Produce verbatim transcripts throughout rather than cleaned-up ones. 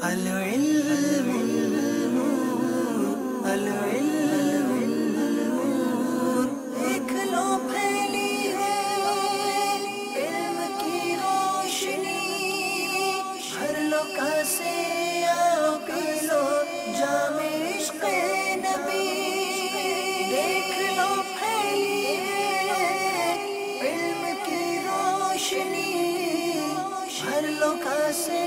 العلم العلم العلم एक लो फैली है इल्म की रोशनी, हर लोका से आओ पी लो जामे इश्क़ नबी। देख लो फैली है इल्म की रोशनी, हर लोका से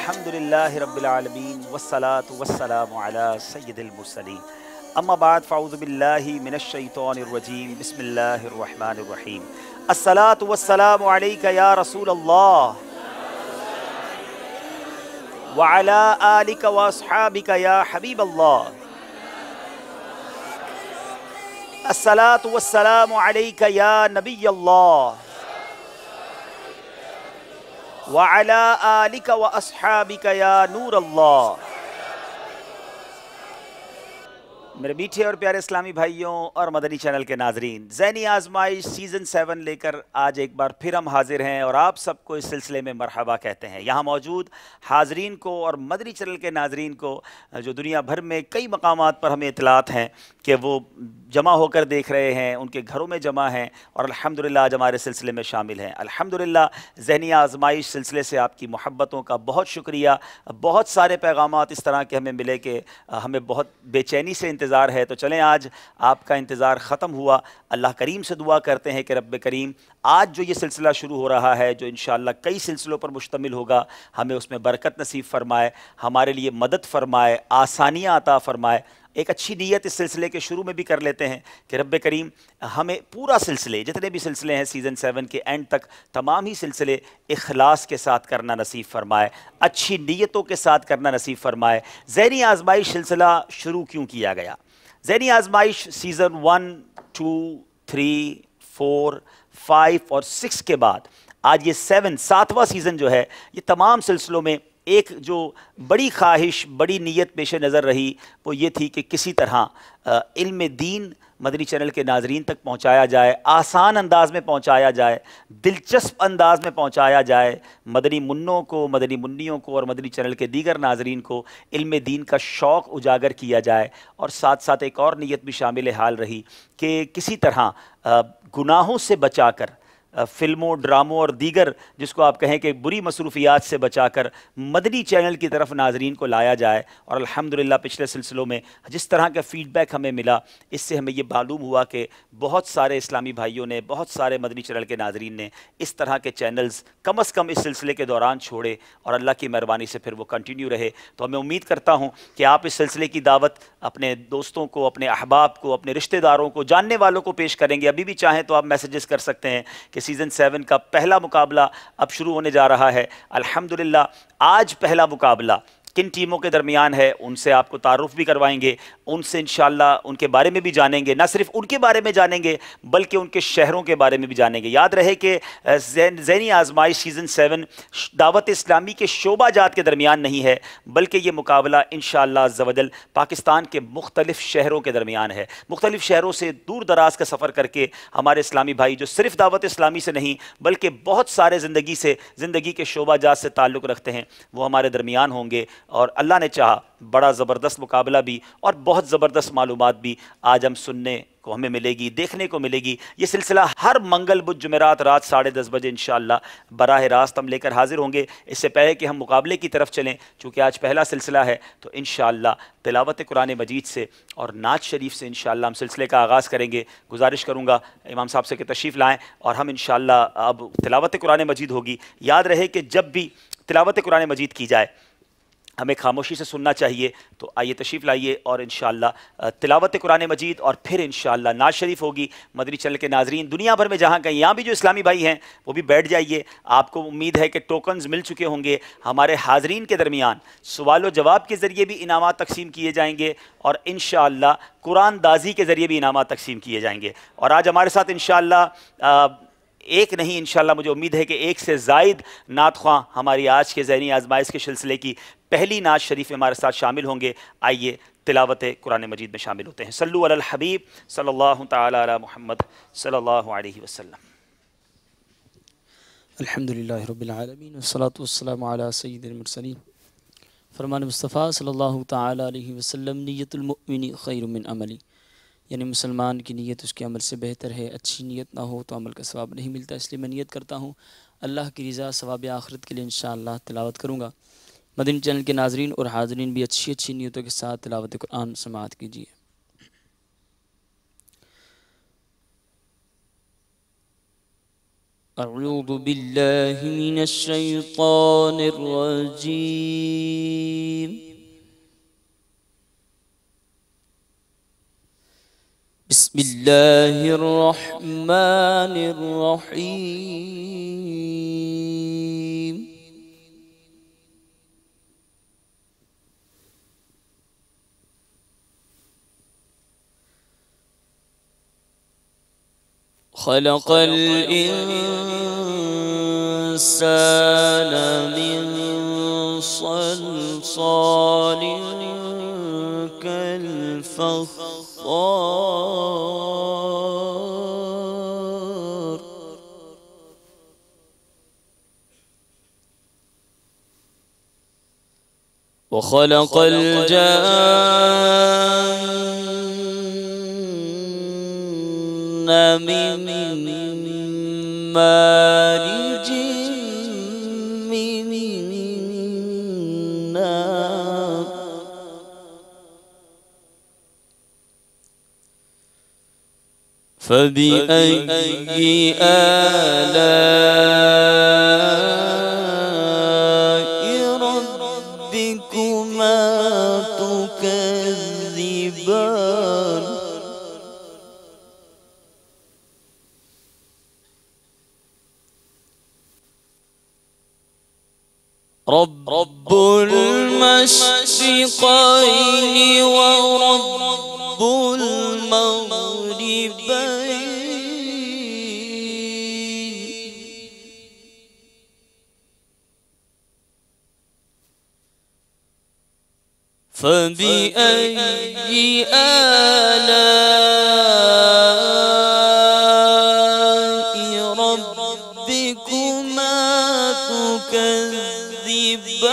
अल्हम्दुलिल्लाहि रब्बिल आलमीन वस्सलातु वस्सलामु अला सय्यिदिल मुरसलीन अम्मा बाद फ़अऊज़ु बिल्लाहि मिनश शैतानिर रजीम बिस्मिल्लाहिर रहमानिर रहीम। अस्सलातु वस्सलामु अलैका या रसूलल्लाह व अला आलिका व अस्हाबिका या हबीबल्लाह। अस्सलातु वस्सलामु अलैका या नबियल्लाह वअला आलिका व अस्हाबिका या नूर अल्लाह। मेरे मीठे और प्यारे इस्लामी भाइयों और मदनी चैनल के नाजरीन, ज़हनी आजमाइश सीज़न सेवन लेकर आज एक बार फिर हम हाजिर हैं और आप सबको इस सिलसिले में मरहबा कहते हैं। यहाँ मौजूद हाजरीन को और मदनी चैनल के नाजरीन को जो दुनिया भर में कई मकामात पर हमें इतलात हैं कि वो जमा होकर देख रहे हैं, उनके घरों में जमा हैं और अल्हम्दुलिल्लाह आज हमारे सिलसिले में शामिल हैं। अल्हम्दुलिल्लाह ज़हनी आजमाइश सिलसिले से आपकी मोहब्बतों का बहुत शुक्रिया। बहुत सारे पैगामात इस तरह के हमें मिले कि हमें बहुत बेचैनी से इंतज़ार है, तो चलें आज आपका इंतज़ार ख़त्म हुआ। अल्लाह करीम से दुआ करते हैं कि रब्बे करीम आज जो ये सिलसिला शुरू हो रहा है, जो इंशाअल्लाह कई सिलसिलों पर मुश्तमिल होगा, हमें उसमें बरकत नसीब फ़रमाए, हमारे लिए मदद फ़रमाए, आसानियाँ अता फ़रमाए। एक अच्छी नीयत इस सिलसिले के शुरू में भी कर लेते हैं कि रब्बे करीम हमें पूरा सिलसिले, जितने भी सिलसिले हैं सीज़न सेवन के एंड तक, तमाम ही सिलसिले इखलास के साथ करना नसीब फ़रमाए, अच्छी नीयतों के साथ करना नसीब फ़रमाए। ज़हनी आजमाइश सिलसिला शुरू क्यों किया गया? ज़हनी आजमाइश season one two three four five और सिक्स के बाद आज ये सेवन सातवां सीज़न जो है, ये तमाम सिलसिलों में एक जो बड़ी ख्वाहिश, बड़ी नीयत पेश नज़र रही वो ये थी कि किसी तरह इल्म दीन मदनी चैनल के नाजरीन तक पहुँचाया जाए, आसान अंदाज़ में पहुँचाया जाए, दिलचस्प अंदाज़ में पहुँचाया जाए। मदनी मुन्नों को, मदनी मुन्नियों को और मदनी चैनल के दीगर नाजरीन को इल्म दीन का शौक़ उजागर किया जाए। और साथ साथ एक और नीयत भी शामिल हाल रही कि किसी तरह गुनाहों से बचा कर, फ़िल्मों, ड्रामों और दीगर जिसको आप कहें कि बुरी मसरूफियात से बचाकर मदनी चैनल की तरफ नाजरीन को लाया जाए। और अल्हम्दुलिल्लाह पिछले सिलसिलों में जिस तरह का फ़ीडबैक हमें मिला, इससे हमें ये मालूम हुआ कि बहुत सारे इस्लामी भाइयों ने, बहुत सारे मदनी चैनल के नाजरीन ने इस तरह के चैनल्स कम अज़ कम इस सिलसिले के दौरान छोड़े और अल्लाह की मेहरबानी से फिर वो कंटिन्यू रहे। तो मैं उम्मीद करता हूँ कि आप इस सिलसिले की दावत अपने दोस्तों को, अपने अहबाब को, अपने रिश्तेदारों को, जानने वालों को पेश करेंगे। अभी भी चाहें तो आप मैसेजेस कर सकते हैं कि सीज़न सेवन का पहला मुकाबला अब शुरू होने जा रहा है। अल्हम्दुलिल्लाह आज पहला मुकाबला किन टीमों के दरमियान है, उनसे आपको तारुफ भी करवाएंगे, उनसे इंशाअल्लाह उनके बारे में भी जानेंगे। न सिर्फ उनके बारे में जानेंगे बल्कि उनके शहरों के बारे में भी जानेंगे। याद रहे कि ज़हनी आजमाइश सीज़न सेवन दावत इस्लामी के शोबा जात के दरमियान नहीं है, बल्कि ये मुकाबला इंशाअल्लाह अज़्ज़ व जल पाकिस्तान के मुख्तलिफ़ शहरों के दरमियान है। मुख्तलिफ़ शहरों से दूर दराज का सफ़र करके हमारे इस्लामी भाई जो सिर्फ दावत इस्लामी से नहीं बल्कि बहुत सारे ज़िंदगी से, ज़िंदगी के शोबा जात से ताल्लुक़ रखते हैं, वो हमारे दरमियान होंगे। और अल्लाह ने चाहा बड़ा ज़बरदस्त मुकाबला भी और बहुत ज़बरदस्त मालूमात भी आज हम सुनने को हमें मिलेगी, देखने को मिलेगी। ये सिलसिला हर मंगल बुध जुमेरात रात साढ़े दस बजे इंशाअल्लाह बराह रास्त हम लेकर हाजिर होंगे। इससे पहले कि हम मुकाबले की तरफ चलें, चूँकि आज पहला सिलसिला है, तो इंशाअल्लाह तिलावत कुरान मजीद से और नात शरीफ से इंशाअल्लाह हम सिलसिले का आगाज़ करेंगे। गुजारिश करूँगा इमाम साहब से कि तशरीफ़ लाएँ और हम इंशाअल्लाह अब तिलावत कुरान मजीद होगी। याद रहे कि जब भी तिलावत कुरान मजीद की जाए हमें खामोशी से सुनना चाहिए। तो आइए तशरीफ़ लाइए और इंशाअल्लाह तिलावत कुरान मजीद और फिर इंशाअल्लाह नात शरीफ होगी। मदनी चैनल के नाजरीन दुनिया भर में जहाँ कहीं, यहाँ भी जो इस्लामी भाई हैं वो भी बैठ जाइए। आपको उम्मीद है कि टोकन्स मिल चुके होंगे। हमारे हाजरीन के दरमियान सवाल व जवाब के ज़रिए भी इनामात तकसीम किए जाएंगे और इंशाअल्लाह कुरान दाजी के ज़रिए भी इनामात तकसीम किए जाएंगे। और आज हमारे साथ इंशाअल्लाह एक नहीं, इंशाअल्लाह मुझे उम्मीद है कि एक से ज़ायद नात ख्वां हमारी आज के ज़हनी आजमाइश के सिलसिले की पहली नात शरीफ में हमारे साथ शामिल होंगे। आइए तिलावत कुरान मजीद में शामिल होते हैं। सल्लु अलल हबीब सल्लल्लाहु तआला अला मुहम्मद सल्लल्लाहु अलैहि वसल्लम। अल्हम्दुलिल्लाहि रब्बिल आलमीन वस्सलातु वस्सलामु अला सय्यिदिल मुरसलीन। फरमान मुस्तफ़ा सल्लल्लाहु तआला अलैहि वसल्लम, नियतुल मुमिनी खैरुम मिन अमली, यानी मुसलमान की नीयत उसके अमल से बेहतर है। अच्छी नीयत ना हो तो अमल का सवाब नहीं मिलता, इसलिए मैं नीयत करता हूँ अल्लाह की रज़ा सवाब आखिरत के लिए इंशाअल्लाह तिलावत करूँगा। मदनी चैनल के नाजरीन और हाजरीन भी अच्छी अच्छी नीयतों के साथ तिलावत कुरान समाअत कीजिए। अऊज़ु बिल्लाहि मिनश शैतानिर रजीम। बिस्मिल्लाहिर्रहमानिर्रहीम। खलक़ल इंसान मिन सलसालिन कल फख् और وخلق الجن من مارج من نار فبأي آلاء ربكما تكذبان رب المشرقين ورب المغربين فبأي آلاء ربكما تكذبان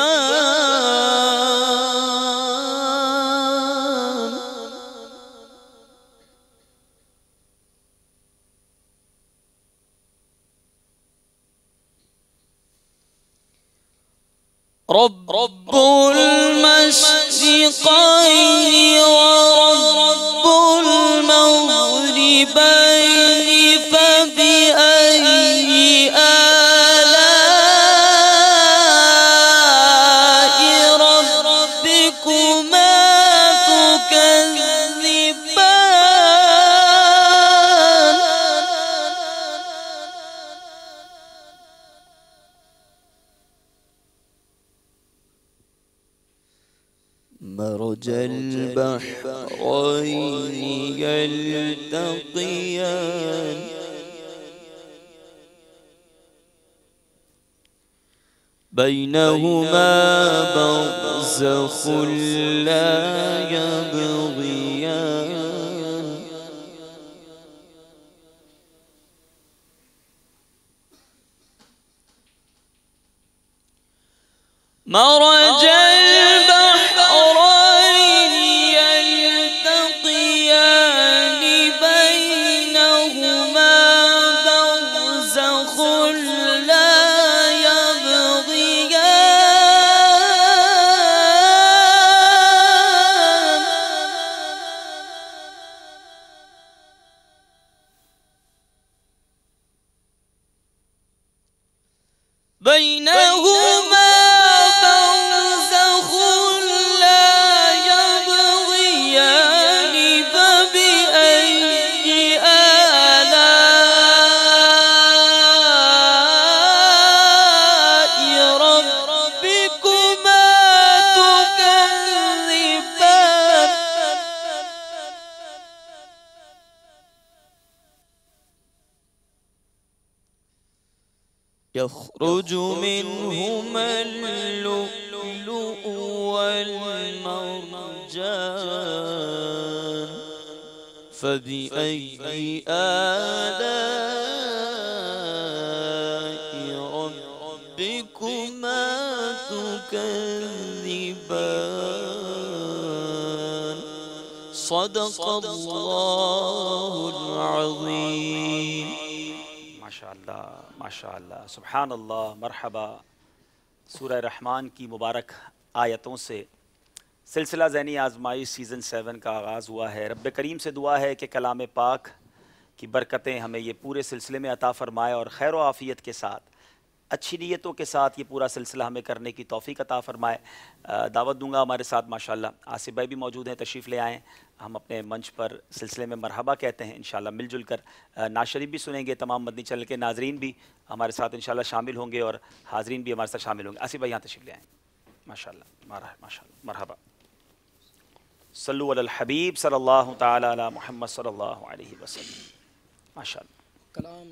رب رب المشرقين قَيْنِ وَرَبُّ الْمَغْرِبَيْنِ فَبِأَيِّ آلَاءِ رَبِّكُمَا تُكَذِّبَانِ مرج البحرين يلتقيان بينهما برزخ لا يبغيان مرج البحرين يخرج منهما اللؤلؤ والمرجان فبأي آلاء ربكما تكذبان صدق الله العظيم माशाअल्लाह माशाअल्लाह सुब्हानअल्लाह मरहबा। सूरह रहमान की मुबारक आयतों से सिलसिला ज़हनी आजमाइश सीज़न सेवन का आगाज़ हुआ है। रब करीम से दुआ है कि कलाम पाक की बरकतें हमें ये पूरे सिलसिले में अता फ़रमाए और खैर व आफ़ियत के साथ अच्छी नीयतों के साथ ये पूरा सिलसिला हमें करने की तौफ़ीक़ अता फ़रमाए। दावत दूँगा हमारे साथ माशाअल्लाह आसिफ भाई भी मौजूद हैं, तशरीफ़ ले आएँ। हम अपने मंच पर सिलसिले में मरहबा कहते हैं। इंशाल्लाह मिलजुल कर नाशरीफ भी सुनेंगे, तमाम मदनी चैनल के नाजरीन भी हमारे साथ इंशाल्लाह शामिल होंगे और हाजरीन भी हमारे साथ शामिल होंगे। आसिफ भाई यहाँ तशरीफ़ ले आएँ माशाल्लाह माशाल्लाह मरहबा। सल्लु अलल हबीब सल्लल्लाहु तआला अला मुहम्मद सल्लल्लाहु अलैहि वसल्लम। माशाल्लाह कलाम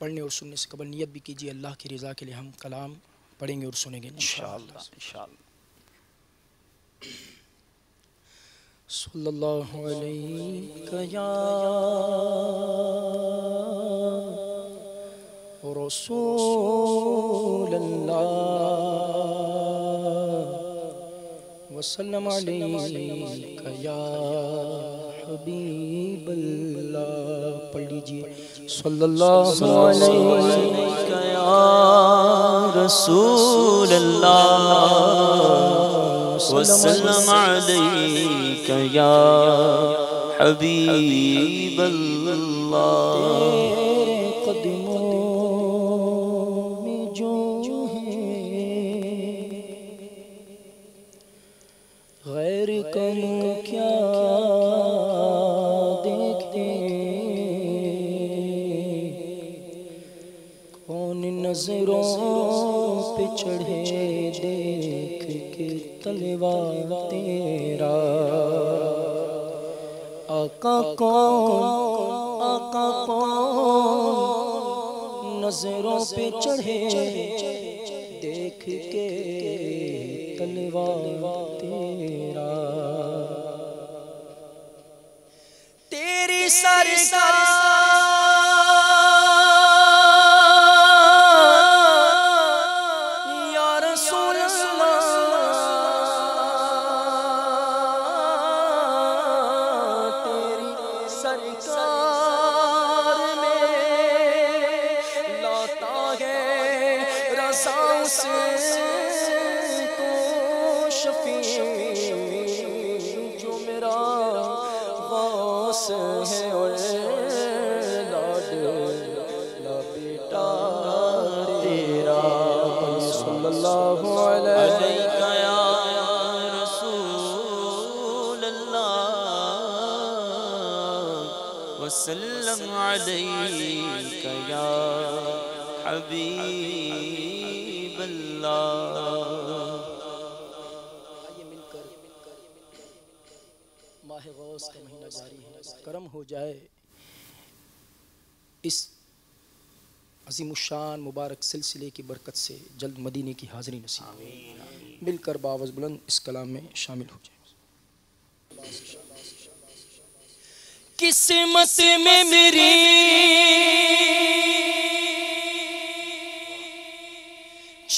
पढ़ने और सुनने से कबल नियत भी कीजिए अल्लाह की रज़ा के लिए हम कलाम पढ़ेंगे और सुनेंगे इंशाल्लाह इंशाल्लाह। सल्लल्लाहु अलैका या रसूलल्लाह वसल्लम अलैका या हबीबल्लाह। पढ़ लीजिए सल्लल्लाहु अलैका या रसूलल्लाह वसल्लम अलैका या हबीब अल्लाह। तेरे कदमों में जो है गैर कम क्या देखते कौन नजरों पे चढ़े देख के तलवा तेरा आका कौन आका कौन नजरों पे चढ़े देख के तलवा तेरा तेरी सारी करम हो जाए इस अज़ीमुशान मुबारक सिलसिले की बरकत से जल्द मदीने की हाज़िरी नसीब हो। मिलकर बावज़ बुलंद इस कलाम में शामिल हो जाए। किस्मत में मेरी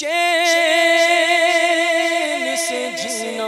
चैन से जीना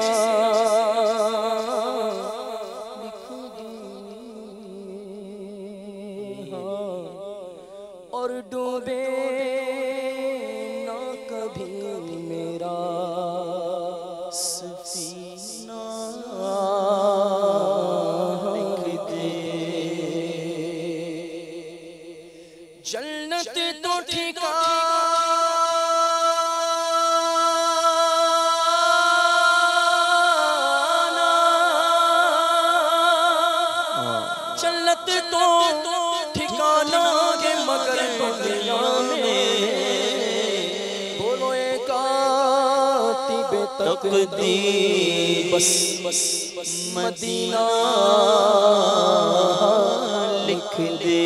तकदीर बस बस मदीना लिख दे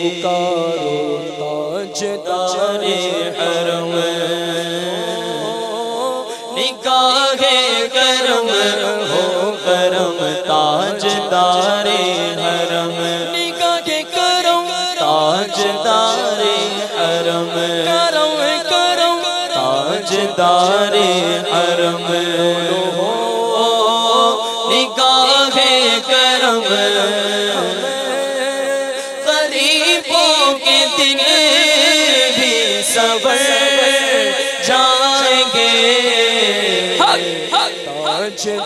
पुकारो ताजदार ताजदारे हरम निगाह के करो ताजदारे हरम करो करो ताजदारे हरम हो निगाह के करम गरीबों के दिन भी सबर जाएंगे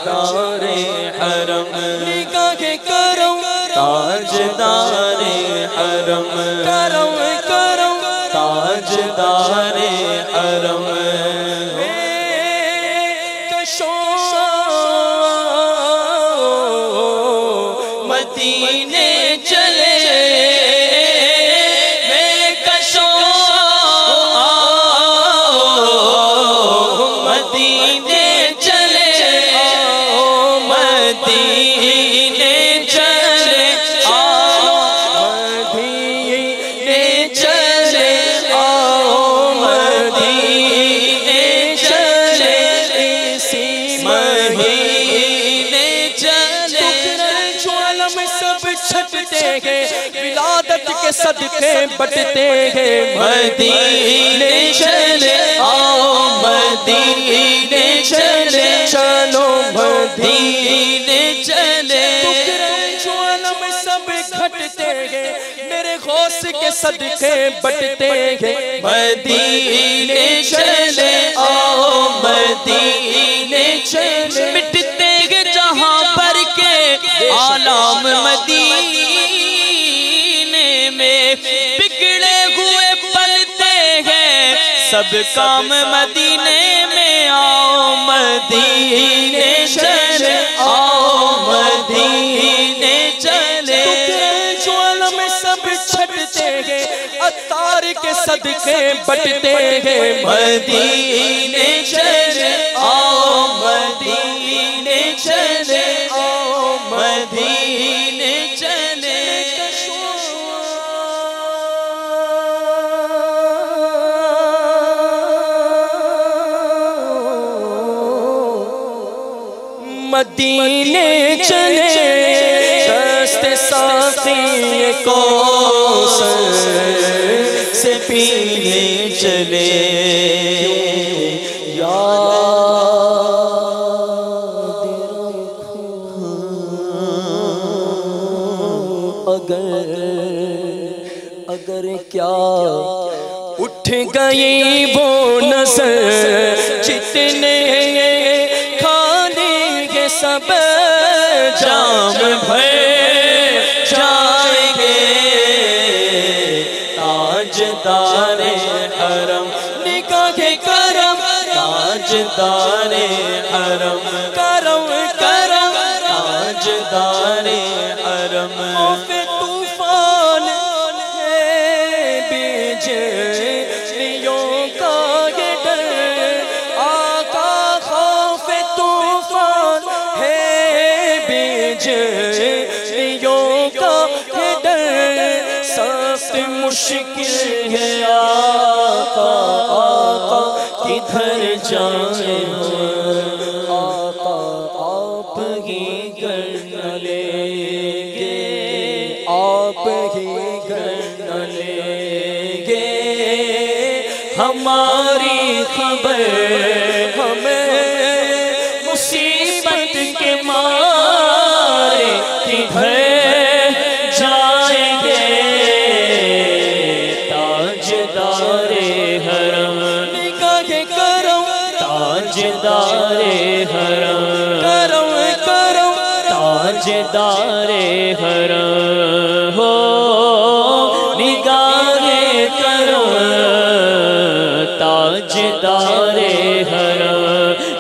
ताजदारे हरम निगाह के करो ताजदारे हरम करो करो ताजदारे हरम कशो मदीने चले मैं कशो मदीने विलादत के सदके बटते हैं मदीने चले आओ मदीने चले चलो मदीने चले में सब घटते हैं मेरे गौस के सदके बटते हैं मदीने चले आओ मदीने चले मिटते हैं जहां पर के आलम मदीने बिगड़े हुए पलते हैं सब काम मदीने में आओ मदीने चले आओ मदीने चले ज्वाला में सब छटते हैं अतार के सदके बटते हैं मदीने चले आओ मदीने चले आओ मदीने चले मदीने चले दस्त साथी को से पीने चले याद अगर अगर क्या उठ गई वो नजर जितने सब जाम भर जाएंगे ताजदारे हरम निगाह के करम ताजदारे हरम करम करम ताजदारे हरम तूफान मुश्किल है आका आका किधर जाए आका आप ही कर लेंगे आप ही कर लेंगे हमारी खबर हमें मुसीबत के मारे किधर ताजदारे हरम करो करो ताजदारे हरम हो निगाहे करो ताजदारे हरम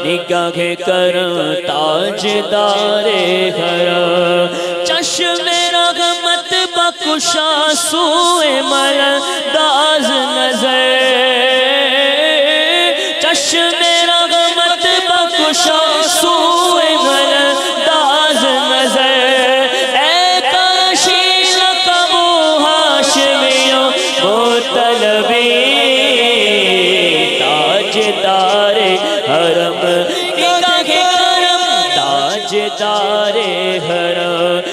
निगाहे करो ताजदारे हरम चश्मे रहमत बकुशा सूए मरदाज नजर चश्मे सूए मरदाज नजर ऐ काशीन कबू हाशमियों वो तलबी ताजदारे हरम निगाह के करम ताजदारे हरम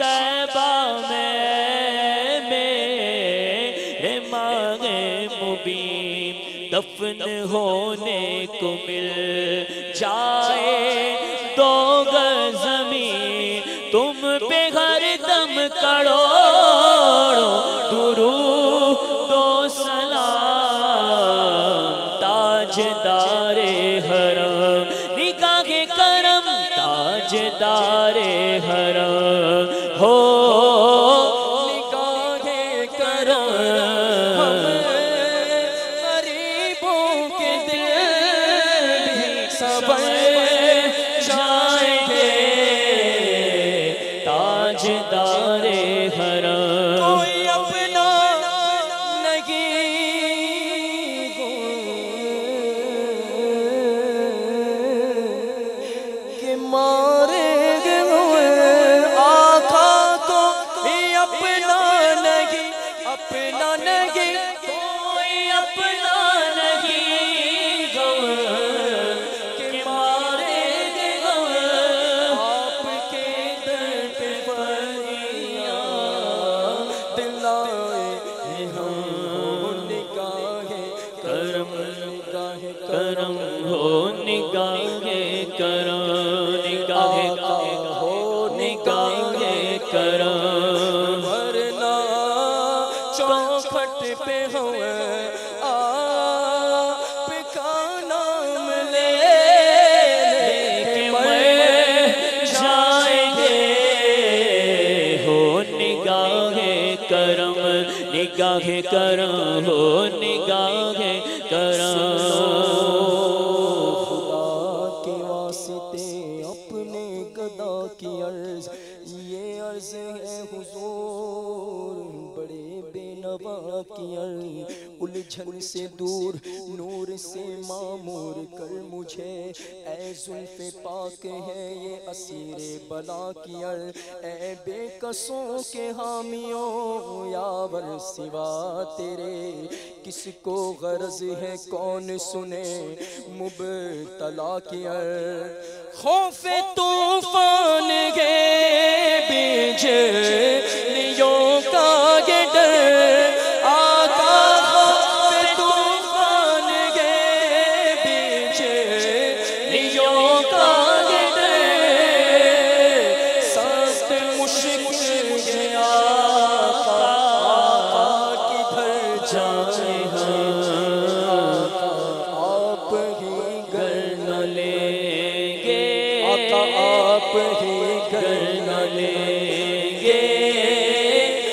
तैबा में मेरे मांगे मुबीन दफन होने को मिल जाए दो गज ज़मीन तुम पे हर दम करो दुरूदो सलाम ताजदारे हरम निगाहे करम ताजदारे हरम हो निगाहे करम गरीबों के दिल भी सबर जाएंगे ताजदारे हरम करम हो निगाहे करम निगाहे हो निगाहे करम वरना चौखट पे हो आप का नाम ले जाएंगे हो निगाहे करम निगाहे करम हो निगाहे करम की अर्ज ये अर्ज है हुजूर बड़े बेनवा की अर्ज उलझन से दूर नूर से मामूर कर मुझे ऐ जुल्फे पाक है ये असीरे बला की अर्ज ऐ बेकसों के हामियों यावर सिवा तेरे किसको गरज है कौन सुने मुबतला की अर्ज खौफे तूफान के बीच नियों का ये डर आका खौफे तूफान के बीच नियों का ये डर सख्त मुश्किल है आका किधर जाए आप ही घर न लेंगे आप ही घर न लेंगे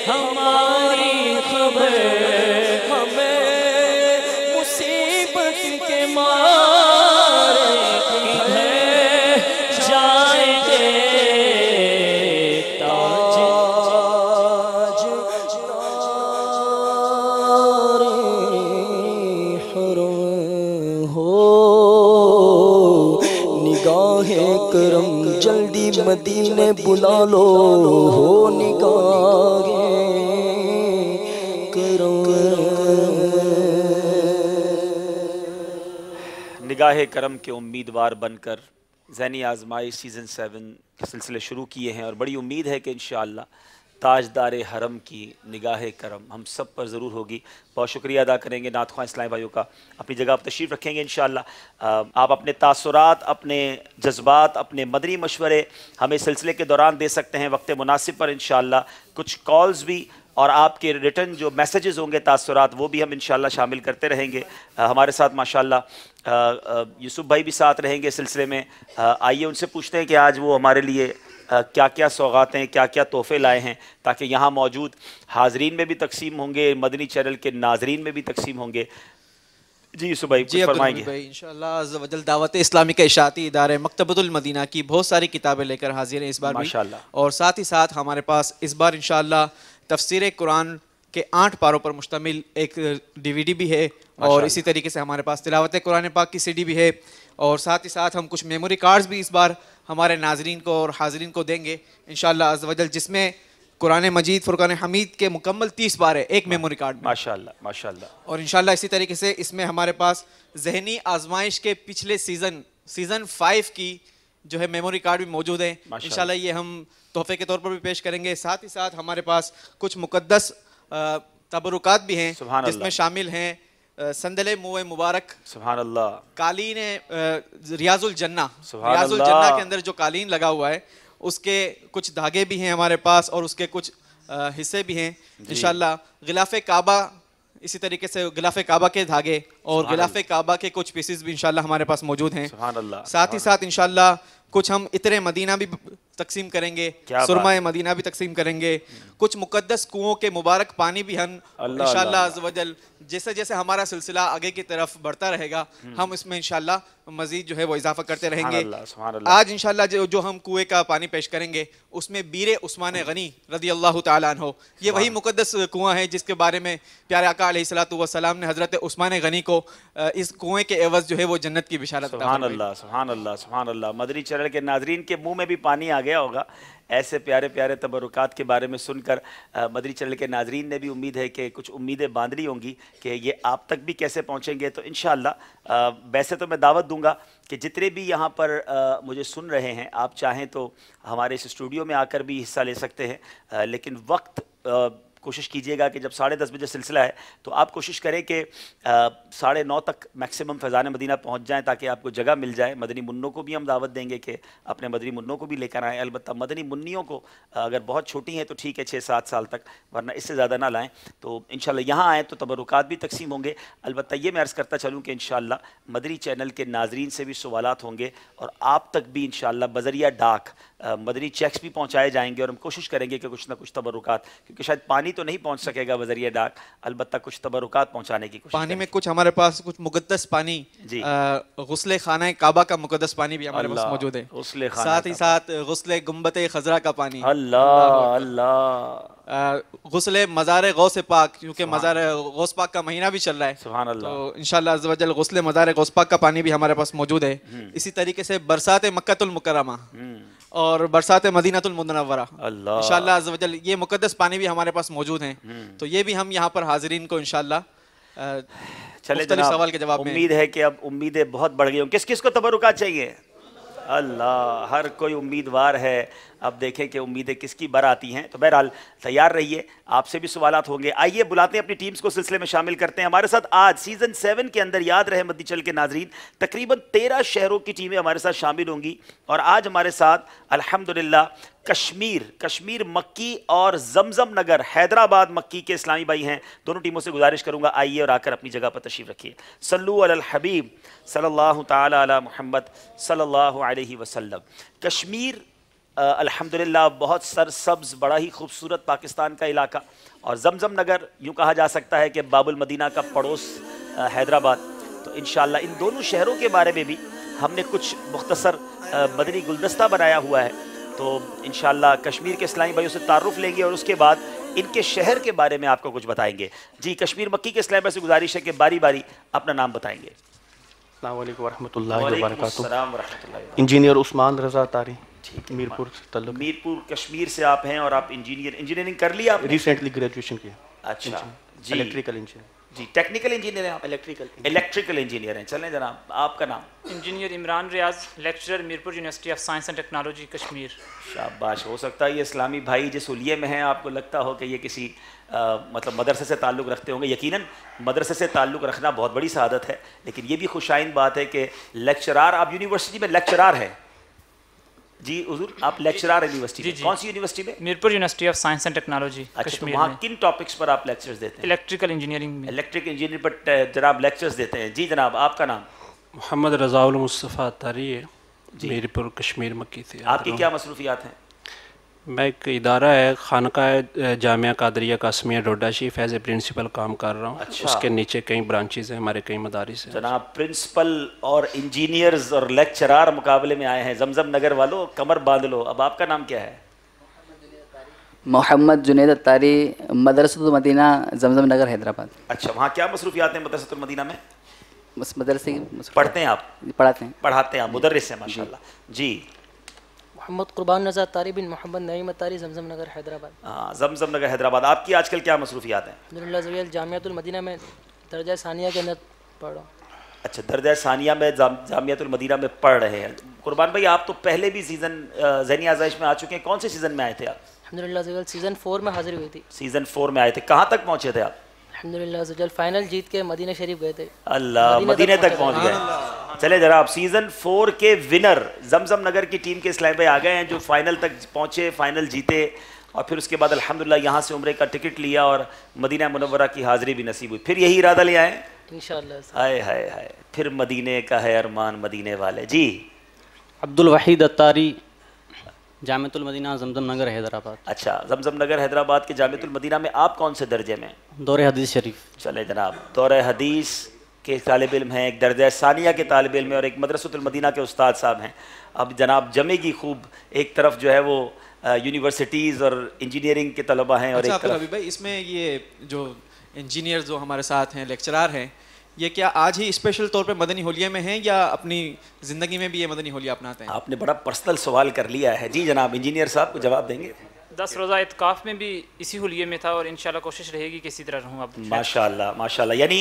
हमारी खबर हमें मुसीबत के मारे किधर जाएंगे ताजदारे हरम हो निगाहे करम जल्दी मदीने बुला लो हो निगाहे करम निगाहे करम के उम्मीदवार बनकर ज़हनी आजमाइश सीज़न सेवन के सिलसिले शुरू किए हैं और बड़ी उम्मीद है कि इंशाअल्लाह ताजदार हरम की निगाह करम हम सब पर ज़रूर होगी। बहुत शुक्रिया अदा करेंगे नात ख़्वां इस्लामी भाइयों का, अपनी जगह पर तशरीफ़ रखेंगे इंशाअल्लाह। आप अपने तासुरात, अपने जज्बात, अपने मदनी मशवरे हमें सिलसिले के दौरान दे सकते हैं वक्त मुनासिब पर इंशाअल्लाह। कुछ कॉल्स भी और आपके रिटर्न जो मैसेजेस होंगे, तासुरात, वो भी हम इंशाअल्लाह शामिल करते रहेंगे। आ, हमारे साथ माशाअल्लाह यूसुफ़ भाई भी साथ रहेंगे सिलसिले में। आइए उनसे पूछते हैं कि आज वो हमारे लिए क्या क्या सौगातें, क्या क्या तोहफ़े लाए हैं, ताकि यहाँ मौजूद हाजरीन में भी तकसीम होंगे, मदनी चैनल के नाजरीन में भी तकसीम होंगे। जी यूसुफ़ भाई, जी फरमाएंगे। भाई इंशाअल्लाह अज़्ज़ा वजल दावत इस्लामी के इशाती इदारे मकतबतुल मदीना की बहुत सारी किताबें लेकर हाजिर हैं इस बार माशाअल्लाह, और साथ ही साथ हमारे पास इस बार इंशाअल्लाह तफसीर कुरान के आठ पारों पर मुश्तमिल एक डीवीडी भी है, और इसी तरीके से हमारे पास तिलावत कुरान पाक की सीडी भी है, और साथ ही साथ हम कुछ मेमोरी कार्ड्स भी इस बार हमारे नाजरीन को और हाजरीन को देंगे इंशाअल्लाह अज़्ज़ा वजल, जिसमें कुरान मजीद फुरकान हमीद के मुकम्मल तीस बार है एक मेमोरी कार्ड में माशाअल्लाह माशाअल्लाह। और इंशाअल्लाह इसी तरीके से इसमें हमारे पास ज़हनी आजमाइश के पिछले सीज़न सीज़न फाइव की जो है मेमोरी कार्ड भी मौजूद है। इंशाल्लाह ये हम तोहफे के तौर पर भी पेश करेंगे। साथ ही साथ हमारे पास कुछ मुकद्दस तबरुकात भी हैं जिसमें शामिल हैं संदले मुए मुबारक, सुभानअल्लाह, कालीन रियाजुल जन्ना, रियाजुल जन्ना के अंदर जो कालीन लगा हुआ है उसके कुछ धागे भी हैं हमारे पास और उसके कुछ हिस्से भी हैं इंशाल्लाह। गिलाफे काबा, इसी तरीके से गिलाफे काबा के धागे और गिलाफे काबा के कुछ पीसेस भी इंशाल्लाह हमारे पास मौजूद हैं। साथ ही साथ इंशाल्लाह कुछ हम इतरे मदीना भी तकसीम करेंगे, सुरमाए मदीना भी तकसीम करेंगे, कुछ मुकद्दस कुओं के मुबारक पानी भी हम इंशाल्लाह अज़ वजल, जैसे जैसे हमारा सिलसिला आगे की तरफ बढ़ता रहेगा हम इसमें इंशाल्लाह मजीद जो है वो इजाफा करते रहेंगे। आज इंशाल्लाह जो जो हम कुएं का पानी पेश करेंगे उसमें बीरे उस्मान गनी रदी अल्लाह तआला अन्हो, ये वही मुकद्दस कुआं है जिसके बारे में प्यारे आका अलैहिस्सलातु वस्सलाम ने हज़रत उस्मान गनी को इस कुएं के एवज जो है वो जन्नत की बिशारत दी। सुभानअल्लाह, सुभानअल्लाह, सुभानअल्लाह। मदरी के नाजरीन के मुंह में भी पानी आ गया होगा ऐसे प्यारे प्यारे तबरुकात के बारे में सुनकर। मदरी चैनल के नाजरीन ने भी उम्मीद है कि कुछ उम्मीदें बांध ली होंगी कि ये आप तक भी कैसे पहुँचेंगे। तो इंशाअल्लाह वैसे तो मैं दावत दूंगा कि जितने भी यहाँ पर आ, मुझे सुन रहे हैं, आप चाहें तो हमारे इस स्टूडियो में आकर भी हिस्सा ले सकते हैं। आ, लेकिन वक्त आ, कोशिश कीजिएगा कि जब साढ़े दस बजे सिलसिला है तो आप कोशिश करें कि साढ़े नौ तक मैक्सिमम फैज़ान मदीना पहुंच जाएं ताकि आपको जगह मिल जाए। मदनी मुन्नों को भी हम दावत देंगे कि अपने मदनी मुन्नों को भी लेकर आएँ। अलबत्ता मदनी मुन्नियों को अगर बहुत छोटी हैं तो ठीक है, छः सात साल तक, वरना इससे ज़्यादा ना लाएँ। तो इंशाल्लाह यहाँ आएँ तो तबरुकात भी तकसीम होंगे। अलबत्ता ये मैं अर्ज़ करता चलूँ कि इंशाल्लाह मदनी चैनल के नाजरीन से भी सवालात होंगे और आप तक भी इंशाल्लाह बज़रिया डाक मदनी चेक्स भी पहुँचाए जाएंगे और हम कोशिश करेंगे कि कुछ ना कुछ तबरुकात, क्योंकि शायद पानी तो नहीं पहुँच सकेगा बज़रिया डाक, अलबत्ता कुछ तबरुकात पहुँचाने की कोशिश। पानी में कुछ हमारे पास कुछ मुकद्दस पानी जी, गुस्ले खाने काबा का मुकद्दस पानी भी हमारे पास मौजूद है। साथ ही साथ गुस्ले गुम्बते खजरा का पानी, अल्लाह अल्लाह, गुस्ले मज़ारे गौस पाक, क्योंकि मज़ारे गौस पाक का महीना भी चल रहा है। सुभानअल्लाह। तो इंशाल्लाह अज़्ज़ वजल गुस्ले मज़ारे गौस पाक का पानी भी हमारे पास मौजूद है। इसी तरीके से बरसात मक्कातुल मुकर्रमा और बरसात मदीनातुल मुनव्वरा, इंशाल्लाह अज़्ज़ वजल ये मुकद्दस पानी भी हमारे पास मौजूद हैं। तो ये भी हम यहाँ पर हाज़रीन को इंशाल्लाह चले सवाल के जवाब। उम्मीद है कि अब उम्मीदें बहुत बढ़ गई हों। किस किस को तबरुकात चाहिए? अल्लाह, हर कोई उम्मीदवार है। अब देखें कि उम्मीदें किसकी बर आती हैं। तो बहरहाल तैयार रहिए, आपसे भी सवालात होंगे। आइए बुलाते हैं अपनी टीम्स को, सिलसिले में शामिल करते हैं। हमारे साथ आज सीज़न सेवन के अंदर, याद रहे मदनी चैनल के नाजरीन, तकरीबन तेरह शहरों की टीमें हमारे साथ शामिल होंगी। और आज हमारे साथ अल्हम्दुलिल्लाह कश्मीर, कश्मीर मक्की और जमजम नगर हैदराबाद मक्की के इस्लामी भाई हैं। दोनों टीमों से गुजारिश करूँगा आइए और आकर अपनी जगह पर तशरीफ़ रखिए। सल्लू अलल हबीब सल्लल्लाहु तआला अला मुहम्मद सल्लल्लाहु अलैहि वसल्लम। कश्मीर अल्हम्दुलिल्लाह बहुत सरसब्ज़, बड़ा ही खूबसूरत पाकिस्तान का इलाका, और जमजम नगर यूँ कहा जा सकता है कि बाबुल मदीना का पड़ोस हैदराबाद। तो इंशाल्लाह इन दोनों शहरों के बारे में भी हमने कुछ मुख्तसर मदनी गुलदस्ता बनाया हुआ है। तो इंशाल्लाह कश्मीर के इस्लामी भाइयों से तारुफ़ लेंगे और उसके बाद इनके शहर के बारे में आपको कुछ बताएंगे। जी, कश्मीर मक्की के इस्लामी भाई से गुजारिश है कि बारी बारी अपना नाम बताएंगे। अस्सलाम वालेकुम वरहमतुल्लाहि वबरकातुहू। इंजीनियर उस्मान रजा तारी, ठीक है, मीरपुर ताल्लुक, मीरपुर कश्मीर से आप हैं और आप इंजीनियर, इंजीनियरिंग कर लिया आप रिसेंटली, ग्रेजुएशन किया? अच्छा जी, इलेक्ट्रिकल इंजीनियर। जी, टेक्निकल इंजीनियर हैं आप? इलेक्ट्रिकल, इलेक्ट्रिकल इंजीनियर हैं। चलें जनाब, आपका नाम? Engineer Imran Riyaz, lecturer Mirpur university of science and technology Kashmir. शाबाश। हो सकता है ये इस्लामी भाई जिस हुलिये में हैं आपको लगता हो कि ये किसी आ, मतलब मदरसे से ताल्लुक़ रखते होंगे। यकीनन मदरसे से ताल्लुक़ रखना बहुत बड़ी सआदत है, लेकिन ये भी खुशाइन बात है कि लेक्चरार, आप यूनिवर्सिटी में लेक्चरार हैं? जी हुजूर, आप लेक्चरार यूनिवर्सिटी में, कौन सी यूनिवर्सिटी में? Mirpur university of science and technology Kashmir. वहाँ किन टॉपिक्स पर आप लेक्चर्स देते हैं? इलेक्ट्रिकल इंजीनियरिंग में। इलेक्ट्रिकल इंजीनियरिंग पर जनाब लेक्चर्स देते हैं। जी जनाब, आपका नाम? मोहम्मद रज़ाउल मुस्तफ़ा तारी है, मीरपुर कश्मीर मक्की से। आपकी क्या मसरूफियात हैं? मैं एक इदारा है Khanqah Jamia Qadriya Qasmiya डोडाशीफ, as a principal काम कर रहा हूँ। अच्छा। उसके नीचे कई ब्रांचेज हैं, हमारे कई मदारिस हैं। जनाब, प्रिंसिपल और इंजीनियर्स और लेक्चरार मुकाबले में आए हैं। जमजम नगर वालों कमर बांध लो। अब आपका नाम क्या है? मोहम्मद जुनेद अत्तारी, मदरसतुल मदीना, जमजम नगर, हैदराबाद। अच्छा, वहाँ क्या मसरूफियात हैं मदरसतुल मदीना में? बस मदरसे पढ़ते हैं आप? पढ़ाते हैं, पढ़ाते हैं, मुदर्रिस हैं माशाल्लाह। जी, मोहम्मद कुर्बान नज़र तारी बिन मोहम्मद नईम तारी, जमजम नगर हैदराबाद। हाँ, जमजम नगर हैदराबाद। आपकी आजकल क्या मसरूफियात हैं? अल्हम्दुलिल्लाह ज़वियल जामियातुल मदीना में दर्जा सानिया के अंदर पढ़ रहा हूँ। अच्छा, दर्जा सानिया में जामियातुल मदीना में पढ़ रहे हैं। कुर्बान भाई, आप तो पहले भी सीजन ज़हनी आज़ाइश में आ चुके हैं, कौन से सीजन में आए थे आप? अल्हम्दुलिल्लाह सीजन फोर में हाजिर हुई थी। सीजन फोर में आए थे, कहाँ तक पहुँचे थे आप? अल्हम्दुलिल्लाह फाइनल जीत के मदीना शरीफ गए थे। अल्लाह, मदीने तक पहुँच गए। चले जरा, आप सीजन फोर के विनर जमजम नगर की टीम के इस्लाम भाई आ गए हैं जो फाइनल तक पहुँचे, फाइनल जीते और फिर उसके बाद अल्हम्दुलिल्लाह यहाँ से उम्रे का टिकट लिया और मदीना मुनव्वरा की हाज़िरी भी नसीब हुई। फिर यही इरादा ले आए इंशाअल्लाह। हाय हाय हाय, फिर मदीने का है अरमान मदीने वाले। जी, अब्दुल वहीद अत्तारी, जामिअतुल मदीना, जमजम नगर, हैदराबाद। अच्छा, जमजम नगर हैदराबाद के जामिअतुल मदीना में आप कौन से दर्जे में? दौरे हदीस शरीफ। चले जनाब, दौरे हदीस के तालिब इल्म हैं, एक दर्जा सानिया के तालिब इल्म है और एक मदरसतुल मदीना के उस्ताद साहब हैं। अब जनाब जमेगी खूब, एक तरफ जो है वो यूनिवर्सिटीज़ और इंजीनियरिंग के तलबा हैं और अच्छा, एक तरफ रवि भाई, इसमें ये जो इंजीनियर जो हमारे साथ हैं, लेक्चरार हैं, ये क्या आज ही स्पेशल तौर पे मदनी होलिया में हैं या अपनी ज़िंदगी में भी ये मदनी होलिया अपनाते हैं? आपने बड़ा पर्सनल सवाल कर लिया है। जी जनाब, इंजीनियर साहब को जवाब देंगे। दस रोज़ा इतकाफ़ में भी इसी हुलिये में था और इंशाल्लाह कोशिश रहेगी कि इसी तरह रहूँ। अब माशाल्लाह माशाल्लाह, यानी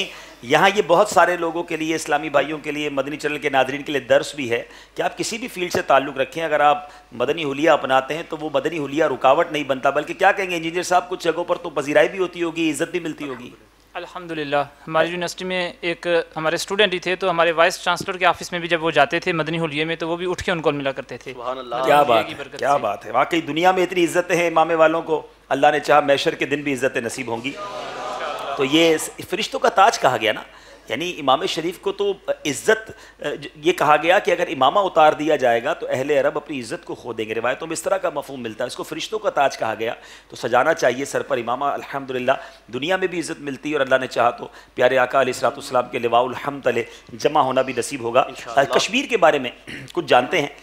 यहाँ ये बहुत सारे लोगों के लिए, इस्लामी भाइयों के लिए, मदनी चैनल के नादरीन के लिए दर्स भी है कि आप किसी भी फील्ड से ताल्लुक़ रखें, अगर आप मदनी हुलिया अपनाते हैं तो वो मदनी हुलिया रुकावट नहीं बनता, बल्कि क्या कहेंगे इंजीनियर साहब, कुछ जगहों पर तो पजीराई भी होती होगी, इज़्ज़त भी मिलती होगी। अल्हम्दुलिल्लाह, हमारी यूनिवर्सिटी में एक हमारे स्टूडेंट ही थे तो हमारे वाइस चांसलर के ऑफिस में भी जब वो जाते थे मदनी हुलिये में तो वो भी उठ के उनको मिला करते थे। सुभान अल्लाह, क्या बात है, क्या बात है। वाकई दुनिया में इतनी इज्जतें हैं इमामे वालों को, अल्लाह ने चाहा मैशर के दिन भी इज्जतें नसीब होंगी। तो ये फरिश्तों का ताज कहा गया ना, यानी इमाम शरीफ को तो इज़्ज़त ये कहा गया कि अगर इमामा उतार दिया जाएगा तो अहले अरब अपनी इज़्ज़त को खो देंगे, रिवायतों में इस तरह का मफहूम मिलता है। इसको फरिश्तों का ताज कहा गया, तो सजाना चाहिए सर पर इमामा। अल्हम्दुलिल्लाह दुनिया में भी इज़्ज़त मिलती है और अल्लाह ने चाहा तो प्यारे आका अलैहिस्सलाम के लिवाउल हम्द तले जमा होना भी नसीब होगा। कश्मीर के बारे में कुछ जानते हैं।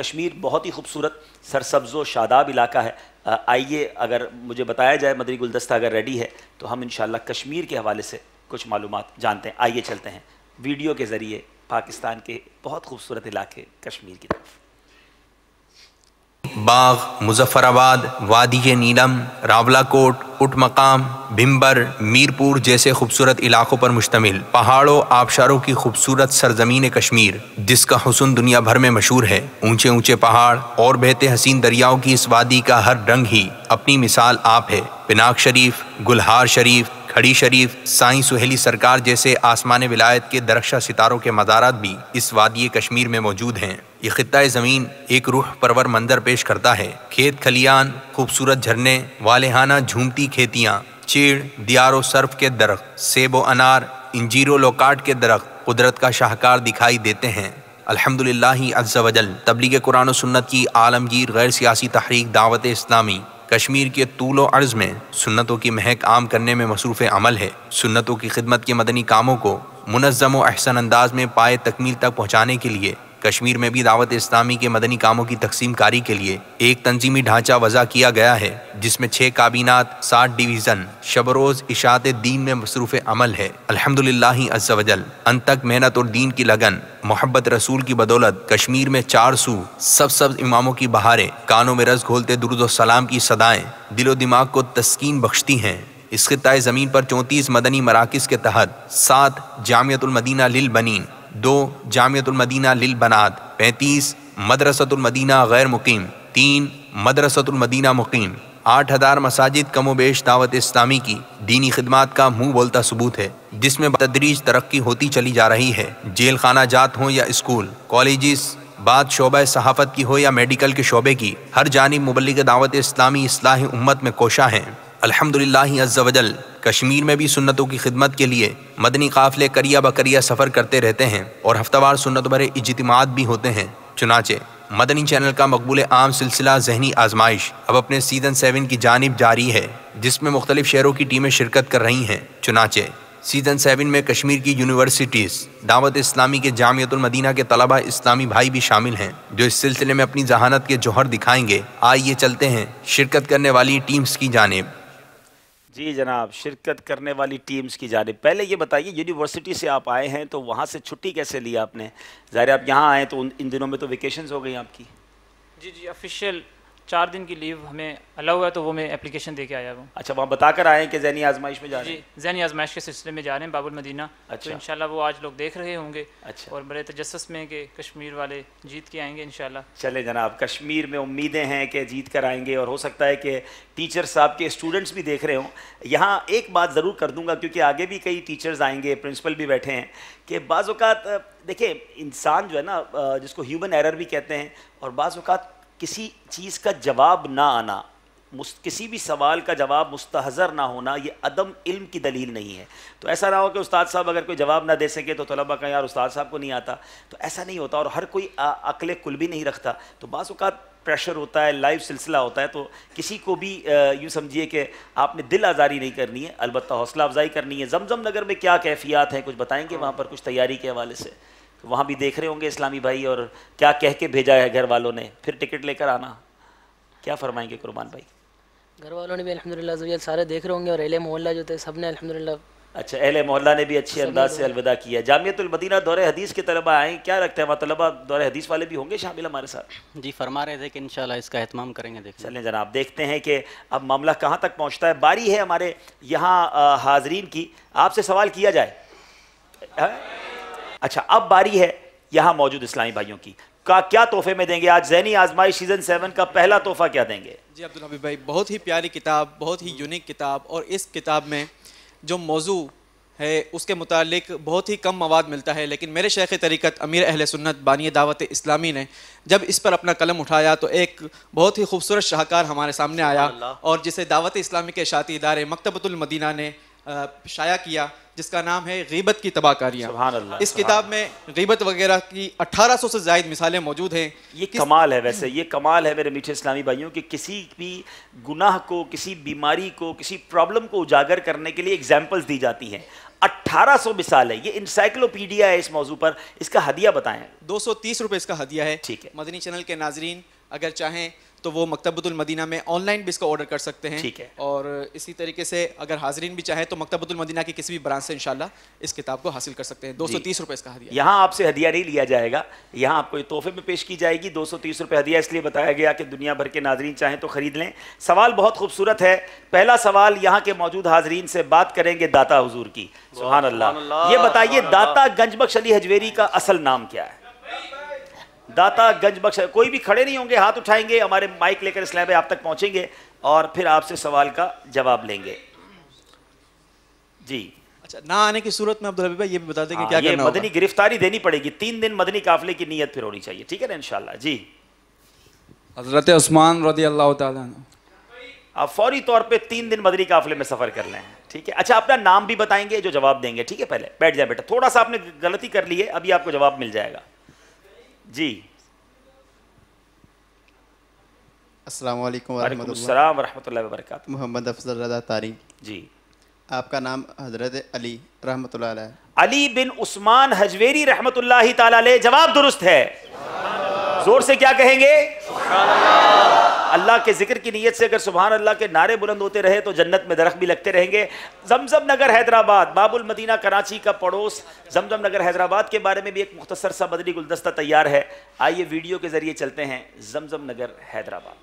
कश्मीर बहुत ही खूबसूरत सरसब्ज़ व शादाब इलाका है। आइए, अगर मुझे बताया जाए मदनी गुलदस्ता अगर रेडी है तो हम इंशाल्लाह कश्मीर के हवाले से कुछ मालूमात जानते हैं। आइए चलते हैं वीडियो के ज़रिए पाकिस्तान के बहुत खूबसूरत इलाके कश्मीर की तरफ। बाग, मुजफ्फराबाद, वादी नीलम, रावलाकोट, उट मकाम, भिम्बर, मीरपुर जैसे खूबसूरत इलाकों पर मुश्तमिल पहाड़ों, आबशारों की खूबसूरत सरजमीन कश्मीर, जिसका हुस्न दुनिया भर में मशहूर है। ऊंचे ऊंचे पहाड़ और बहते हसीन दरियाओं की इस वादी का हर रंग ही अपनी मिसाल आप है। पिनाक शरीफ, गुलहार शरीफ, खड़ी शरीफ, साईं सुहेली सरकार जैसे आसमान विलायत के दरख्शा सितारों के मज़ारात भी इस वादी कश्मीर में मौजूद हैं। ये खित्ता ज़मीन एक रूह परवर मंजर पेश करता है। खेत खलियान, खूबसूरत झरने, वालेहाना झूमती खेतियाँ, चीड़, दियारो सर्फ के दरख्त, सेब व अनार, इंजीरो लोकाट के दरख्त कुदरत का शाहकार दिखाई देते हैं। अल्हम्दुलिल्लाह अज़्ज़ा वजल तबलीग कुरान व सुन्नत की आलमगीर गैर सियासी तहरीक दावत इस्लामी कश्मीर के तूलो अर्ज़ में सुन्नतों की महक आम करने में मसरूफ़ अमल है। सुन्नतों की खिदमत के मदनी कामों को मुनज़्ज़म व अहसन अंदाज में पाए तकमील तक पहुँचाने के लिए कश्मीर में भी दावत इस्लामी के मदनी कामों की तकसीम कारी के लिए एक तंजीमी ढांचा वज़ा किया गया है, जिसमें छः काबीनात, सात डिवीज़न शबरोज़ इशात दीन में मसरूफ़ अमल है। अल्हम्दुलिल्लाह अज़्ज़ा वजल अनतक मेहनत और दीन की लगन, मोहब्बत रसूल की बदौलत कश्मीर में चार सू सब सब्ज इमामों की बहारें, कानों में रस घोलते दुरूद व सलाम की सदाएँ दिलो दिमाग को तस्कीन बख्शती हैं। इस खित्ता ज़मीन पर चौंतीस मदनी मराकज़ के तहत सात जामिअतुल मदीना लिल बनीन, दो जामिअतुल मदीना लिल बनात, पैंतीस मदरसतुल मदीना गैर मुकीम, तीन मदरसतुल मदीना मुकीम, आठ हज़ार मसाजिद कमोबेश दावत इस्लामी की दीनी खिदमात का मुँह बोलता सबूत है, जिसमें बतदरीज तरक्की होती चली जा रही है। जेल खाना जात हों या स्कूल कॉलेजेस, बात शोबा सहाफ़त की हो या मेडिकल के शोबे की, हर जानिब मुबल्लिग दावत इस्लामी इस्लाह उम्मत में कोशा हैं। अल्हम्दुलिल्लाह अज़्ज़ा वजल कश्मीर में भी सुन्नतों की खिदमत के लिए मदनी काफ़िले करिया बकरिया सफ़र करते रहते हैं और हफ्तावार सुन्नत भरे इज्तिमाआत भी होते हैं। चुनाचे मदनी चैनल का मकबूल आम सिलसिला ज़हनी आजमाइश अब अपने सीज़न सेवन की जानिब जारी है, जिसमें मुख्तलिफ शहरों की टीमें शिरकत कर रही हैं। चुनाचे सीज़न सेवन में कश्मीर की यूनिवर्सिटीज़, दावत इस्लामी के जामिअतुल मदीना के तलबा, इस्लामी भाई भी शामिल हैं जो इस सिलसिले में अपनी जहानत के जौहर दिखाएंगे। आइए चलते हैं शिरकत करने वाली टीम्स की जानिब। जी जनाब, शिरकत करने वाली टीम्स की जानिब। पहले ये बताइए, यूनिवर्सिटी से आप आए हैं तो वहाँ से छुट्टी कैसे ली आपने? ज़ाहिर आप यहाँ आए तो इन दिनों में तो वेकेशंस हो गई आपकी। जी जी, ऑफिशियल चार दिन की लीव हमें अलाउ है, तो वो मैं एप्लीकेशन दे के आया हूँ। अच्छा, वहाँ बताकर आए कि ज़हनी आजमाइश में जा रहे हैं? जी, ज़हनी आजमाइश के सिलसिले में जा रहे हैं बाबुल मदीना। अच्छा। तो इंशाल्लाह वो आज लोग देख रहे होंगे। अच्छा। और बड़े तजस्सुस में कि कश्मीर वाले जीत के आएंगे इंशाल्लाह। चले जनाब, कश्मीर में उम्मीदें हैं कि जीत कर आएंगे और हो सकता है कि टीचर साहब के स्टूडेंट्स भी देख रहे हों। यहाँ एक बात ज़रूर कर दूँगा क्योंकि आगे भी कई टीचर्स आएंगे, प्रिंसिपल भी बैठे हैं, कि बाज़ औक़ात देखिए इंसान जो है ना, जिसको ह्यूमन एरर भी कहते हैं, और बाज़ औक़ात किसी चीज़ का जवाब ना आना, किसी भी सवाल का जवाब मुस्तहज़र ना होना, ये अदम इल्म की दलील नहीं है। तो ऐसा ना हो कि उस्ताद साहब अगर कोई जवाब ना दे सके तो तलबा कहें यार उस्ताद साहब को नहीं आता, तो ऐसा नहीं होता। और हर कोई अकल कुल भी नहीं रखता, तो बाज़ औक़ात प्रेशर होता है, लाइव सिलसिला होता है, तो किसी को भी यूँ समझिए कि आपने दिल आज़ारी नहीं करनी है, अलबत्ता हौसला अफजाई करनी है। जमजम नगर में क्या कैफियत हैं कुछ बताएँगे? वहाँ पर कुछ तैयारी के हवाले से वहाँ भी देख रहे होंगे इस्लामी भाई, और क्या कह के भेजा है घर वालों ने, फिर टिकट लेकर आना, क्या फरमाएंगे कुर्बान भाई? घर वालों ने भी अल्हम्दुलिल्लाह सारे देख रहे होंगे, और अहले मोहल्ला जो थे सब ने अल्हम्दुलिल्लाह। अच्छा, अहले मोहल्ला ने भी अच्छे अंदाज से अलविदा किया। जामियतुल मदीना दौरे हदीस के तलबा आए, क्या रखते हैं वहाँ तलबा दौरे हदीस वाले भी होंगे शामिल हमारे साथ? जी, फरमा रहे थे कि इंशाल्लाह इसका एहतमाम करेंगे। देखिए चलें जनाब, देखते हैं कि अब मामला कहाँ तक पहुँचता है। बारी है हमारे यहाँ हाजरीन की, आपसे सवाल किया जाए। अच्छा, अब बारी है यहाँ मौजूद इस्लामी भाइयों की, का क्या तोहफे में देंगे आज? ज़हनी आजमाइश सीज़न सेवन का पहला तोहफ़ा क्या देंगे? जी अब्दुल हबीब भाई, बहुत ही प्यारी किताब, बहुत ही यूनिक किताब, और इस किताब में जो मौजू है उसके मुतालिक बहुत ही कम मवाद मिलता है, लेकिन मेरे शेख तरीक़त अमीर अहले सुन्नत बानी दावत इस्लामी ने जब इस पर अपना कलम उठाया तो एक बहुत ही खूबसूरत शाहकार हमारे सामने आया, और जिसे दावत इस्लामी के इशाती इदारे मकतबतुल मदीना ने शाया किया, जिसका नाम है गीबत की तबाहकारियाँ। सुभान अल्लाह। इस किताब में गीबत वगैरह की अठारह सौ से ज़ायद मिसालें मौजूद हैं। ये कमाल है, वैसे ये कमाल है मेरे मीठे इस्लामी भाइयों कि किसी भी गुनाह को, किसी बीमारी को, किसी प्रॉब्लम को उजागर करने के लिए एग्जाम्पल्स दी जाती हैं। अठारह सौ मिसाल है, ये इंसाइक्लोपीडिया है इस मौजू पर। इसका हदिया बताएँ। दो सौ तीस रुपये इसका हदिया है। ठीक है, मदनी चैनल के नाजरीन अगर चाहें तो वो मकतबतुल मदीना में ऑनलाइन भी इसका ऑर्डर कर सकते हैं। ठीक है, और इसी तरीके से अगर हाजरीन भी चाहे तो मकतबतुल मदीना की किसी भी ब्रांच से इंशाल्लाह इस किताब को हासिल कर सकते हैं। दो सौ तीस रुपये इसका हदिया। यहाँ आपसे हदिया नहीं लिया जाएगा, यहाँ आपको ये तोहफे में पेश की जाएगी। दो सौ तीस रुपये हदिया इसलिए बताया गया कि दुनिया भर के नाजरीन चाहें तो खरीद लें। सवाल बहुत खूबसूरत है। पहला सवाल यहाँ के मौजूद हाजरीन से बात करेंगे दाता हुजूर की। सुभान अल्लाह। ये बताइए दाता गंजबख्श अली हजवेरी का असल नाम क्या है? दाता गंजबख्श। कोई भी खड़े नहीं होंगे, हाथ उठाएंगे, हमारे माइक लेकर इस्लाम आप तक पहुंचेंगे और फिर आपसे सवाल का जवाब लेंगे। जी। अच्छा, ना आने की सूरत में अब्दुल हबीब भाई ये भी बता दें कि क्या ये करना मदनी होगा? गिरफ्तारी देनी पड़ेगी। तीन दिन मदनी काफिले की नीयत फिर होनी चाहिए, ठीक है ना, इंशाल्लाह। जी। हजरत उस्मान रज़ी अल्लाह तआला अन्हु, आप फौरी तौर पर तीन दिन मदनी काफिले में सफर कर लें, ठीक है। अच्छा, अपना नाम भी बताएंगे जो जवाब देंगे, ठीक है। पहले बैठ जाए बेटा, थोड़ा सा आपने गलती कर ली है, अभी आपको जवाब मिल जाएगा। जी। अस्सलाम वालेकुम रहमतुल्लाहि व बरकातहू। मोहम्मद अफजल रज़ा तारिक। जी। आपका नाम हजरत अली रहमतुल्लाहि अलैह, अली बिन उस्मान हजवेरी रहमतुल्लाहि ताला अलैह। जवाब दुरुस्त है। जोर से क्या कहेंगे? अल्लाह के जिक्र की नीयत से अगर सुभान अल्लाह के नारे बुलंद होते रहे तो जन्नत में दरख्त भी लगते रहेंगे। जमजम नगर हैदराबाद, बाबुल मदीना कराची का पड़ोस, जमजम नगर हैदराबाद के बारे में भी एक मुख्तसर सा बदरी गुलदस्ता तैयार है। आइए वीडियो के जरिए चलते हैं जमजम नगर हैदराबाद।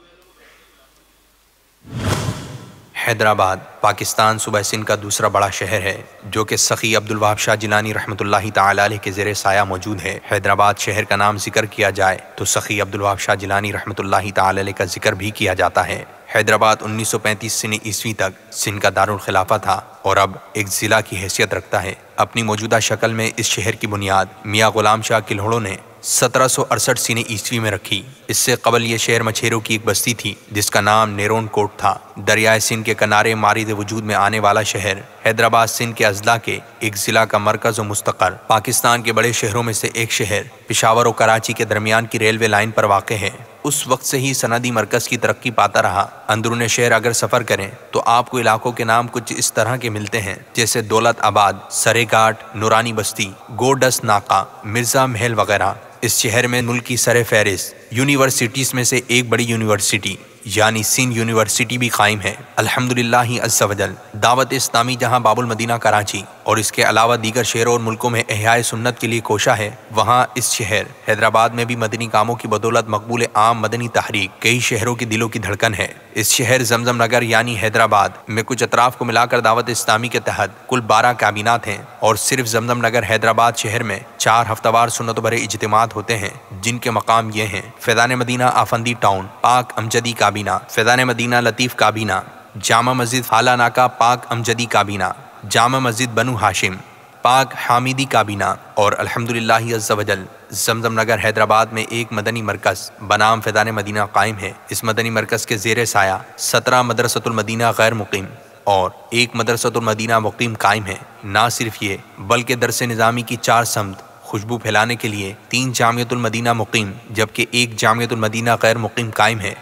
हैदराबाद पाकिस्तान सूबा सिंध का दूसरा बड़ा शहर है, जो कि सखी अब्दुल वहाब शाह जिलानी रहमतुल्लाहि ताला अलैह के ज़ेरे साया मौजूद है। हैदराबाद शहर का नाम जिक्र किया जाए तो सखी अब्दुल वहाब शाह जिलानी रहमतुल्लाहि ताला अलैह का जिक्र भी किया जाता है। हैदराबाद उन्नीस सौ पैंतीस ईस्वी तक सिंध का दारुल खिलाफा था और अब एक ज़िला की हैसियत रखता है। अपनी मौजूदा शक्ल में इस शहर की बुनियाद मियाँ गुलाम शाह किल्हड़ों ने सत्रह सौ अड़सठ सीने ईस्वी में रखी। इससे कबल ये शहर मछेरों की एक बस्ती थी जिसका नाम नेरोन कोट था। दरियाए सिंध के किनारे मारिद वजूद में आने वाला शहर हैदराबाद सिंध के अजला के एक ज़िला का मरकज़ और मुस्तक़र पाकिस्तान के बड़े शहरों में से एक शहर पेशावर और कराची के दरमियान की रेलवे लाइन पर वाक़ है। उस वक्त से ही सनदी मरकज़ की तरक्की पाता रहा। अंदरून शहर अगर सफ़र करें तो आपको इलाकों के नाम कुछ इस तरह के मिलते हैं, जैसे दौलत आबाद, सरेघाट, नूरानी बस्ती, गोडस नाका, मिर्ज़ा महल वगैरह। इस शहर में मुल्क की सर फहरिस्त यूनिवर्सिटीज़ में से एक बड़ी यूनिवर्सिटी यानी सिंध यूनिवर्सिटी भी कायम है अल्हम्दुलिल्लाह अज़्ज़ा वजल। दावत इस्लामी जहाँ बाबुल मदीना कराची और इसके अलावा दीगर शहरों और मुल्कों में एहयाए सुन्नत के लिए कोशा है, वहाँ इस शहर हैदराबाद में भी मदनी कामों की बदौलत मकबूल आम मदनी तहरीक कई शहरों के दिलों की धड़कन है। इस शहर जमजम नगर यानी हैदराबाद में कुछ अतराफ को मिलाकर दावत इस्लामी के तहत कुल बारह काबीनात हैं और सिर्फ जमजम नगर हैदराबाद शहर में चार हफ्तावार सुन्नत भरे इज्तिमात होते हैं जिनके मकाम ये हैं: फैज़ान मदीना आफंदी टाउन पाक अमजदी काबीना, फैज़ान मदीना लतीफ़ काबीना, जामा मस्जिद फाला नाका पाक अमजदी काबीना, जामा मस्जिद बनु हाशिम पाक हामिदी काबीना और अल्हम्दुलिल्लाह अज़्ज़ा वजल जमजम नगर हैदराबाद में एक मदनी मरकज़ बनाम फैज़ान मदीना कायम है। इस मदनी मरकज़ के ज़ेर साया सत्रह मदरसतुल मदीना गैर मुक़ीम और एक मदरसतुल मदीना मुक़ीम कायम है। ना सिर्फ ये बल्कि दरस निज़ामी की चार समत खुशबू फैलाने के लिए तीन जामियतुल मदीना मुक़ीम जबकि एक जामियतुल मदीना गैर मुक़ीम कायम है।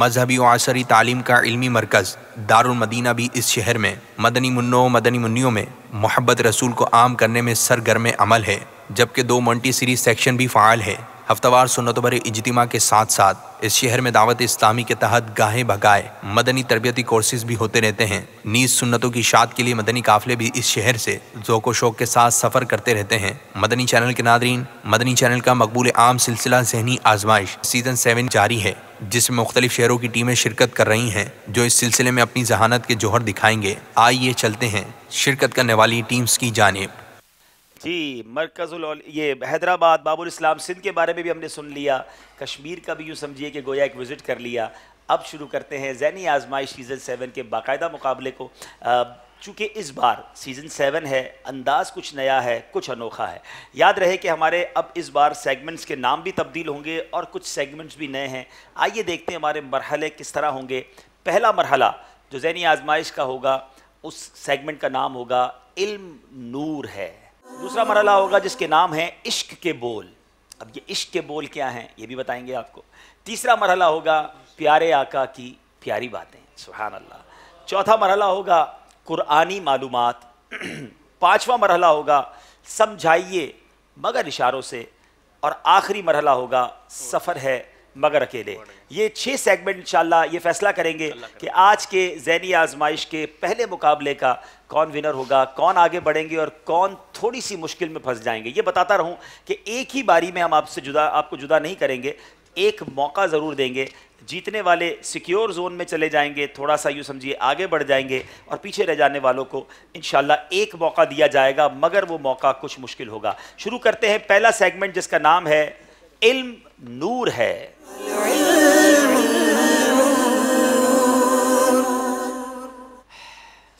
मजहबी और असरी तालीम का इल्मी मरकज़ दारुल मदीना भी इस शहर में मदनी मुन्नों मदनी मुन्नियों में मोहब्बत रसूल को आम करने में सरगर्म अमल है जबकि दो मोंटेसरी सेक्शन भी फ़ाल है। हफ्तावार सुन्नत भरे इज्तिमा के साथ साथ इस शहर में दावत इस्लामी के तहत गाहे भगाए मदनी तरबियती कोर्सेज भी होते रहते हैं। नीज सुन्नतों की शाद के लिए मदनी काफिले भी इस शहर से ज़ोक व शौक के साथ सफ़र करते रहते हैं। मदनी चैनल के नादरीन, मदनी चैनल का मकबूल आम सिलसिला जहनी आजमाइश सीज़न सेवन जारी है जिसमें मुख्तलिफ शहरों की टीमें शिरकत कर रही हैं जो इस सिलसिले में अपनी जहानत के जोहर दिखाएंगे। आइए चलते हैं शिरकत करने वाली टीम्स की जानिब। जी, मरकज़ुल ये हैदराबाद बाबुल इस्लाम सिंध के बारे में भी हमने सुन लिया, कश्मीर का भी यूँ समझिए कि गोया एक विज़िट कर लिया। अब शुरू करते हैं ज़हनी आजमाइश सीज़न सेवन के बाकायदा मुकाबले को। चूँकि इस बार सीज़न सेवन है, अंदाज़ कुछ नया है, कुछ अनोखा है। याद रहे कि हमारे अब इस बार सेगमेंट्स के नाम भी तब्दील होंगे और कुछ सेगमेंट्स भी नए हैं। आइए देखते हैं हमारे मरहले किस तरह होंगे। पहला मरहला जो ज़हनी आजमाइश का होगा उस सेगमेंट का नाम होगा इल्म नूर है। दूसरा मरहला होगा जिसके नाम है इश्क के बोल। अब ये इश्क के बोल क्या हैं ये भी बताएंगे आपको। तीसरा मरहला होगा प्यारे आका की प्यारी बातें, सुभान अल्लाह। चौथा मरहला होगा कुरानी मालूमात। पांचवा मरहला होगा समझाइए मगर इशारों से और आखिरी मरहला होगा सफ़र है मगर अकेले। ये छः सेगमेंट इंशाल्लाह ये फैसला करेंगे कि आज के ज़हनी आजमाइश के पहले मुकाबले का कौन विनर होगा, कौन आगे बढ़ेंगे और कौन थोड़ी सी मुश्किल में फंस जाएंगे। ये बताता रहूं कि एक ही बारी में हम आपसे जुदा आपको जुदा नहीं करेंगे, एक मौका ज़रूर देंगे। जीतने वाले सिक्योर जोन में चले जाएंगे, थोड़ा सा यूँ समझिए आगे बढ़ जाएंगे और पीछे रह जाने वालों को इंशाल्लाह एक मौका दिया जाएगा मगर वो मौका कुछ मुश्किल होगा। शुरू करते हैं पहला सेगमेंट जिसका नाम है इल्म नूर है।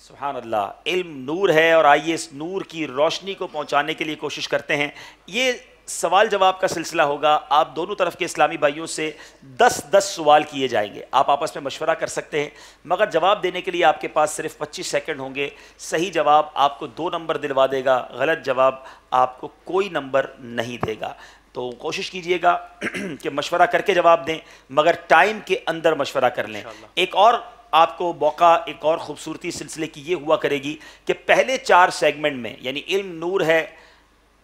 सुभान अल्लाह, इल्म नूर है और आइए इस नूर की रोशनी को पहुंचाने के लिए कोशिश करते हैं। ये सवाल जवाब का सिलसिला होगा। आप दोनों तरफ के इस्लामी भाइयों से दस दस सवाल किए जाएंगे। आप आपस में मशवरा कर सकते हैं मगर जवाब देने के लिए आपके पास सिर्फ पच्चीस सेकंड होंगे। सही जवाब आपको दो नंबर दिलवा देगा, गलत जवाब आपको कोई नंबर नहीं देगा। तो कोशिश कीजिएगा कि मशवरा करके जवाब दें मगर टाइम के अंदर मशवरा कर लें। एक और आपको मौका, एक और ख़ूबसूरती सिलसिले की ये हुआ करेगी कि पहले चार सेगमेंट में यानी इल्म नूर है,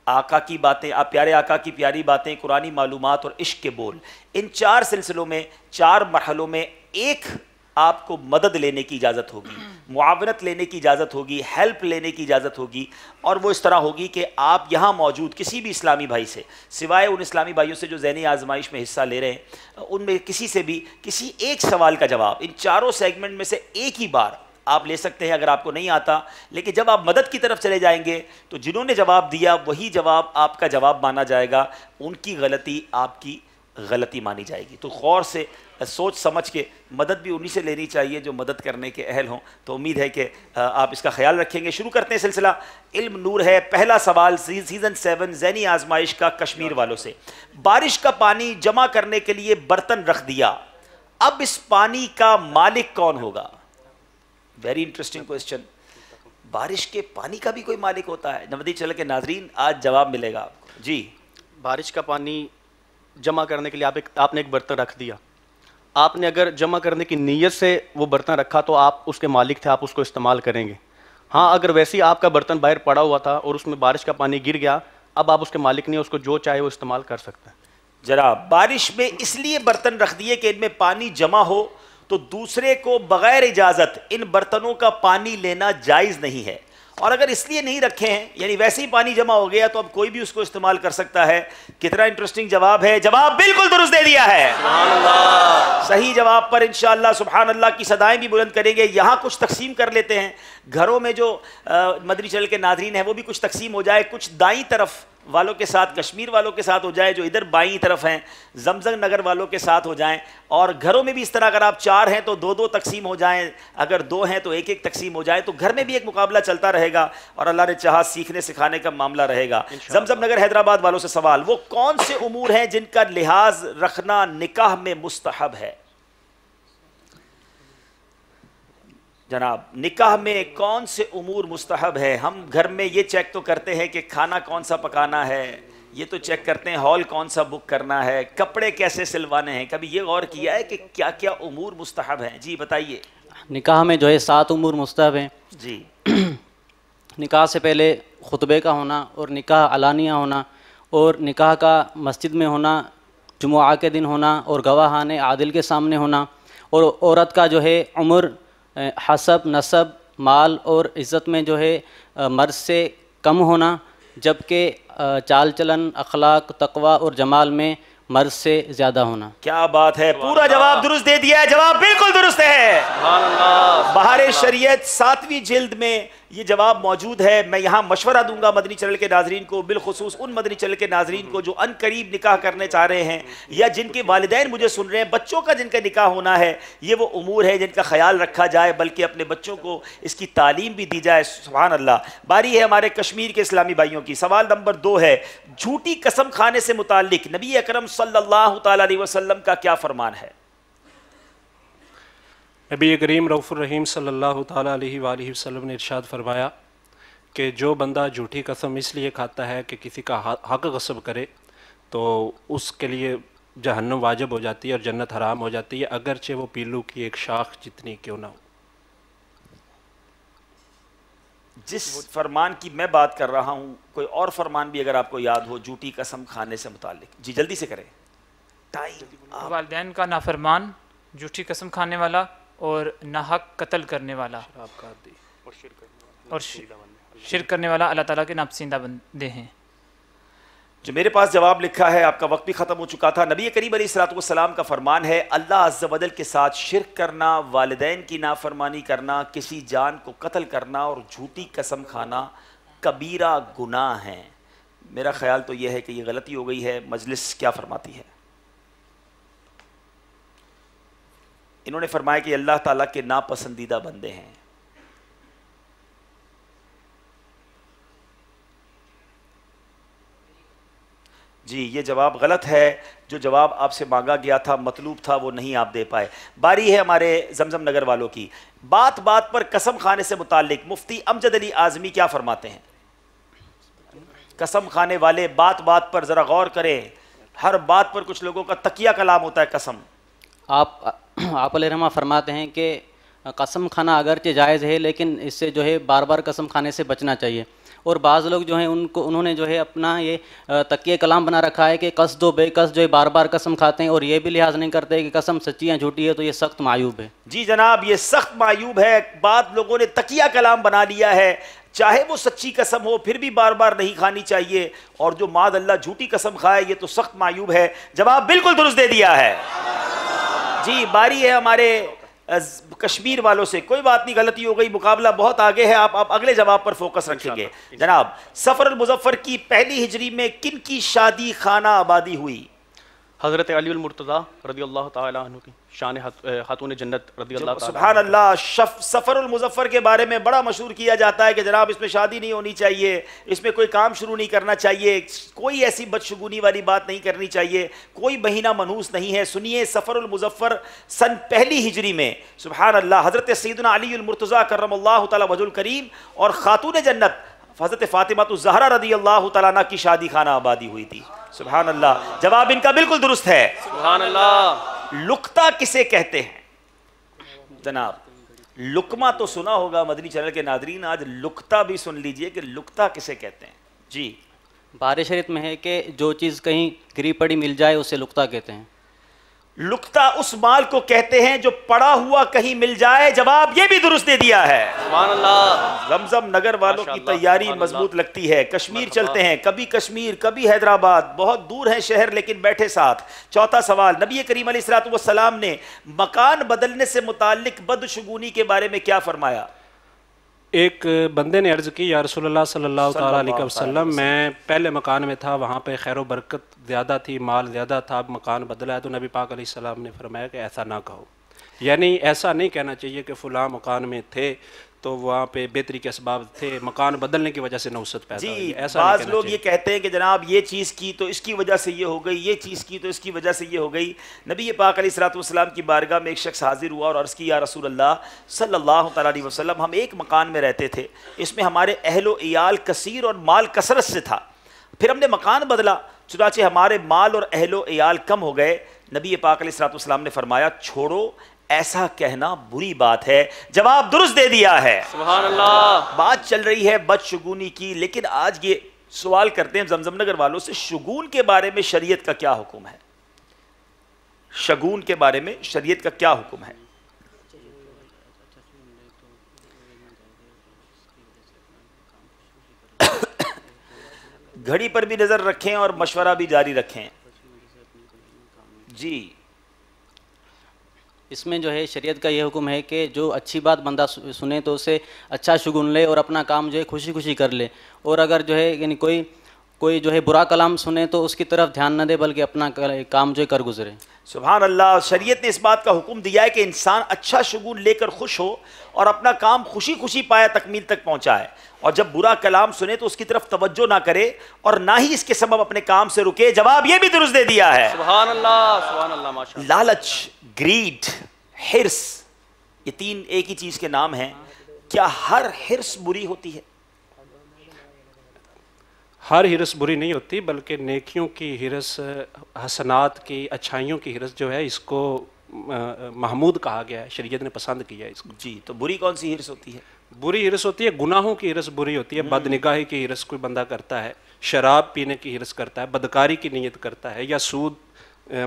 आका की बातें, आप प्यारे आका की प्यारी बातें, कुरानी मालूमात और इश्क के बोल, इन चार सिलसिलों में चार मरहलों में एक आपको मदद लेने की इजाज़त होगी, मुआवनत लेने की इजाज़त होगी, हेल्प लेने की इजाज़त होगी। और वो इस तरह होगी कि आप यहाँ मौजूद किसी भी इस्लामी भाई से, सिवाय उन इस्लामी भाइयों से जो ज़हनी आजमाइश में हिस्सा ले रहे हैं, उनमें किसी से भी किसी एक सवाल का जवाब इन चारों सेगमेंट में से एक ही बार आप ले सकते हैं अगर आपको नहीं आता। लेकिन जब आप मदद की तरफ चले जाएंगे तो जिन्होंने जवाब दिया वही जवाब आपका जवाब माना जाएगा, उनकी गलती आपकी गलती मानी जाएगी। तो गौर से सोच समझ के मदद भी उन्हीं से लेनी चाहिए जो मदद करने के अहल हों। तो उम्मीद है कि आप इसका ख्याल रखेंगे। शुरू करते हैं सिलसिला इल्म नूर है। पहला सवाल सीज़न सेवन ज़हनी आजमाइश का कश्मीर वालों से। बारिश का पानी जमा करने के लिए बर्तन रख दिया, अब इस पानी का मालिक कौन होगा? Very interesting question. बारिश के पानी का भी कोई मालिक होता है? नमदी चल के नाजरीन आज जवाब मिलेगा आपको। जी, बारिश का पानी जमा करने के लिए आप एक आपने एक बर्तन रख दिया, आपने अगर जमा करने की नीयत से वो बर्तन रखा तो आप उसके मालिक थे, आप उसको इस्तेमाल करेंगे। हाँ, अगर वैसे ही आपका बर्तन बाहर पड़ा हुआ था और उसमें बारिश का पानी गिर गया, अब आप उसके मालिक नहीं, उसको जो चाहे वो इस्तेमाल कर सकते हैं। जरा बारिश में इसलिए बर्तन रख दिए कि इनमें पानी जमा हो तो दूसरे को बगैर इजाज़त इन बर्तनों का पानी लेना जायज़ नहीं है। और अगर इसलिए नहीं रखे हैं यानी वैसे ही पानी जमा हो गया तो अब कोई भी उसको इस्तेमाल कर सकता है। कितना इंटरेस्टिंग जवाब है। जवाब बिल्कुल दुरुस्त दे दिया है। सुभान अल्लाह। सही जवाब पर इंशाअल्लाह सुभान अल्लाह की सदाएं भी बुलंद करेंगे। यहाँ कुछ तकसीम कर लेते हैं, घरों में जो मदनी चैनल के नाजरीन हैं वो भी कुछ तकसीम हो जाए, कुछ दाईं तरफ वालों के साथ, कश्मीर वालों के साथ हो जाए जो इधर बाईं तरफ हैं, जमजम नगर वालों के साथ हो जाएं। और घरों में भी इस तरह अगर आप चार हैं तो दो दो तकसीम हो जाएं, अगर दो हैं तो एक एक तकसीम हो जाए, तो घर में भी एक मुकाबला चलता रहेगा और अल्लाह ने चाहा सीखने सिखाने का मामला रहेगा। जमजम नगर हैदराबाद वालों से सवाल, वो कौन से उमूर हैं जिनका लिहाज रखना निकाह में मुस्तहब है? जनाब निकाह में कौन से उमूर मुस्तहब है? हम घर में ये चेक तो करते हैं कि खाना कौन सा पकाना है, ये तो चेक करते हैं हॉल कौन सा बुक करना है, कपड़े कैसे सिलवाने हैं, कभी ये गौर किया है कि क्या क्या उमूर मुस्तहब हैं? जी बताइए। निकाह में जो है सात उमूर मुस्तहब हैं जी। निकाह से पहले खुतबे का होना और निकाह अलानिया होना और निकाह का मस्जिद में होना, जुमुआ के दिन होना और गवाहाने आदिल के सामने होना, और औरत का जो है उम्र, हसब, नसब, माल और इज़्ज़त में जो है मर्द से कम होना, जबकि चाल चलन, अखलाक, तकवा और जमाल में मर्द से ज़्यादा होना। क्या बात है, पूरा जवाब दुरुस्त दे दिया है। जवाब बिल्कुल दुरुस्त है। बहारे शरीयत सातवीं जिल्द में ये जवाब मौजूद है। मैं यहाँ मशवरा दूंगा मदनी चैनल के नाजरीन को, बिलखुसूस उन मदनी चैनल के नाजरीन को जो अनकरीब निकाह करने चाह रहे हैं या जिनके वालिदैन मुझे सुन रहे हैं, बच्चों का जिनका निकाह होना है, ये वो उमूर है जिनका ख्याल रखा जाए, बल्कि अपने बच्चों को इसकी तालीम भी दी जाए। सुभान अल्लाह। बारी है हमारे कश्मीर के इस्लामी भाइयों की। सवाल नंबर दो है, झूठी कसम खाने से मुतालिक नबी अकरम सल्लल्लाहु अलैहि वसल्लम का क्या फरमान है? नबी करीम रऊफ़ुर रहीम सल्लल्लाहु ताला अलैहि वालैहि वसल्लम ने इरशाद फरमाया कि जो बंदा झूठी कसम इसलिए खाता है कि किसी का हक गस्ब करे तो उसके लिए जहन्नम वाजिब हो जाती है और जन्नत हराम हो जाती है, अगरचे वो पीलू की एक शाख जितनी क्यों ना हो। जिस फरमान की मैं बात कर रहा हूँ, कोई और फरमान भी अगर आपको याद हो झूठी कसम खाने से मुतालिक? जी जल्दी से करें। वालिदैन का नाफरमान, झूठी कसम खाने वाला और नाहक कत्ल करने वाला और शिर्क करने वाला अल्लाह ताला के नापसंदीदा बंदे हैं। जो मेरे पास जवाब लिखा है, आपका वक्त भी ख़त्म हो चुका था। नबी करीम अलैहिस्सलाम का फरमान है, अल्लाह अज़्ज़ा वजल के साथ शिर्क करना, वालिदैन की नाफरमानी करना, किसी जान को कत्ल करना और झूठी कसम खाना कबीरा गुनाह है। मेरा ख्याल तो यह है कि यह गलती हो गई है। मजलिस क्या फरमाती है? इन्होंने फरमाया कि अल्लाह ताला के नापसंदीदा बंदे हैं। जी ये जवाब गलत है। जो जवाब आपसे मांगा गया था, मतलूब था, वो नहीं आप दे पाए। बारी है हमारे जमजम नगर वालों की। बात बात पर कसम खाने से मुतालिक मुफ्ती अमजद अली आज़मी क्या फरमाते हैं? कसम खाने वाले, बात बात पर ज़रा गौर करें, हर बात पर कुछ लोगों का तकिया कलाम होता है कसम। आप आप अलैहिस्सलाम फरमाते हैं कि कसम खाना अगरचे जायज़ है लेकिन इससे जो है बार बार कसम खाने से बचना चाहिए। और बाज़ लोग जो हैं उनको उन्होंने जो है अपना ये तकिए कलाम बना रखा है कि कस दो बेकस जो है बार बार कसम खाते हैं और ये भी लिहाज नहीं करते कि कसम सच्ची है झूठी है, तो ये सख्त मायूब है। जी जनाब ये सख्त मायूब है। बाद लोगों ने तकिया कलाम बना लिया है, चाहे वो सच्ची कसम हो फिर भी बार बार नहीं खानी चाहिए, और जो माद अल्लाह झूठी कसम खाए ये तो सख्त मायूब है। जवाब बिल्कुल दुरुस्त दे दिया है। जी बारी है हमारे कश्मीर वालों से। कोई बात नहीं, गलती हो गई, मुकाबला बहुत आगे है। आप आप अगले जवाब पर फोकस रखेंगे। जनाब सफर मुजफ्फर की पहली हिजरी में किन की शादी खाना आबादी हुई? हजरत अली अल मुर्तज़ा रदी अल्लाह ताला अन्हु की शान खातून जन्नत रदी अल्लाह ताला। सुभान अल्लाह। सफर मुजफ्फर के बारे में बड़ा मशहूर किया जाता है कि जनाब इसमें शादी नहीं होनी चाहिए, इसमें कोई काम शुरू नहीं करना चाहिए, कोई ऐसी बदशगुनी वाली बात नहीं करनी चाहिए, कोई महीना मनहूस नहीं है। सुनिए सफर मुजफ्फर सन पहली हिजरी में सुभान अल्लाह हजरत सैयदना अली अल मुर्तज़ा करमल्लाहु तआला वजहुल करीम और खातून जन्नत हज़रत फातिमातु ज़हरा रदी अल्लाह तआला अन्हा की शादी खाना आबादी हुई थी। सुभान अल्लाह। जवाब इनका बिल्कुल दुरुस्त है। सुभान अल्लाह। लुकता किसे कहते हैं? जनाब लुकमा तो सुना होगा मदनी चैनल के नाजरीन, आज लुकता भी सुन लीजिए कि लुकता किसे कहते हैं। जी बारे शरीत में है कि जो चीज़ कहीं गिरी पड़ी मिल जाए उसे लुक्ता कहते हैं। लुक्ता उस माल को कहते हैं जो पड़ा हुआ कहीं मिल जाए। जवाब ये भी दुरुस्त दे दिया है। सुभान अल्लाह। रमजम नगर वालों की तैयारी मजबूत लगती है। कश्मीर चलते हैं, कभी कश्मीर कभी हैदराबाद, बहुत दूर है शहर लेकिन बैठे साथ। चौथा सवाल, नबी करीम अलैहिस्सलाम ने मकान बदलने से मुतालिक बदशगुनी के बारे में क्या फरमाया? एक बंदे ने अर्ज़ की, या रसूलल्लाह सल्लल्लाहु अलैहि वसल्लम, मैं पहले मकान में था, वहाँ पे खैर बरकत ज़्यादा थी, माल ज़्यादा था, अब मकान बदला है। तो नबी पाक अलैहिस्सलाम ने फरमाया कि ऐसा ना कहो, यानी ऐसा नहीं कहना चाहिए कि फ़लाँ मकान में थे तो वहाँ पे बेहतरी के असबाब थे, मकान बदलने की वजह से नौसत पैदा हुई। ऐसा बाज़ लोग ये कहते हैं कि जनाब ये चीज़ की तो इसकी वजह से ये हो गई, ये चीज़ की तो इसकी वजह से ये हो गई। नबी पाक अलैहिस्सलाम की बारगाह में एक शख्स हाजिर हुआ और अर्ज़ की, या रसूल अल्लाह सल्लल्लाहु अलैहि वसल्लम, हम एक मकान में रहते थे, इसमें हमारे अहलो इयाल कसीर और माल कसरत से था, फिर हमने मकान बदला, चुनाचे हमारे माल और अहलो इयाल कम हो गए। नबी पाक अलैहिस्सलाम ने फरमाया, छोड़ो, ऐसा कहना बुरी बात है। जवाब दुरुस्त दे दिया है। सुभान अल्लाह। बात चल रही है बदशगुनी की, लेकिन आज ये सवाल करते हैं जमजम नगर वालों से, शगुन के बारे में शरीयत का क्या हुक्म है? शगुन के बारे में शरीयत का क्या हुक्म है? घड़ी पर भी नजर रखें और मशवरा भी जारी रखें। जी, इसमें जो है शरीयत का यह हुक्म है कि जो अच्छी बात बंदा सुने तो उसे अच्छा शुगुन ले और अपना काम जो है खुशी खुशी कर ले, और अगर जो है यानी कोई कोई जो है बुरा कलाम सुने तो उसकी तरफ ध्यान न दे बल्कि अपना काम जो है कर गुजरे। सुभान अल्लाह। शरीयत ने इस बात का हुक्म दिया है कि इंसान अच्छा शुगुन लेकर खुश हो और अपना काम खुशी खुशी पाया तकमील तक पहुँचाए, और जब बुरा कलाम सुने तो उसकी तरफ तवज्जो ना करे और ना ही इसके सबब अपने काम से रुके। जवाब ये भी दुरुस्त दे दिया है। सुभान अल्लाह, सुभान अल्लाह, माशाअल्लाह। लालच, ग्रीड, हिर्स, ये तीन एक ही चीज के नाम हैं। क्या हर हिर्स बुरी होती है? हर हिरस बुरी नहीं होती, बल्कि नेकियों की हिरस, हसनात की, अच्छाइयों की हिरस जो है, इसको महमूद कहा गया है, शरीयत ने पसंद किया इसको। जी, तो बुरी कौन सी हिरस होती है? बुरी हिरस होती है गुनाहों की हिरस बुरी होती है, बदनिगाही की हिरस कोई बंदा करता है, शराब पीने की हिरस करता है, बदकारी की नीयत करता है, या सूद,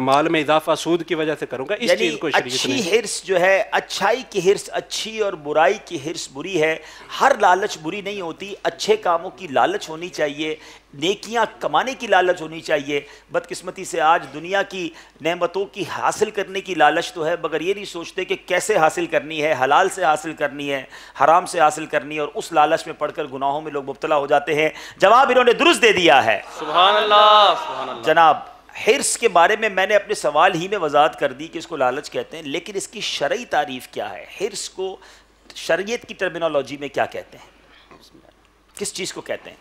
माल में इजाफा सूद की वजह से करूंगा, इस चीज को शरीयत ने। अच्छी हिरस जो है, अच्छाई की हिरस अच्छी और बुराई की हिरस बुरी है। हर लालच बुरी नहीं होती, अच्छे कामों की लालच होनी चाहिए, नेकियां कमाने की लालच होनी चाहिए। बदकिस्मती से आज दुनिया की नेमतों की हासिल करने की लालच तो है, मगर ये नहीं सोचते कि कैसे हासिल करनी है, हलाल से हासिल करनी है, हराम से हासिल करनी है, और उस लालच में पड़कर गुनाहों में लोग मुब्तला हो जाते हैं। जवाब इन्होंने दुरुस्त दे दिया है। सुभान अल्लाह। जनाब, हिर्स के बारे में मैंने अपने सवाल ही में वजाहत कर दी कि इसको लालच कहते हैं, लेकिन इसकी शरई तारीफ क्या है? हिर्स को शरीयत की टर्मिनोलॉजी में क्या कहते हैं, किस चीज़ को कहते हैं?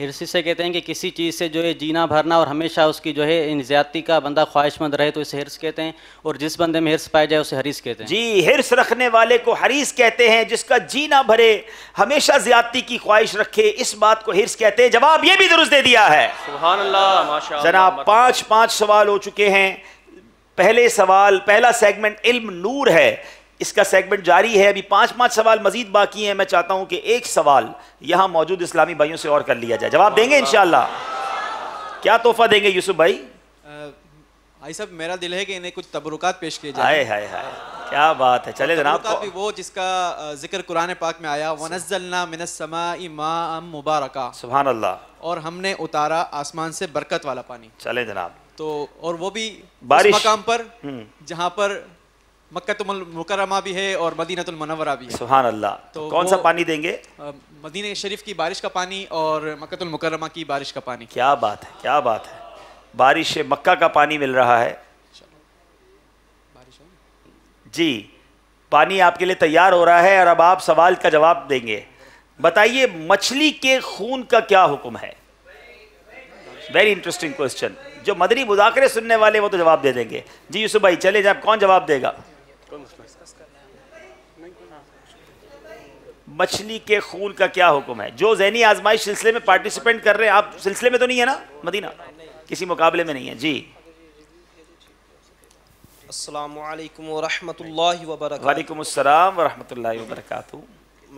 हिर्स से कहते हैं कि किसी चीज़ से जो है जीना भरना और हमेशा उसकी जो है ज्यादती का बंदा ख्वाहिशमंद रहे, तो इसे हिर्स कहते हैं। और जिस बंदे में हिर्स पाया जाए उसे हरीस कहते हैं। जी, हिर्स रखने वाले को हरीस कहते हैं, जिसका जीना भरे, हमेशा ज्यादती की ख्वाहिश रखे, इस बात को हिर्स कहते हैं। जवाब ये भी दुरुस्त दे दिया है। सुभान अल्लाह, माशाअल्लाह। जनाब, पाँच पाँच सवाल हो चुके हैं। पहले सवाल, पहला सेगमेंट इल्म नूर है, इसका सेगमेंट जारी है। अभी पांच पांच सवाल मजीद बाकी हैं। मैं चाहता हूं कि एक सवाल यहां मौजूद इस्लामी भाइयों से और कर लिया जाए। जवाब देंगे इंशाल्लाह। क्या तोहफा देंगे यूसुफ भाई? भाई साहब, मेरा दिल है कि इन्हें कुछ तबरुकात पेश किए जाए। हाय हाय, क्या बात है। चले जनाब, वो जिसका जिक्र कुरान पाक में आया, वनज़लना मिनस समाई माअम मुबारका, सुभान अल्लाह, और हमने उतारा आसमान से बरकत वाला पानी। चले जनाब, तो और वो भी बारिश मकाम पर जहाँ पर मक्कतुल मुकरमा भी है और मदीनतुल मुनव्वरा भी है। सुभान अल्लाह। तो कौन सा पानी देंगे? मदीने शरीफ की बारिश का पानी और मक्कतुल मुकरमा की बारिश का पानी। क्या बात है, क्या बात है। बारिश मक्का का पानी मिल रहा है। बारिश जी, पानी आपके लिए तैयार हो रहा है, और अब आप सवाल का जवाब देंगे। बताइए, मछली के खून का क्या हुक्म है? Very interesting question. जो मदनी मुज़ाकरे सुनने वाले वो तो जवाब दे देंगे। जी यूसुफ भाई, चले जाए, कौन जवाब देगा? मछली के खून का क्या हुक्म है? जो ज़हनी आजमाइश सिलसिले में पार्टिसिपेंट कर रहे हैं, आप सिलसिले में तो नहीं है ना? मदीना किसी मुकाबले में नहीं है। जी, अस्सलामु अलैकुम व रहमतुल्लाहि व बरकातहू। वालेकुम अस्सलाम व रहमतुल्लाहि व बरकातहू।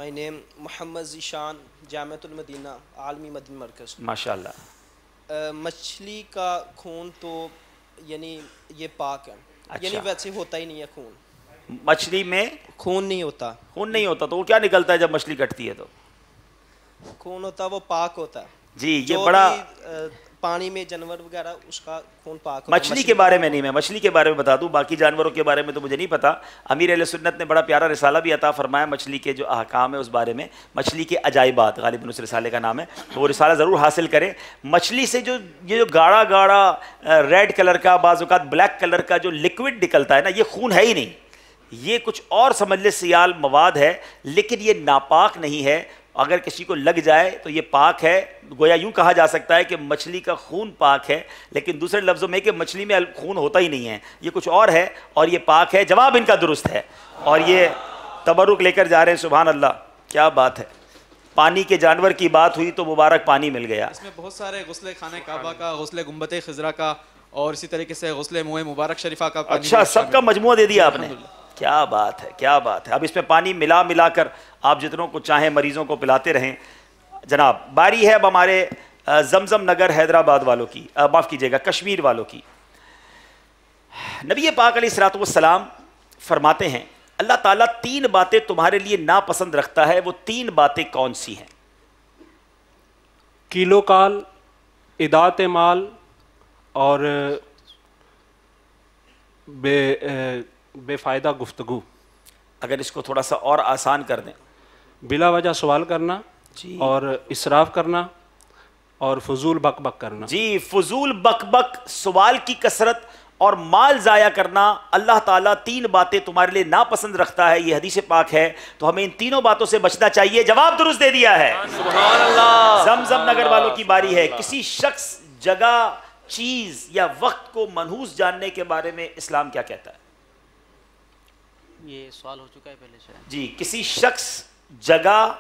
माय नेम मोहम्मद ज़ीशान, जामिअतुल मदीना, आलमी मदनी मरकज़। माशाल्लाह। मछली का खून तो यानी ये पाक है, अच्छा। यानी वैसे होता ही नहीं है खून, मछली में खून नहीं होता। खून नहीं होता तो क्या निकलता है जब मछली कटती है? तो खून होता, वो पाक होता है जी। ये बड़ा पानी में जानवर वगैरह उसका खून पाक। मछली के बारे में नहीं, मैं मछली के बारे में बता दूं, बाकी जानवरों के बारे में तो मुझे नहीं पता। अमीर अहले सुन्नत ने बड़ा प्यारा रिसाला भी अता फरमाया मछली के जो अहकाम है उस बारे में, मछली के अजाइबात गालिबन उस रिसाले का नाम है, तो वो रिसाला ज़रूर हासिल करें। मछली से जो ये जो गाढ़ा गाढ़ा रेड कलर का बाज़ात ब्लैक कलर का जो लिक्विड निकलता है ना, ये खून है ही नहीं, ये कुछ और समझ ले सियाल मवाद है, लेकिन ये नापाक नहीं है। अगर किसी को लग जाए तो ये पाक है। गोया यूँ कहा जा सकता है कि मछली का खून पाक है, लेकिन दूसरे लफ्ज़ों में कि मछली में खून होता ही नहीं है, ये कुछ और है और ये पाक है। जवाब इनका दुरुस्त है और ये तबरुक लेकर जा रहे हैं। सुभान अल्लाह, क्या बात है। पानी के जानवर की बात हुई तो मुबारक पानी मिल गया। इसमें बहुत सारे गुस्ले खाने काबा का, गुस्ले गुम्बते खिजरा का और इसी तरीके से गुस्ले मुँह मुबारक शरीफा का। अच्छा, सबका मजमू दे दिया आपने, क्या बात है, क्या बात है। अब इसमें पानी मिला मिला कर आप जितनों को चाहें मरीजों को पिलाते रहें। जनाब, बारी है अब हमारे जमजम नगर हैदराबाद वालों की, माफ़ कीजिएगा कश्मीर वालों की। नबी पाक अलैहिस्सलातु वस्सलाम फरमाते हैं, अल्लाह ताला तीन बातें तुम्हारे लिए नापसंद रखता है, वो तीन बातें कौन सी हैं? किलो काल, इदात माल और बे बेफायदा गुफ्तगू। अगर इसको थोड़ा सा और आसान कर दें, बिला वजह सवाल करना और इसराफ करना और फजूल बकबक करना। जी, फजूल बकबक, सवाल की कसरत और माल ज़ाया करना। अल्लाह ताला तीन बातें तुम्हारे लिए नापसंद रखता है, ये हदीस पाक है, तो हमें इन तीनों बातों से बचना चाहिए। जवाब दुरुस्त दे दिया है। सुभान अल्लाह। जमजम नगर वालों की बारी है। किसी शख्स, जगह, चीज़ या वक्त को मनहूस जानने के बारे में इस्लाम क्या कहता है? ये सवाल हो चुका है पहले से जी। किसी शख्स, जगह,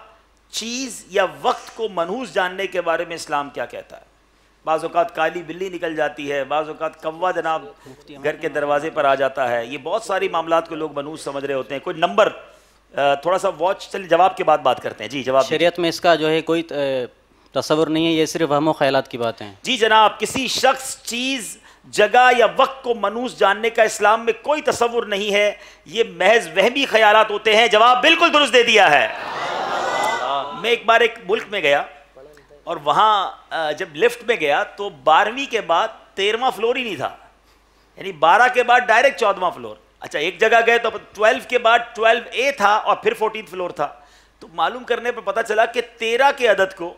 चीज़ या वक्त को मनहूस जानने के बारे में इस्लाम क्या कहता है? बाज़ औक़ात काली बिल्ली निकल जाती है, बाज़ औक़ात कौवा जनाब घर के दरवाजे पर आ जाता है। ये बहुत सारी मामलात को लोग मनहूस समझ रहे होते हैं। कोई नंबर, थोड़ा सा वॉच। चलिए जवाब के बाद बात करते हैं जी। जवाब शरीयत में इसका जो है कोई तसव्वुर नहीं है, ये सिर्फ वहमो ख्यालात की बात है जी। जनाब, किसी शख्स, चीज़, जगह या वक्त को मनूस जानने का इस्लाम में कोई तसव्वुर नहीं है, ये महज वहमी ख्यालात होते हैं। जवाब बिल्कुल दुरुस्त दे दिया है। मैं एक बार एक मुल्क में गया और वहाँ जब लिफ्ट में गया तो बारहवीं के बाद तेरहवां फ्लोर ही नहीं था, यानी बारह के बाद डायरेक्ट चौदहवां फ्लोर। अच्छा, एक जगह गए तो ट्वेल्व के बाद ट्वेल्व ए था और फिर फोर्टीन फ्लोर था। तो मालूम करने पर पता चला कि तेरह के अदद को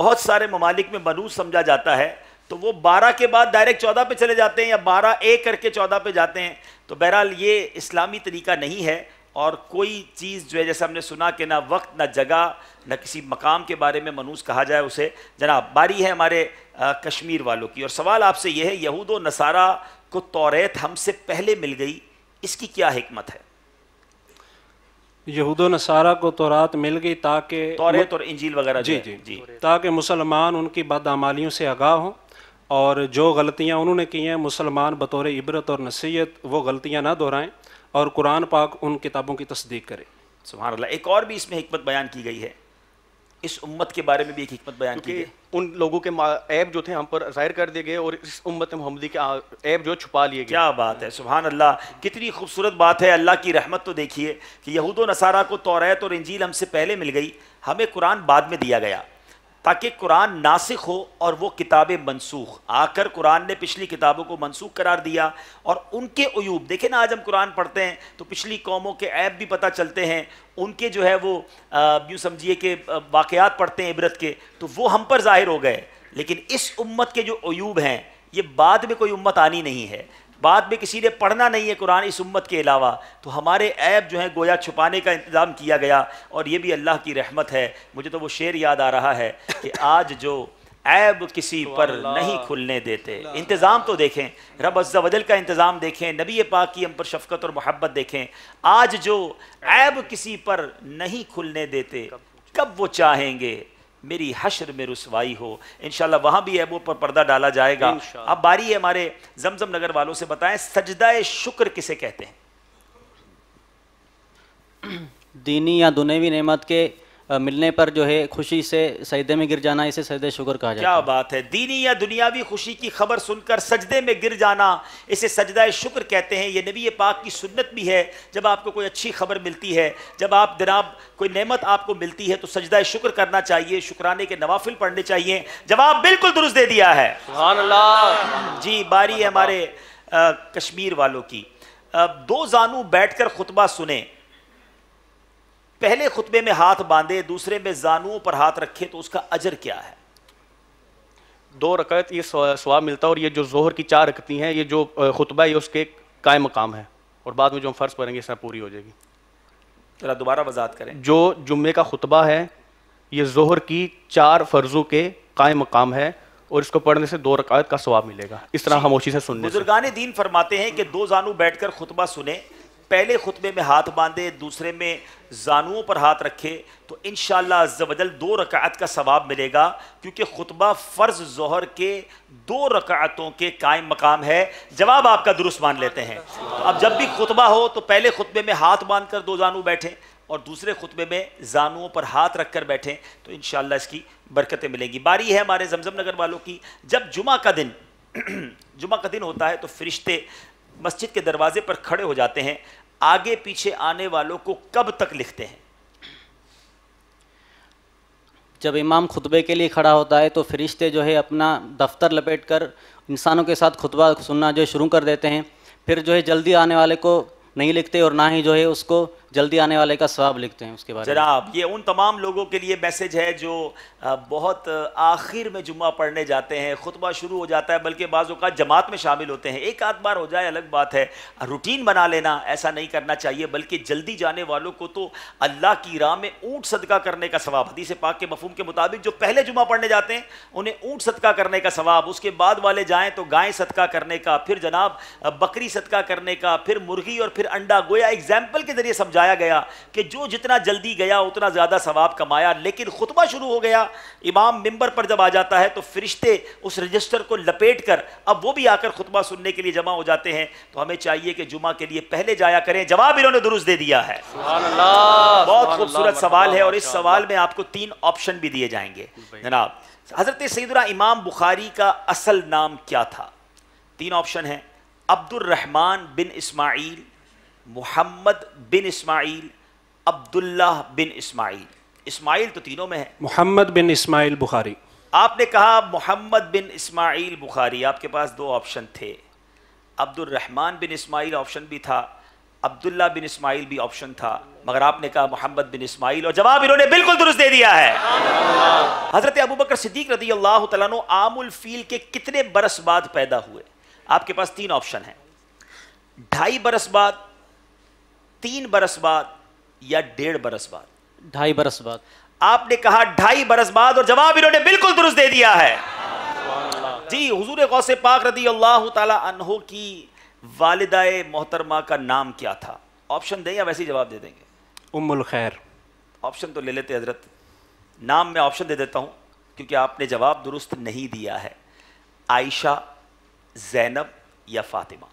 बहुत सारे ममालिक में मनूस समझा जाता है, तो वो बारह के बाद डायरेक्ट चौदह पे चले जाते हैं या बारह ए करके चौदह पे जाते हैं। तो बहरहाल ये इस्लामी तरीका नहीं है। और कोई चीज़ जो है, जैसे हमने सुना कि ना वक्त, ना जगह, ना किसी मकाम के बारे में मनूस कहा जाए उसे। जनाब, बारी है हमारे आ, कश्मीर वालों की और सवाल आपसे ये है, यहूद व नसारा को तौरेत हमसे पहले मिल गई, इसकी क्या हिकमत है? यहूद नसारा को तौरात मिल गई ताकि तौरेत और इंजील वगैरह जी जी जी ताकि मुसलमान उनकी बदआमालियों से आगाह हों और जो गलतियां उन्होंने की हैं मुसलमान बतौर इबरत और नसीहत वो गलतियां ना दोहराएं और कुरान पाक उन किताबों की तस्दीक करें। सुभान अल्लाह। एक और भी इसमें हिकमत बयान की गई है, इस उम्मत के बारे में भी एक हिकमत बयान की गई है। उन लोगों के ऐब जो थे हम पर ज़ाहिर कर दिए गए और इस उम्मत मोहम्मदी के ऐब जो छुपा लिए गए। क्या बात है, सुभान अल्लाह। कितनी खूबसूरत बात है। अल्लाह की रहमत तो देखिए कि यहूद व नसारा को तौरात और इंजील हमसे पहले मिल गई, हमें कुरान बाद में दिया गया ताकि कुरान नासिख हो और वो किताबें मनसूख। आकर कुरान ने पिछली किताबों को मनसूख करार दिया और उनके अयूब देखें ना, आज हम कुरान पढ़ते हैं तो पिछली कौमों के ऐब भी पता चलते हैं, उनके जो है वो यूँ समझिए कि वाक़यात पढ़ते हैं इबरत के, तो वो हम पर ज़ाहिर हो गए। लेकिन इस उम्मत के जो अयूब हैं ये बाद में कोई उम्मत आनी नहीं है, बाद में किसी ने पढ़ना नहीं है कुरान इस उम्मत के अलावा, तो हमारे ऐब जो हैं गोया छुपाने का इंतज़ाम किया गया। और ये भी अल्लाह की रहमत है। मुझे तो वो शेर याद आ रहा है कि आज जो ऐब किसी पर नहीं खुलने देते। इंतज़ाम तो देखें, रब अज़्ज़ा वजल का इंतज़ाम देखें, नबी पाक की हम पर शफ़क़त और मोहब्बत देखें। आज जो ऐब किसी पर नहीं खुलने देते, कब वो चाहेंगे मेरी हश्र में रुसवाई हो। इंशाल्लाह वहाँ भी ऐबों पर पर्दा डाला जाएगा। अब बारी है हमारे जमजम नगर वालों से, बताएं सजदा-ए शुक्र किसे कहते हैं? दीनी या दुनियावी नेमत के मिलने पर जो है खुशी से सजदे में गिर जाना, इसे सजदे शुक्र कहा जाता है। क्या बात है। दीनी या दुनियावी खुशी की खबर सुनकर सजदे में गिर जाना, इसे सजदा शुक्र कहते हैं। ये नबी पाक की सुन्नत भी है। जब आपको कोई अच्छी खबर मिलती है, जब आप जनाब कोई नेमत आपको मिलती है, तो सजदा शुक्र करना चाहिए, शुक्राने के नवाफिल पढ़ने चाहिए। जवाब बिल्कुल दुरुस्त दे दिया है, सुभान अल्लाह जी। बारी है हमारे कश्मीर वालों की। आ, दो जानू बैठकर खुतबा सुने, पहले खुतबे में हाथ बांधे, दूसरे में जानुओं पर हाथ रखे, तो उसका अजर क्या है? दो रकात ये सवाब मिलता है, और ये जो जोहर की चार रकती हैं, ये जो खुतबा है, ये उसके कायम मकाम है, और बाद में जो हम फर्ज पढ़ेंगे इसमें पूरी हो जाएगी। जरा दोबारा वजात करें। जो जुम्मे का खुतबा है, ये जोहर की चार फर्जों के कायम मकाम है, और इसको पढ़ने से दो रकात का सवाब मिलेगा। इस तरह खामोशी से सुनने। बुजुर्गाने दीन फरमाते हैं कि दो जानू बैठकर खुतबा सुने, पहले खुतबे में हाथ बांधे, दूसरे में जानुओं पर हाथ रखे, तो इंशाअल्लाह अज़्ज़ा वजल दो रकात का सवाब मिलेगा, क्योंकि खुतबा फ़र्ज ज़ोहर के दो रकातों के कायम मकाम है। जवाब आपका दुरुस्त मान लेते हैं। तो अब जब भी खुतबा हो तो पहले खुतबे में हाथ बांध कर दो जानू बैठें, और दूसरे खुतबे में जानुओं पर हाथ रख कर बैठें, तो इंशाअल्लाह इसकी बरकतें मिलेंगी। बारी है हमारे जमजम नगर वालों की। जब जुमा का दिन जुमा का दिन होता है तो फरिश्ते मस्जिद के दरवाजे पर खड़े हो जाते हैं, आगे पीछे आने वालों को कब तक लिखते हैं? जब इमाम खुतबे के लिए खड़ा होता है तो फरिश्ते जो है अपना दफ्तर लपेटकर इंसानों के साथ खुतबा सुनना जो शुरू कर देते हैं। फिर जो है जल्दी आने वाले को नहीं लिखते, और ना ही जो है उसको जल्दी आने वाले का सवाब लिखते हैं। उसके बाद जनाब ये उन तमाम लोगों के लिए मैसेज है जो बहुत आखिर में जुम्मा पढ़ने जाते हैं, खुतबा शुरू हो जाता है, बल्कि बाज़ औक़ात जमात में शामिल होते हैं। एक आध बार हो जाए अलग बात है, रूटीन बना लेना ऐसा नहीं करना चाहिए, बल्कि जल्दी जाने वालों को तो अल्लाह की राह में ऊँट सदका करने का सवाब। हदीस पाक के मफहूम के मुताबिक जो पहले जुम्मा पढ़ने जाते हैं उन्हें ऊँट सदका करने का सवाब, उसके बाद वाले जाएँ तो गाय सदका करने का, फिर जनाब बकरी सदका करने का, फिर मुर्गी और फिर अंडा। गोया एग्जाम्पल के ज़रिए समझा जाया गया कि जो जितना जल्दी गया उतना ज्यादा सवाब कमाया। लेकिन खुतबा शुरू हो गया, इमाम मिंबर पर जब आ जाता है तो फरिश्ते उस रजिस्टर को लपेट कर अब वो भी आकर खुतबा सुनने के लिए जमा हो जाते हैं। तो हमें चाहिए कि जुमा के लिए पहले जाया करें। जवाब इन्होंने दुरुस्त दे दिया है, सुभान अल्लाह। बहुत खूबसूरत सवाल है, और इस सवाल में आपको तीन ऑप्शन भी दिए जाएंगे जनाब। हजरत सैयदना इमाम बुखारी का असल नाम क्या था? तीन ऑप्शन है, अब्दुल रहमान बिन इस्माइल, मोहम्मद बिन इस्माइल, अब्दुल्लाह बिन इस्माइल। इस्माइल तो तीनों में है। मोहम्मद बिन इस्माइल बुखारी। आपने कहा मोहम्मद बिन इस्माइल बुखारी। आपके पास दो ऑप्शन थे, अब्दुल रहमान बिन इस्माइल ऑप्शन भी था, अब्दुल्लाह बिन इस्माइल भी ऑप्शन था, मगर आपने कहा मोहम्मद बिन इस्माइल, और जवाब इन्होंने बिल्कुल दुरुस्त दे दिया है। हज़रत अबू बकर सिद्दीक़ रज़ी अल्लाह तआला अन्हु आमुल फ़ील के कितने बरस बाद पैदा हुए? आपके पास तीन ऑप्शन हैं, ढाई बरस बाद, तीन बरस बाद, या डेढ़ बरस बाद। ढाई बरस बाद। आपने कहा ढाई बरस बाद, और जवाब इन्होंने बिल्कुल दुरुस्त दे दिया है जी। हुजूर गौसे पाक रदी अल्लाह ताला अन्हो की वालिदाए मोहतरमा का नाम क्या था? ऑप्शन दें या वैसे ही जवाब दे देंगे? उम्मुल खैर। ऑप्शन तो ले लेते हजरत, नाम में ऑप्शन दे देता हूँ क्योंकि आपने जवाब दुरुस्त नहीं दिया है। आयशा, जैनब या फातिमा?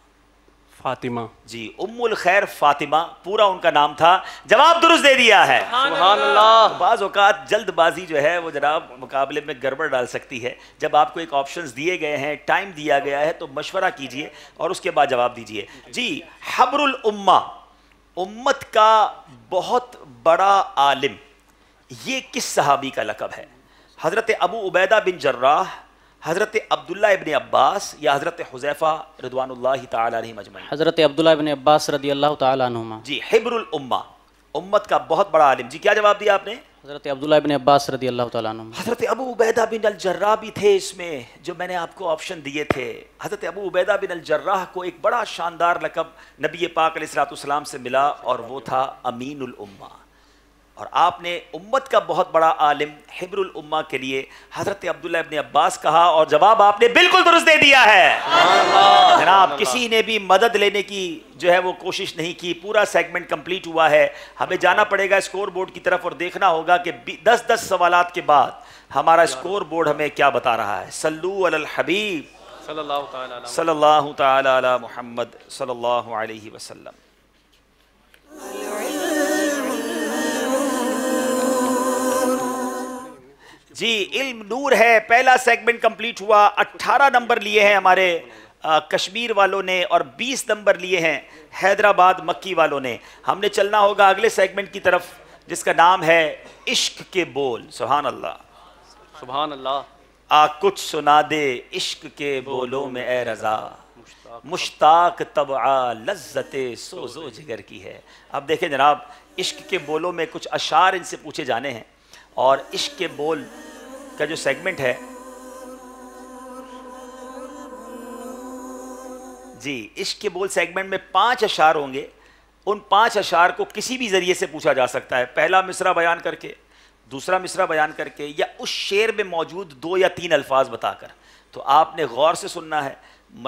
फातिमा जी। उम्मुल खैर फातिमा पूरा उनका नाम था। जवाब दुरुस्त दे दिया है, सुभान अल्लाह। तो बाज़ औक़ात जल्दबाजी जो है वो जनाब मुकाबले में गड़बड़ डाल सकती है। जब आपको एक ऑप्शंस दिए गए हैं, टाइम दिया गया है, तो मशवरा कीजिए और उसके बाद जवाब दीजिए जी। हब्रुल उम्मा, उम्मत का बहुत बड़ा आलिम, ये किस सहाबी का लकब है? हज़रत अबू उबैदा बिन जर्राह, हज़रत अब्दुल्लाह इब्न अब्बास, या हज़रत हुज़ैफ़ा रज़वानुल्लाहि ताला अलैहि मजमईन? हज़रत अब्दुल्लाह इब्न अब्बास रज़ियल्लाहु ताला अन्हुमा जी। हिब्रुल उम्मा, उम्मत का बहुत बड़ा आलिम जी। क्या जवाब दिया आपने? हज़रत अब्दुल्लाह इब्न अब्बास रज़ियल्लाहु ताला अन्हुमा। हज़रत अबू उबैदा बिन अल-जर्राह भी थे इसमें, जो मैंने आपको ऑप्शन दिए थे। हज़रत अबू उबैदा बिन अल-जर्राह को एक बड़ा शानदार लक़ब नबी पाक अलैहिस्सलातु वस्सलाम से मिला, और वो था अमीनुल उम्मा। और आपने उम्मत का बहुत बड़ा आलिम हिब्रुल उम्मा के लिए हज़रत अब्दुल्लाह इब्न अब्बास कहा, और जवाब आपने बिल्कुल दुरुस्त दे दिया है जनाब। किसी ने भी मदद लेने की जो है वो कोशिश नहीं की। पूरा सेगमेंट कंप्लीट हुआ है। हमें जाना पड़ेगा स्कोर बोर्ड की तरफ और देखना होगा कि दस दस सवालात के बाद हमारा स्कोर बोर्ड हमें क्या बता रहा है। सल्लू अलल हबीब सल्लल्लाहु तआला अला मुहम्मद सल्लल्लाहु अलैहि वसल्लम। जी इल्म नूर है। पहला सेगमेंट कंप्लीट हुआ। अट्ठारह नंबर लिए हैं हमारे आ, कश्मीर वालों ने और बीस नंबर लिए हैं हैदराबाद मक्की वालों ने। हमने चलना होगा अगले सेगमेंट की तरफ जिसका नाम है इश्क के बोल। सुभान अल्लाह सुभान अल्लाह। आ कुछ सुना दे इश्क के बोलों में ए रज़ा, मुश्ताक तबआ लज्जत सोजो जिगर की है। अब देखें जनाब, इश्क के बोलों में कुछ अशार इनसे पूछे जाने हैं और इश्क के बोल का जो सेगमेंट है जी, इश्क के बोल सेगमेंट में पांच अशार होंगे। उन पांच अशार को किसी भी जरिए से पूछा जा सकता है। पहला मिसरा बयान करके, दूसरा मिसरा बयान करके, या उस शेर में मौजूद दो या तीन अल्फाज बताकर। तो आपने गौर से सुनना है,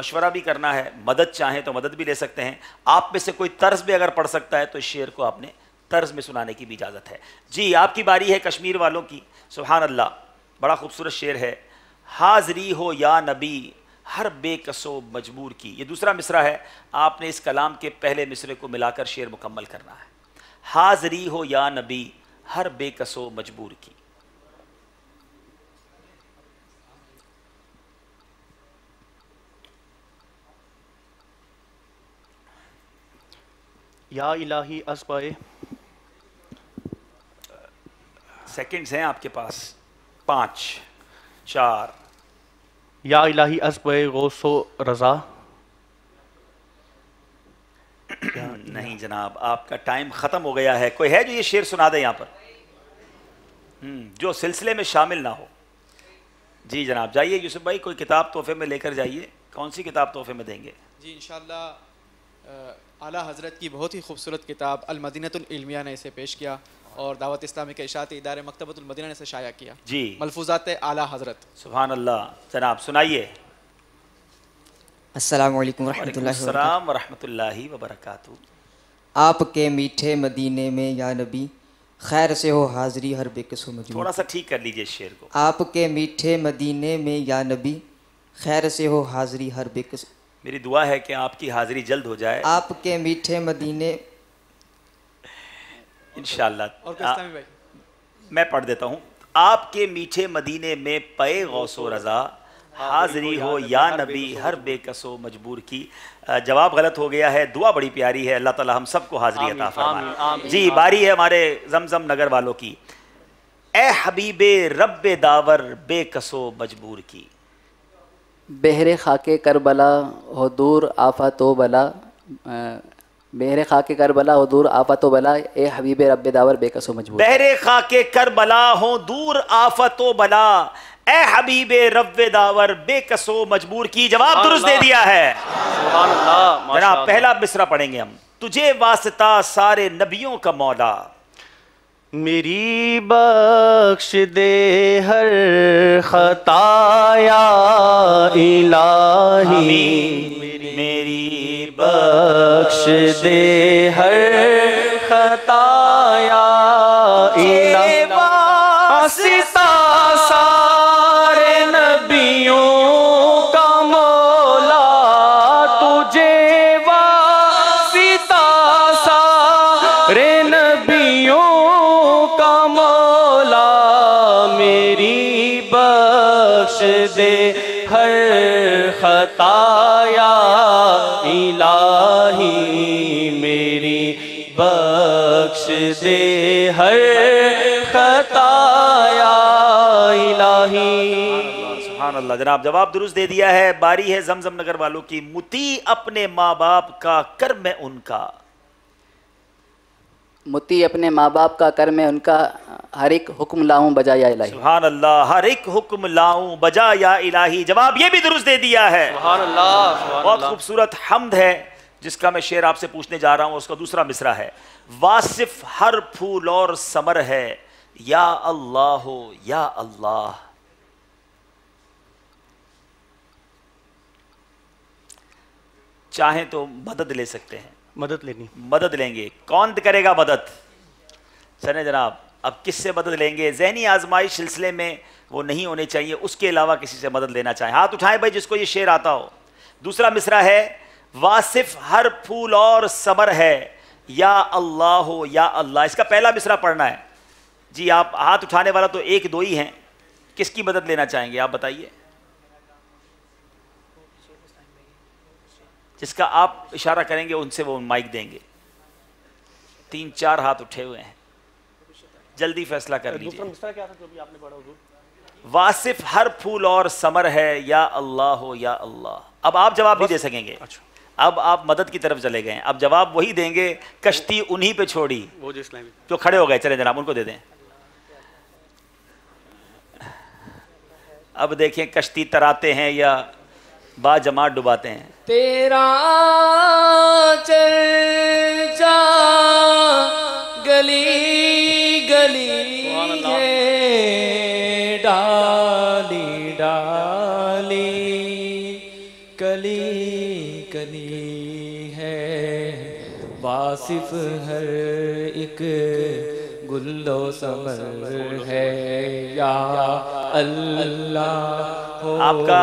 मशवरा भी करना है, मदद चाहें तो मदद भी ले सकते हैं। आप में से कोई तर्ज भी अगर पढ़ सकता है तो इस शेर को आपने तर्ज में सुनाने की भी इजाज़त है। जी आपकी बारी है कश्मीर वालों की। सुभान अल्लाह, बड़ा खूबसूरत शेर है। हाज़री हो या नबी हर बेकसो मजबूर की, ये दूसरा मिसरा है। आपने इस कलाम के पहले मिसरे को मिलाकर शेर मुकम्मल करना है। हाज़री हो या नबी हर बेकसो मजबूर की। या इलाही अस्बाए। सेकंड्स हैं आपके पास, पाँच, चार। या इलाही अस्बाए गौसो रज़ा। नहीं जनाब, आपका टाइम ख़त्म हो गया है। कोई है जो ये शेर सुना दे यहाँ पर, जो सिलसिले में शामिल ना हो? जी जनाब, जाइए यूसुफ भाई, कोई किताब तोहफे में लेकर जाइए। कौन सी किताब तोहफे में देंगे? जी इंशाल्लाह आला हज़रत की बहुत ही खूबसूरत किताब अल-मदीनतुल इल्मिया ने इसे पेश किया और दावत इस्लामी के इशाअत इदारे मकतबतुल मदीना ने इसे शाया किया। जी मलफूज़ात आला हज़रत। सुभान अल्लाह। जनाब सुनाइए। अस्सलाम वालेकुम रहमतुल्लाहि व बरकातहू। आपके मीठे मदीने में या नबी खैर से हो हाज़री हर बेकसो मजबूर। थोड़ा सा ठीक कर लीजिए शेर को। आपके मीठे मदीने में या नबी खैर से हो हाज़री हर बेकसो। मेरी दुआ है कि आपकी हाज़री जल्द हो जाए। आपके मीठे मदीने इंशाल्लाह। भाई मैं पढ़ देता हूँ। आपके मीठे मदीने में पे गौसो रज़ा हाज़री हो या नबी हर बेकसो मजबूर की। जवाब गलत हो गया है। दुआ बड़ी प्यारी है, अल्लाह ताला हम सबको हाज़री अता फरमाए। जी बारी है हमारे जमजम नगर वालों की। ए हबीबे रब दावर बेकसो मजबूर की। बहरे खाके करबला हो दूर आफा तो बला, बहरे खाके करबला हो दूर आफा तो बला, ए हबीबे रब्बे दावर बेकसो मजबूर। बहरे खाके करबला हो दूर आफा तो बला, ए हबीबे रब्बे दावर बेकसो मजबूर की। जवाब दुरुस्त दे दिया है। सुभान अल्लाह। जरा पहला मिसरा पढ़ेंगे हम। तुझे वास्ता सारे नबियों का मौला, मेरी बख्श दे हर खताया इलाही, मेरी बख्श दे हर खताया इलाही। वास्ता सारे नबियों का मौला, तुझे वास्ता सारे नबियों दे हर खताया इलाही, मेरी बख्श दे हर खताया इलाही। सुभान अल्लाह। जनाब जवाब दुरुस्त दे दिया है। बारी है जमजम नगर वालों की। मुती अपने माँ बाप का कर्म है उनका, मुती अपने माँ बाप का कर मैं उनका, हर एक हुक्म लाऊं बजा या इलाही। सुभान अल्लाह। हर एक हुक्म लाऊं बजा या इलाही। जवाब ये भी दुरुस्त दे दिया है। सुभान अल्लाह। बहुत खूबसूरत हमद है जिसका मैं शेर आपसे पूछने जा रहा हूँ। उसका दूसरा मिसरा है। वासिफ हर फूल और समर है, या अल्लाह हो या अल्लाह। चाहे तो मदद ले सकते हैं। मदद लेनी, मदद लेंगे। कौन करेगा मदद? सने जनाब, अब किससे मदद लेंगे? जहनी आजमाइश सिलसिले में वो नहीं होने चाहिए, उसके अलावा किसी से मदद लेना चाहें हाथ उठाएं भाई जिसको ये शेर आता हो। दूसरा मिसरा है। वासिफ हर फूल और सबर है, या अल्लाह हो या अल्लाह। इसका पहला मिसरा पढ़ना है। जी आप हाथ उठाने वाला तो एक दो ही हैं, किसकी मदद लेना चाहेंगे आप बताइए? जिसका आप इशारा करेंगे उनसे वो माइक देंगे। तीन चार हाथ उठे हुए हैं, जल्दी फैसला कर लीजिए। वासिफ हर फूल और समर है, या अल्लाह हो या अल्लाह। अब आप जवाब नहीं दे सकेंगे। अच्छा, अब आप मदद की तरफ चले गए, अब जवाब वही देंगे। कश्ती उन्हीं पे छोड़ी वो जो खड़े हो गए। चले जनाब उनको दे दें। अब देखें कश्ती तराते हैं या बाजमात डुबाते हैं। तेरा चर्चा गली गली है, डाली डाली कली कली है। वासिफ हर एक गुल्लो समर है, या अल्लाह हो। आपका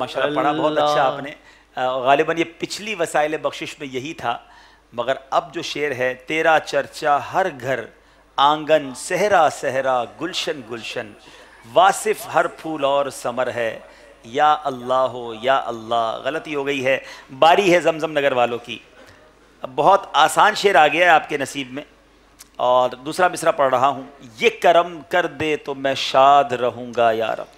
माशाल्लाह पढ़ा बहुत अच्छा आपने। गालिबन ये पिछली वसाइल बख्शिश में यही था, मगर अब जो शेर है, तेरा चर्चा हर घर आंगन, सहरा सहरा गुलशन गुलशन, वासिफ हर फूल और समर है, या अल्लाह हो या अल्लाह। गलती हो गई है, बारी है जमजम नगर वालों की। अब बहुत आसान शेर आ गया है आपके नसीब में। और दूसरा मिसरा पढ़ रहा हूँ, ये करम कर दे तो मैं शाद रहूँगा या रब।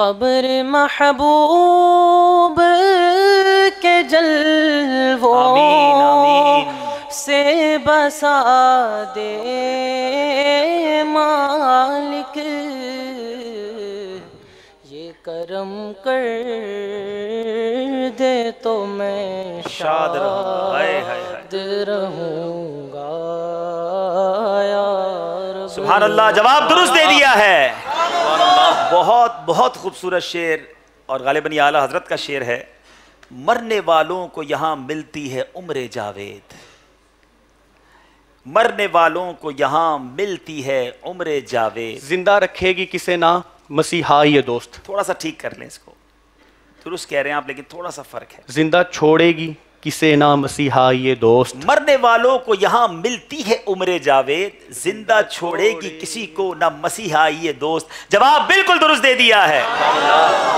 कब्र महबूब के जलवों आमीन, आमीन। से बसा दे मालिक, ये करम कर दे तो मैं शाद रहूँगा या रब। सुभान अल्लाह, जवाब दुरुस्त दे दिया है। बहुत बहुत खूबसूरत शेर और गालिबन आला हजरत का शेर है। मरने वालों को यहाँ मिलती है उम्र जावेद, मरने वालों को यहाँ मिलती है उम्र जावेद, जिंदा रखेगी किसे ना मसीहा ये दोस्त। थोड़ा सा ठीक कर लें इसको, दुरुस्त कह रहे हैं आप लेकिन थोड़ा सा फर्क है। जिंदा छोड़ेगी किसे ना मसीहा ये दोस्त, मरने वालों को यहाँ मिलती है उम्र जावेद, जिंदा छोड़ेगी किसी को ना मसीहा ये दोस्त। जवाब बिल्कुल दुरुस्त दे दिया है।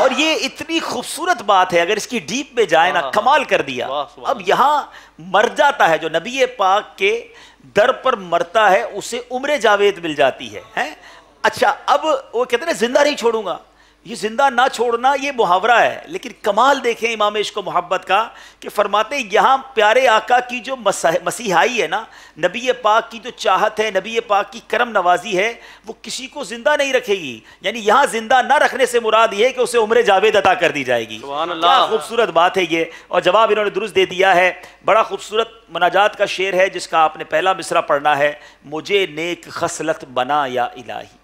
और ये इतनी खूबसूरत बात है, अगर इसकी डीप में जाए ना, कमाल कर दिया। अब यहाँ मर जाता है जो नबी पाक के दर पर मरता है, उसे उम्र जावेद मिल जाती है, है? अच्छा, अब वो कहते ना जिंदा नहीं छोड़ूंगा। ये जिंदा ना छोड़ना ये मुहावरा है, लेकिन कमाल देखें इमाम इश्क व मोहब्बत का कि फरमाते यहाँ प्यारे आका की जो मसीहाई है ना, नबी पाक की जो चाहत है, नबी पाक की करम नवाजी है, वो किसी को जिंदा नहीं रखेगी। यानी यहाँ जिंदा ना रखने से मुराद ये है कि उसे उम्र जावेद अता कर दी जाएगी। खूबसूरत बात है ये, और जवाब इन्होंने दुरुस्त दे दिया है। बड़ा खूबसूरत मनाजात का शेर है जिसका आपने पहला मिसरा पढ़ना है, मुझे नेक खसलत बना या इलाही।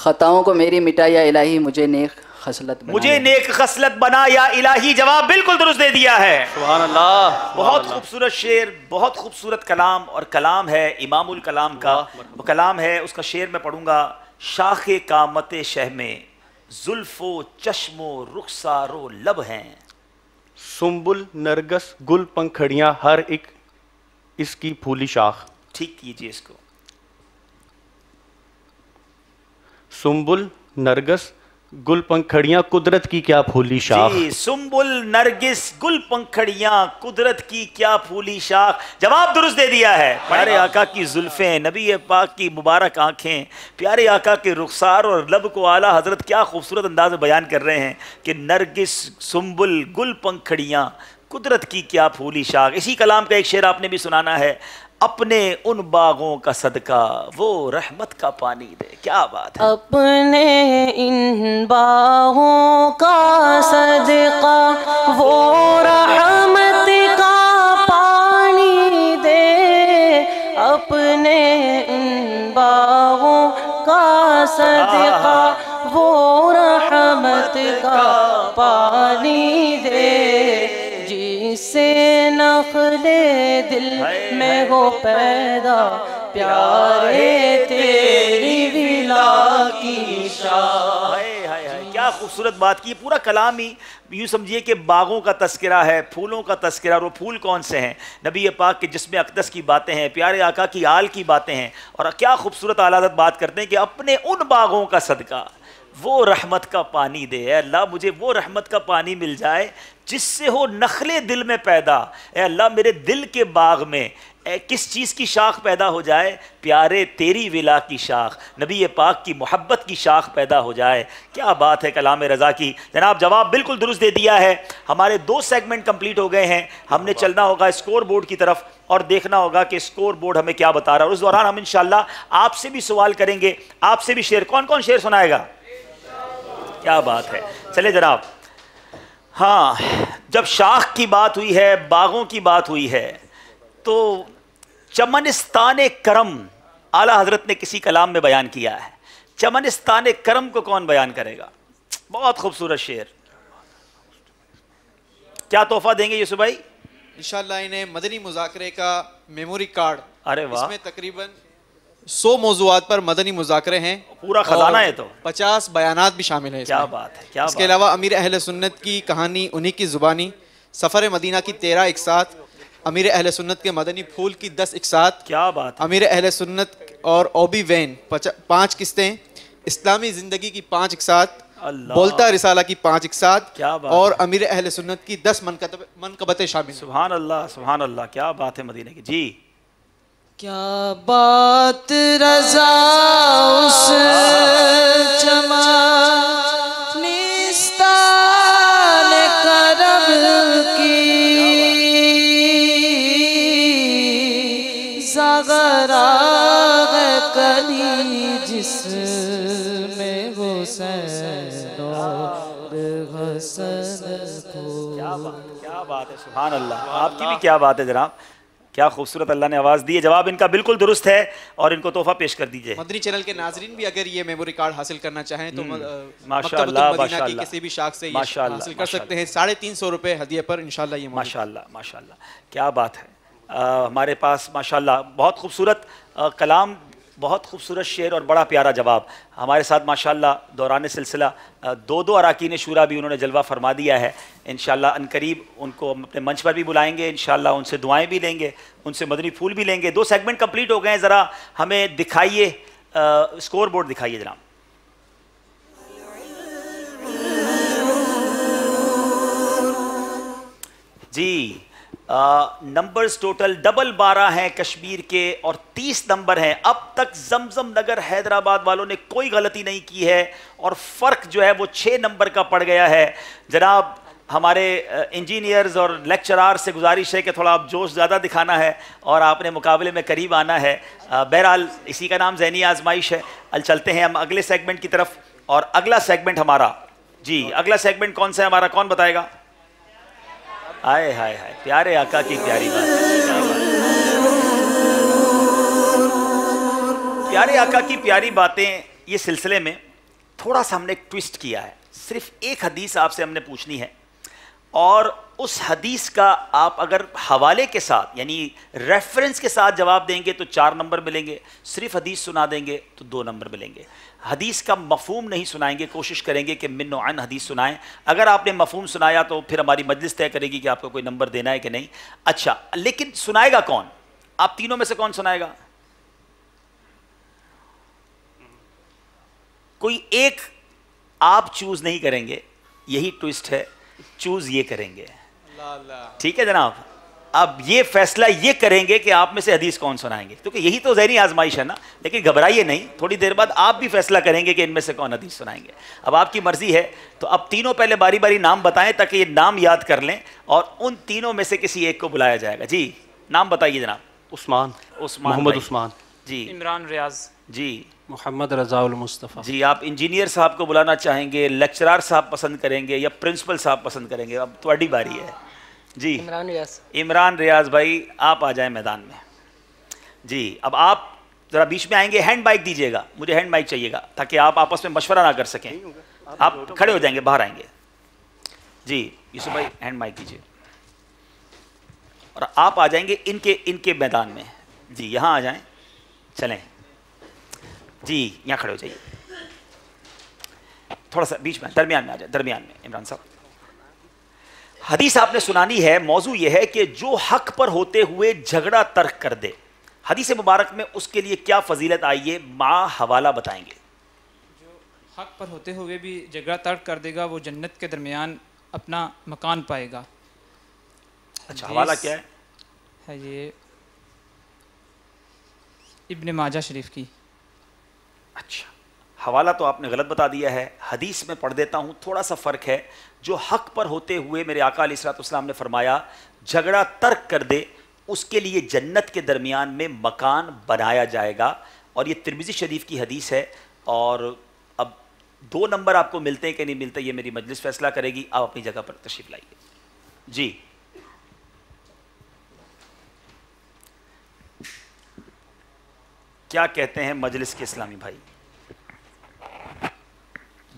खताओं को मेरी मिटा या इलाही, मुझे नेक खसलत बना, मुझे नेक खसलत बना या इलाही। जवाब बिल्कुल दुरुस्त दे दिया है। सुभान अल्लाह, बहुत खूबसूरत शेर, बहुत खूबसूरत कलाम। और कलाम है इमामुल कलाम का, वो कलाम है उसका शेर मैं पढ़ूंगा। शाखे कामत शह में जुल्फो चश्मो रुखसारो लब हैं, सुम्बुल नरगस गुल पंखड़ियां हर एक इसकी फूली शाख। ठीक कीजिए इसको, सुम्बुल नरगिस गुल पंखड़ियां कुदरत की क्या फूली शाख। जी, सुम्बुल नरगिस गुल पंखड़ियां कुदरत की क्या फूली शाख। जवाब दुरुस्त दे दिया है। प्यारे आका की जुल्फें, नबी पाक की मुबारक आंखें, प्यारे आका के रुखसार और लब को आला हजरत क्या खूबसूरत अंदाज में बयान कर रहे हैं कि नरगिस सुम्बुल गुल पंखड़ियां कुदरत की क्या फूली शाख। इसी कलाम का एक शेर आपने भी सुनाना है, अपने उन बागों का सदका वो रहमत का पानी दे। क्या बात है, अपने इन बागों का सदका वो रहमत का पानी दे, अपने इन बागों का सदका वो रहमत का पानी दे, जिससे नखले दिल में हो पैदा प्यारे तेरी विला की शाह। क्या खूबसूरत बात की, पूरा कलाम ही यूँ समझिए कि बागों का तस्करा है, फूलों का तस्करा, और वो फूल कौन से हैं, नबी पाक के जिस्म अक़दस की बातें हैं, प्यारे आका की आल की बातें हैं। और क्या खूबसूरत आलादत बात करते हैं कि अपने उन बागों का सदका वो रहमत का पानी दे, अल्लाह मुझे वो रहमत का पानी मिल जाए जिससे हो नखले दिल में पैदा, अल्लाह मेरे दिल के बाग में किस चीज़ की शाख पैदा हो जाए, प्यारे तेरी विला की शाख, नबी पाक की मोहब्बत की शाख पैदा हो जाए। क्या बात है कलाम रज़ा की। जनाब जवाब बिल्कुल दुरुस्त दे दिया है। हमारे दो सेगमेंट कंप्लीट हो गए हैं। हमने चलना होगा स्कोर बोर्ड की तरफ और देखना होगा कि स्कोर बोर्ड हमें क्या बता रहा है। उस दौरान हम इंशाल्लाह आपसे भी सवाल करेंगे, आपसे भी शेर। कौन कौन शेर सुनाएगा? क्या बात है। चले जनाब। हाँ, जब शाख की बात हुई है, बागों की बात हुई है, तो चमनिस्ताने करम आला हजरत ने किसी कलाम में बयान किया है। चमनिस्ताने करम को कौन बयान करेगा? बहुत खूबसूरत शेर। क्या तोहफा देंगे यूसुफ भाई? इंशाल्लाह इन्हें मदनी मुजाकरे का मेमोरी कार्ड। अरे वाह, इसमें तकरीबन सौ मौजुआत पर मदनी मुजाकरे हैं, पूरा खजाना है, तो पचास बयानात भी शामिल हैं। क्या बात है, क्या इसके अलावा अमीर अहले सुन्नत की कहानी, उन्हीं की ज़ुबानी, सफ़र मदीना की तेरह इकसात, अमीर अहले सुन्नत के मदनी फूल की दस इकसात। क्या बात है। अमीर अहले सुन्नत और ओबी वैन पाँच किस्तें, इस्लामी ज़िंदगी की पाँच इकसात, बोलता रिसाला की पाँच इकसात, और अमीर अहले सुन्नत की दस मनकबतें शामिल। सुभान अल्लाह, सुभान अल्लाह, क्या बात है मदीने की। जी क्या बात रज़ा उस चमनिस्ताने करम की, ज़गराग़ कली जिसमें हुसैनो हसन को। क्या बात, क्या बात है। सुभान अल्लाह, आपकी भी क्या बात है जनाब, क्या खूबसूरत अल्लाह ने आवाज़ दी है। जवाब इनका बिल्कुल दुरुस्त है और इनको तोहफा पेश कर दीजिए। मदनी चैनल के नाजरीन भी अगर ये मेमोरी कार्ड हासिल करना चाहें तो माशाअल्लाह मदीना की किसी भी शाख से हासिल कर सकते हैं। साढ़े तीन सौ रुपये हदिया पर इंशाल्लाह ये। माशाअल्लाह, माशाअल्लाह, क्या बात है। आ, हमारे पास माशाअल्लाह बहुत खूबसूरत कलाम, बहुत खूबसूरत शेर और बड़ा प्यारा जवाब। हमारे साथ माशाल्लाह दौरान सिलसिला दो दो अरकान शूरा भी उन्होंने जलवा फरमा दिया है। इंशाल्लाह अनकरीब उनको हम अपने मंच पर भी बुलाएंगे, इंशाल्लाह उनसे दुआएं भी लेंगे, उनसे मदनी फूल भी लेंगे। दो सेगमेंट कंप्लीट हो गए हैं। ज़रा हमें दिखाइए स्कोर बोर्ड दिखाइए जनाब। जी नंबर्स टोटल डबल बारह हैं कश्मीर के और तीस नंबर हैं। अब तक जमजम नगर हैदराबाद वालों ने कोई गलती नहीं की है और फ़र्क जो है वो छः नंबर का पड़ गया है। जनाब हमारे इंजीनियर्स और लेक्चरार से गुजारिश है कि थोड़ा आप जोश ज़्यादा दिखाना है और आपने मुकाबले में करीब आना है। बहरहाल इसी का नाम ज़हनी आजमाइश है। अल चलते हैं हम अगले सेगमेंट की तरफ। और अगला सेगमेंट हमारा, जी अगला सेगमेंट कौन सा है हमारा, कौन बताएगा? आए हाय हाय, प्यारे आका की प्यारी बातें। प्यारे आका की प्यारी बातें ये सिलसिले में थोड़ा सा हमने ट्विस्ट किया है। सिर्फ एक हदीस आपसे हमने पूछनी है और उस हदीस का आप अगर हवाले के साथ यानी रेफरेंस के साथ जवाब देंगे तो चार नंबर मिलेंगे, सिर्फ हदीस सुना देंगे तो दो नंबर मिलेंगे। हदीस का मफहूम नहीं सुनाएंगे, कोशिश करेंगे कि मिन व अन हदीस सुनाएं। अगर आपने मफहूम सुनाया तो फिर हमारी मजलिस तय करेगी कि आपको कोई नंबर देना है कि नहीं। अच्छा, लेकिन सुनाएगा कौन? आप तीनों में से कौन सुनाएगा? कोई एक आप चूज नहीं करेंगे, यही ट्विस्ट है, चूज ये करेंगे। ठीक है जनाब, अब ये फैसला ये करेंगे कि आप में से हदीस कौन सुनाएंगे, क्योंकि यही तो ज़हनी आजमाइश है ना। लेकिन घबराइए नहीं, थोड़ी देर बाद आप भी फैसला करेंगे कि इनमें से कौन हदीस सुनाएंगे। अब आपकी मर्जी है। तो अब तीनों पहले बारी बारी नाम बताएं ताकि ये नाम याद कर लें और उन तीनों में से किसी एक को बुलाया जाएगा। जी नाम बताइए जनाब। उस्मान, उस्मान मोहम्मद उस्मान जी, इमरान रियाज जी, मोहम्मद रज़ाउल मुस्तफ़ा जी। आप इंजीनियर साहब को बुलाना चाहेंगे, लेक्चरार साहब पसंद करेंगे या प्रिंसिपल साहब पसंद करेंगे? अब थोड़ी बारी है जी। इमरान रियाज, इमरान रियाज भाई आप आ जाएं मैदान में जी। अब आप ज़रा बीच में आएंगे, हैंड माइक दीजिएगा, मुझे हैंड माइक चाहिएगा ताकि आप आपस में मशवरा ना कर सकें। आप खड़े हो जाएंगे, बाहर आएंगे जी। यूसुफ भाई हैंड माइक दीजिए और आप आ जाएंगे इनके इनके मैदान में जी। यहाँ आ जाएं, चलें जी, यहाँ खड़े हो जाइए। थोड़ा सा बीच में दरमियान में आ जाए, दरमियान में इमरान साहब। हदीस आपने सुनानी है, मौजू यह है कि जो हक पर होते हुए झगड़ा तर्क कर दे, हदीस मुबारक में उसके लिए क्या फजीलत आई है, माँ हवाला बताएंगे। जो हक पर होते हुए भी झगड़ा तर्क कर देगा वो जन्नत के दरमियान अपना मकान पाएगा। अच्छा, हवाला क्या है? है ये इब्न माजा शरीफ की। अच्छा, हवाला तो आपने गलत बता दिया है, हदीस में पढ़ देता हूँ, थोड़ा सा फ़र्क है। जो हक पर होते हुए मेरे आका अलैहिस्सलाम ने फरमाया झगड़ा तर्क कर दे उसके लिए जन्नत के दरमियान में मकान बनाया जाएगा, और ये तिरमिज़ी शरीफ की हदीस है। और अब दो नंबर आपको मिलते हैं कि नहीं मिलते, ये मेरी मजलिस फैसला करेगी। आप अपनी जगह पर तशरीफ़ लाइए। जी, क्या कहते हैं मजलिस के इस्लामी भाई,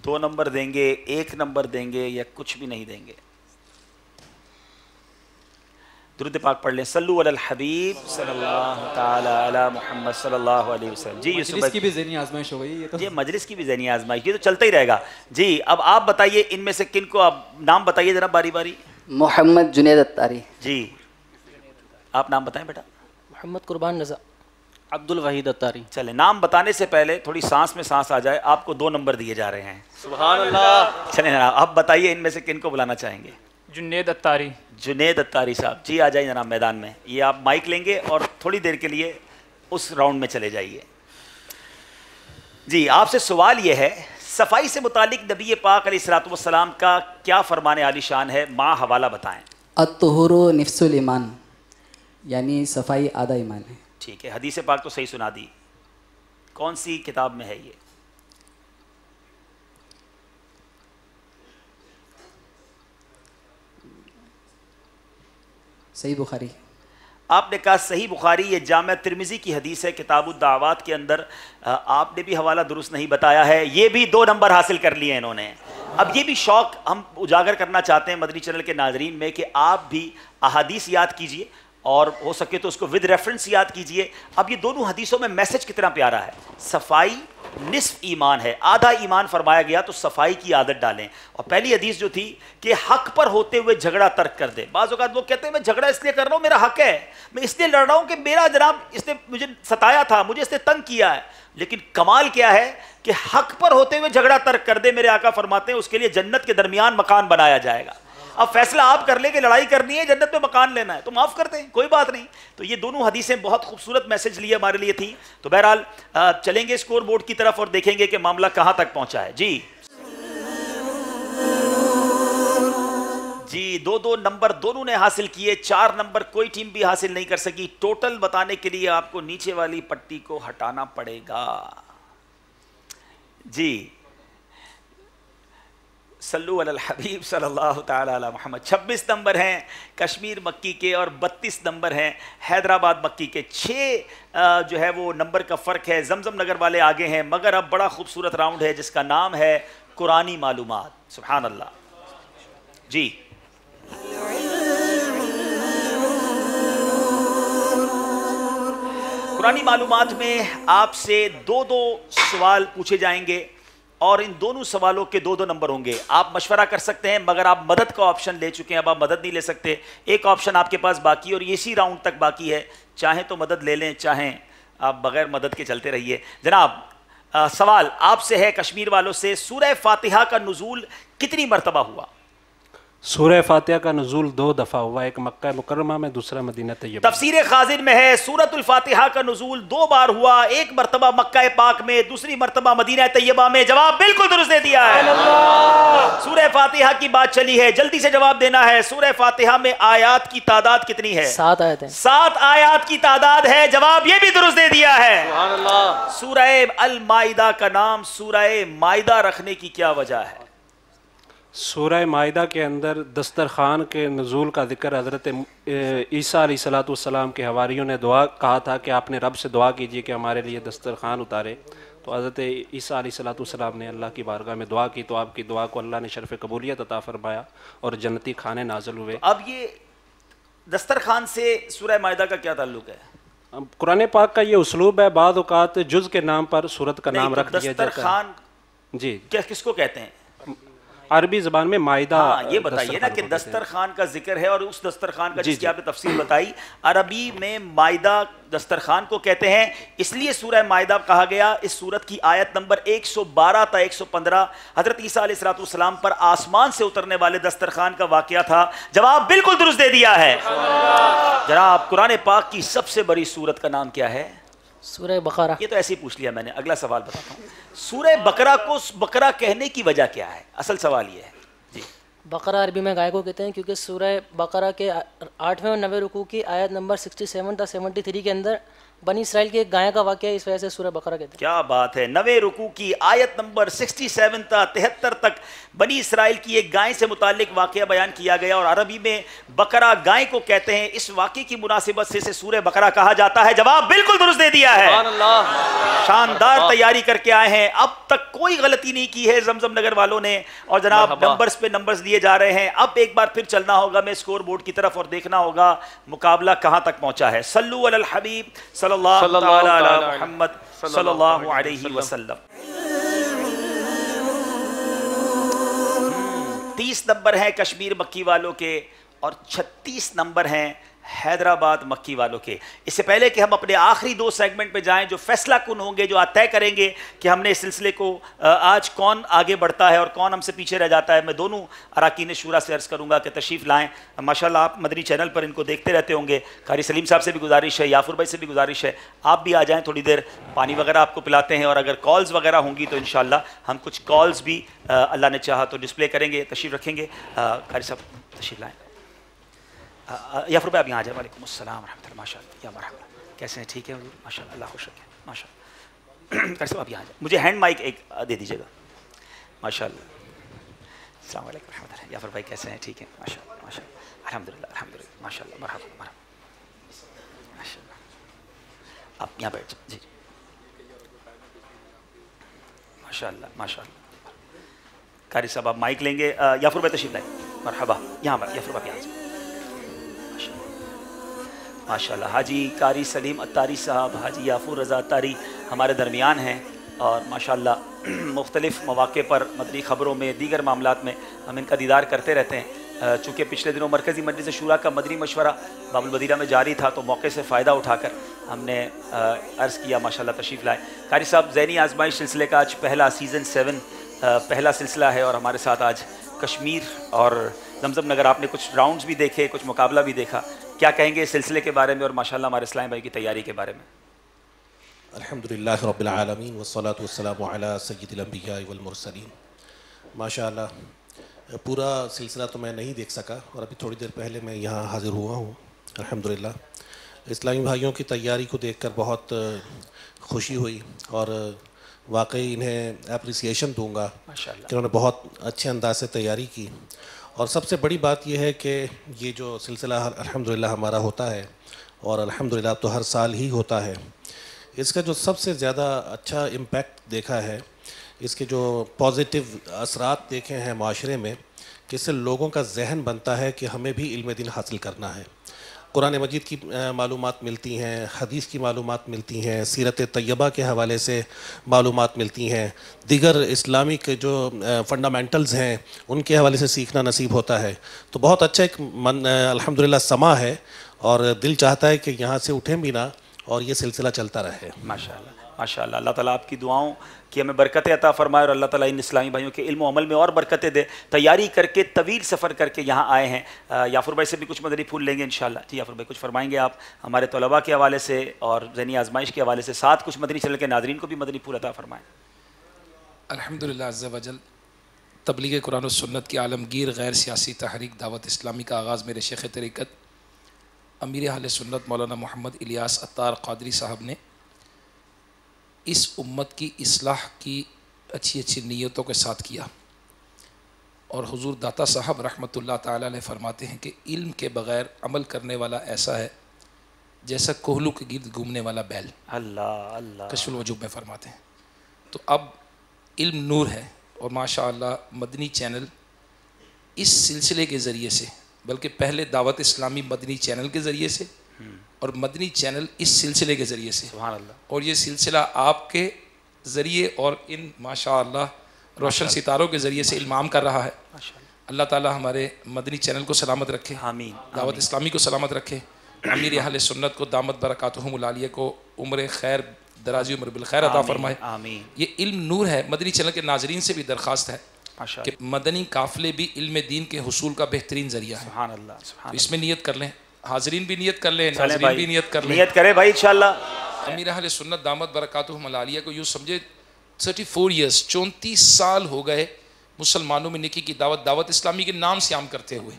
दो नंबर देंगे, एक नंबर देंगे, या कुछ भी नहीं देंगे? दुरूद पाक पढ़ लें, सल्लु अलल हबीब सल्लल्लाहु तआला अला मुहम्मद सल्लल्लाहु अलैहि वसल्लम। जी, मजलिस की भी ज़हनी आजमाइश हो गई ये तो। ये मजलिस की भी ज़हनी आजमाइश, ये तो चलता ही रहेगा। जी, अब आप बताइए इनमें से किनको, आप नाम बताइए जरा बारी बारी। मोहम्मद जुनेद अत्तारी। जी, आप नाम बताएं बेटा। मोहम्मद कुर्बान रज़ा। अब्दुल वहीद अत्तारी। चले, नाम बताने से पहले थोड़ी सांस में सांस आ जाए, आपको दो नंबर दिए जा रहे हैं। सुभान अल्लाह। चले जनाब, आप बताइए इनमें से किनको बुलाना चाहेंगे। जुनेद अत्तारी। जुनेद अत्तारी साहब, जी आ जाइए जनाब मैदान में। ये आप माइक लेंगे और थोड़ी देर के लिए उस राउंड में चले जाइए। जी, आपसे सवाल ये है, सफाई से मुतालिक नबी पाक अलैहिस्सलातु वस्सलाम का क्या फरमान आलिशान है, माँ हवाला बताएँ। अत्तहुरु निफ्सुल ईमान, यानी सफाई आधा ईमान है। ठीक है, हदीस पाक तो सही सुना दी, कौन सी किताब में है ये? सही बुखारी। आपने कहा सही बुखारी, ये जामे तिरमिज़ी की हदीस है, किताबुद दावात के अंदर। आपने भी हवाला दुरुस्त नहीं बताया है, ये भी दो नंबर हासिल कर लिए इन्होंने। अब ये भी शौक हम उजागर करना चाहते हैं मदनी चैनल के नाजरीन में कि आप भी अहादीस याद कीजिए और हो सके तो उसको विद रेफरेंस याद कीजिए। अब ये दोनों हदीसों में मैसेज कितना प्यारा है, सफाई निस्फ ईमान है, आधा ईमान फरमाया गया, तो सफाई की आदत डालें। और पहली हदीस जो थी कि हक पर होते हुए झगड़ा तर्क कर दे। बाज़ औक़ात लोग कहते हैं मैं झगड़ा इसलिए कर रहा हूँ, मेरा हक है, मैं इसलिए लड़ रहा हूँ कि मेरा जनाब इसने मुझे सताया था, मुझे इसने तंग किया है। लेकिन कमाल क्या है कि हक पर होते हुए झगड़ा तर्क कर दे, मेरे आका फरमाते हैं उसके लिए जन्नत के दरमियान मकान बनाया जाएगा। अब फैसला आप कर ले कि लड़ाई करनी है, जन्नत में मकान लेना है, तो माफ़ करते हैं, कोई बात नहीं। तो ये दोनों हदीसें बहुत खूबसूरत मैसेज लिए हमारे लिए थी। तो बहरहाल चलेंगे स्कोर बोर्ड की तरफ और देखेंगे कि मामला कहाँ तक पहुँचा है। जी जी दो दो नंबर दोनों ने हासिल किए, चार नंबर कोई टीम भी हासिल नहीं कर सकी। टोटल बताने के लिए आपको नीचे वाली पट्टी को हटाना पड़ेगा। जी, सल्लु अलल हबीब सल्लल्लाहु तआला अला मुहम्मद। छब्बीस नंबर हैं कश्मीर मक्की के और बत्तीस नंबर हैं हैदराबाद मक्की के। छः जो है वो नंबर का फ़र्क है, जमजम नगर वाले आगे हैं। मगर अब बड़ा खूबसूरत राउंड है जिसका नाम है कुरानी मालूमात। सुभान अल्लाह। जी, कुरानी मालूमात में आपसे दो दो सवाल पूछे जाएंगे और इन दोनों सवालों के दो दो नंबर होंगे। आप मशवरा कर सकते हैं, मगर आप मदद का ऑप्शन ले चुके हैं, अब आप मदद नहीं ले सकते। एक ऑप्शन आपके पास बाकी और इसी राउंड तक बाकी है, चाहें तो मदद ले लें, चाहें आप बगैर मदद के चलते रहिए। जनाब आ, सवाल आपसे है कश्मीर वालों से, सूरह फातिहा का नुज़ूल कितनी मरतबा हुआ? सूरह फातिहा का नुज़ूल दो दफ़ा हुआ, एक मक्का मुकर्रमा में, दूसरा मदीना तैयबा। तफसीर खाजिर में है सूरतुल फातिहा का नुज़ूल दो बार हुआ, एक मरतबा मक्का पाक में, दूसरी मरतबा मदीना तैयबा में। जवाब बिल्कुल दुरुस्त दे दिया है। सूरह फातिहा की बात चली है, जल्दी से जवाब देना है। सूरह फातिहा में आयात की तादाद कितनी है? सात आयत है। सात आयात की तादाद है। जवाब ये भी दुरुस्त दे दिया है। सूरह अल माइदा का नाम सूरह माइदा रखने की क्या वजह है? सूरह माइदा के अंदर दस्तरखान के नज़ूल का जिक्र हज़रत ईसा अलैहिस्सलातु वस्सलाम के हवारियों ने दुआ कहा था कि आपने रब से दुआ कीजिए कि हमारे लिए दस्तरखान उतारे, तो हज़रत ईसा अलैहिस्सलातु वस्सलाम ने अल्लाह की बारगाह में दुआ की, तो आपकी दुआ को अल्लाह ने शर्फ़ कबूलियत अता फरमाया और जन्नती खाने नाजिल हुए। तो अब ये दस्तरखान से सूरह माइदा का क्या ताल्लुक है? अब कुरान पाक का ये उसलूब है, बाद औक़ात जुज़ के नाम पर सूरत का नाम रख दिया जाता है। जी, किसको कहते हैं? अरबी जबान में मायदा। हाँ, ये बताइए ना कि दस्तरखान का जिक्र है और उस दस्तरखान का जिसकी आपने तफसील बताई, अरबी में मायदा दस्तरखान को कहते हैं, इसलिए सूरह मायदा कहा गया। इस सूरत की आयत नंबर एक सौ बारह था एक सौ पंद्रह हजरत ईसा अलैहिस्सलाम पर आसमान से उतरने वाले दस्तरखान का वाकया था। जवाब बिल्कुल दुरुस्त दे दिया है। जनाब, कुरान पाक की सबसे बड़ी सूरत का नाम क्या है? सूरह बकरा। ये तो ऐसे ही पूछ लिया मैंने, अगला सवाल बताता हूँ। सूरह बकरा को बकरा कहने की वजह क्या है? असल सवाल ये है जी। बकरा अरबी में गाय को कहते हैं क्योंकि सूरह बकरा के आठवें और नवे रुकू की आयत नंबर सड़सठ से तिहत्तर के अंदर बनी इसराइल की एक गाय का वाकया, इस वजह से सूरह बकरा कहते हैं। क्या बात है। नवे रुकू की आयत नंबर सड़सठ से तिहत्तर तक बनी इसराइल की एक गाय से मुतालिक वाकया बयान किया गया और अरबी में बकरा गाय को कहते हैं। इस वाकये की मुनासिबत से इसे सूरह बकरा कहा जाता है। जवाब बिल्कुल दुरुस्त दे दिया है। शानदार तैयारी करके आए हैं, अब तक कोई गलती नहीं की है जमजम नगर वालों ने। और जनाब नंबर्स पे नंबर्स लिए जा रहे हैं। अब एक बार फिर चलना होगा मैं स्कोर बोर्ड की तरफ और देखना होगा मुकाबला कहां तक पहुंचा है। सल्लू अलल हबीब सल्लल्लाहु अलैहि मुहम्मद सल्लल्लाहु अलैहि वसल्लम। तीस नंबर हैं कश्मीर मक्की वालों के और छत्तीस नंबर हैं हैदराबाद मक्की वालों के। इससे पहले कि हम अपने आखिरी दो सेगमेंट पे जाएं जो फैसला कुन होंगे, जो तय करेंगे कि हमने इस सिलसिले को आज कौन आगे बढ़ता है और कौन हमसे पीछे रह जाता है, मैं दोनों अराकीन शूरा से अर्ज़ करूंगा कि तशरीफ़ लाएं। माशाल्लाह आप मदनी चैनल पर इनको देखते रहते होंगे। कारी सलीम साहब से भी गुजारिश है, याफुर भाई से भी गुजारिश है, आप भी आ जाएँ थोड़ी देर, पानी वगैरह आपको पिलाते हैं और अगर कॉल्स वगैरह होंगी तो इंशाल्लाह हम कुछ कॉल्स भी अल्लाह ने चाहा तो डिस्प्ले करेंगे। तशरीफ़ रखेंगे कारी साहब, तशरीफ़ लाएँ। याफर भाई आप यहाँ आ जाए। वालेकुम अस्सलाम रहमतुल्लाह। माशाल्लाह, या मरहबा, कैसे हैं? ठीक है हुजूर, माशाल्लाह, अल्लाह खुश रखे। माशाल्लाह कैसे आप यहाँ आ जाए, मुझे हैंड माइक एक दे दीजिएगा। माशाल्लाह, अस्सलाम वालेकुम रहमतुल्लाह। याफर भाई कैसे हैं? ठीक है, माशाल्लाह माशाल्लाह, अल्हम्दुलिल्लाह अल्हम्दुलिल्लाह, माशाल्लाह, मरहबा मरहबा, माशाल्लाह आप यहाँ बैठ जाए। जी माशाल्लाह माशाल्लाह। कारी साहब आप माइक लेंगे। याफर भाई तशरीफ़ लाए। मरहबा, यहाँ याफर भाई यहाँ आ जाए। माशाल्लाह हाजी कारी सलीम अत्तारी साहब, हाजी याफूर रज़ा अत्तारी हमारे दरमियान हैं और माशाल्लाह मुख्तलिफ़ मौक़े पर मदनी ख़बरों में दीगर मामलात में हम इनका दीदार करते रहते हैं। चूँकि पिछले दिनों मरकज़ी मजलिस शूरा का मदनी मशवरा बाबुल मदीना में जारी था तो मौके से फ़ायदा उठाकर हमने अर्ज़ किया। माशाल्लाह तशरीफ़ लाए। कारी साहब, ज़हनी आज़माइश सिलसिले का आज पहला सीज़न सेवन पहला सिलसिला है और हमारे साथ आज कश्मीर और जमजम नगर, आपने कुछ राउंड्स भी देखे, कुछ मुकाबला भी देखा, क्या कहेंगे इस सिलसिले के बारे में और माशाल्लाह हमारे इस्लाम भाई की तैयारी के बारे में? अल्हम्दुलिल्लाह रब्बिल आलमीन वस्सलातु वस्सलामु अला सय्यिदिल अंबिया वल मुरसलीन। माशाल्लाह पूरा सिलसिला तो मैं नहीं देख सका और अभी थोड़ी देर पहले मैं यहाँ हाज़िर हुआ हूँ। अल्हम्दुलिल्लाह इस्लामी भाइयों की तैयारी को देख कर बहुत खुशी हुई और वाकई इन्हें एप्रिसिएशन दूँगा कि उन्होंने बहुत अच्छे अंदाज से तैयारी की। और सबसे बड़ी बात यह है कि ये जो सिलसिला अल्हम्दुलिल्लाह हमारा होता है और अल्हम्दुलिल्लाह तो हर साल ही होता है, इसका जो सबसे ज़्यादा अच्छा इम्पैक्ट देखा है, इसके जो पॉजिटिव असरात देखे हैं माशरे में, कि इससे लोगों का जहन बनता है कि हमें भी इल्म दिन हासिल करना है। कुरान मजीद की मालूमात मिलती हैं, हदीस की मालूमात मिलती हैं, सीरत तैयबा के हवाले से मालूमात मिलती हैं, दीगर इस्लामिक जो फंडामेंटल्स हैं उनके हवाले से सीखना नसीब होता है। तो बहुत अच्छा एक मन अल्हम्दुलिल्लाह समा है और दिल चाहता है कि यहाँ से उठें भी ना और ये सिलसिला चलता रहे। माशाल्लाह माशाल्लाह, अल्लाह ताला आपकी दुआओं कि हमें बरकतें अता फ़रमाए और अल्लाह ताला इन इस्लामी भाइयों के इल्म अमल में और बरकतें दे। तैयारी करके तवील सफ़र करके यहाँ आए हैं। याफुर भाई से भी कुछ मदरी फूल लेंगे इंशाल्लाह। जी याफुर भाई कुछ फरमाएंगे आप हमारे तलबा के हवाले से और ज़हनी आजमाइश के हवाले से, साथ कुछ मदनी चल के नाजरीन को भी मदनी फूल अता फ़रमाएँ। अल्हम्दुलिल्लाह अज़्ज़ा वजल तबलीग कुरान और सुन्नत की आलमगीर गैर सियासी तहरीक दावत इस्लामी का आगाज़ मेरे शेख तरीक़त अमीर अहले सुन्नत मौलाना मोहम्मद इलियास अत्तार क़ादरी साहब ने इस उम्मत की इस्लाह की अच्छी अच्छी नीयतों के साथ किया। और हुजूर दाता साहब रहमतुल्लाह ताला अलैह फरमाते हैं कि इल्म के बग़ैर अमल करने वाला ऐसा है जैसा कोहलू के गिर्द घूमने वाला बैल। अल्लाह अल्लाह कशफुल वजूब में फरमाते हैं। तो अब इल्म नूर है और माशाअल्लाह मदनी चैनल इस सिलसिले के ज़रिए से, बल्कि पहले दावत इस्लामी मदनी चैनल के ज़रिए से और मदनी चैनल इस सिलसिले के ज़रिए से, और ये सिलसिला आपके ज़रिए और इन माशाअल्लाह रोशन सितारों के ज़रिए से इल्माम कर रहा है। अल्लाह ताला हमारे मदनी चैनल को सलामत रखे, आमीन। दावत इस्लामी को सलामत रखे, अमीर अहले सुन्नत को दामत बरकातुहुमुल आलिया को उम्र खैर दराजी उम्र बिल खैर अता फरमाए, आमीन। ये इल्म नूर है। मदनी चैनल के नाजरीन से भी दरख्वास्त है कि मदनी काफ़िले भी इल्म दीन के हुसूल का बेहतरीन जरिया है। सुभान अल्लाह, सुभान। इसमें नियत कर लें, हाजरीन भी नियत कर लें, नाजरीन भी नियत कर लें, नियत करें भाई इंशाल्लाह। अमीर अहले सुन्नत दामत बरकातुहुमुल आलिया को यूँ समझे थर्टी फोर ईयर्स चौंतीस साल हो गए मुसलमानों में निकी की दावत दावत इस्लामी के नाम से आम करते हुए,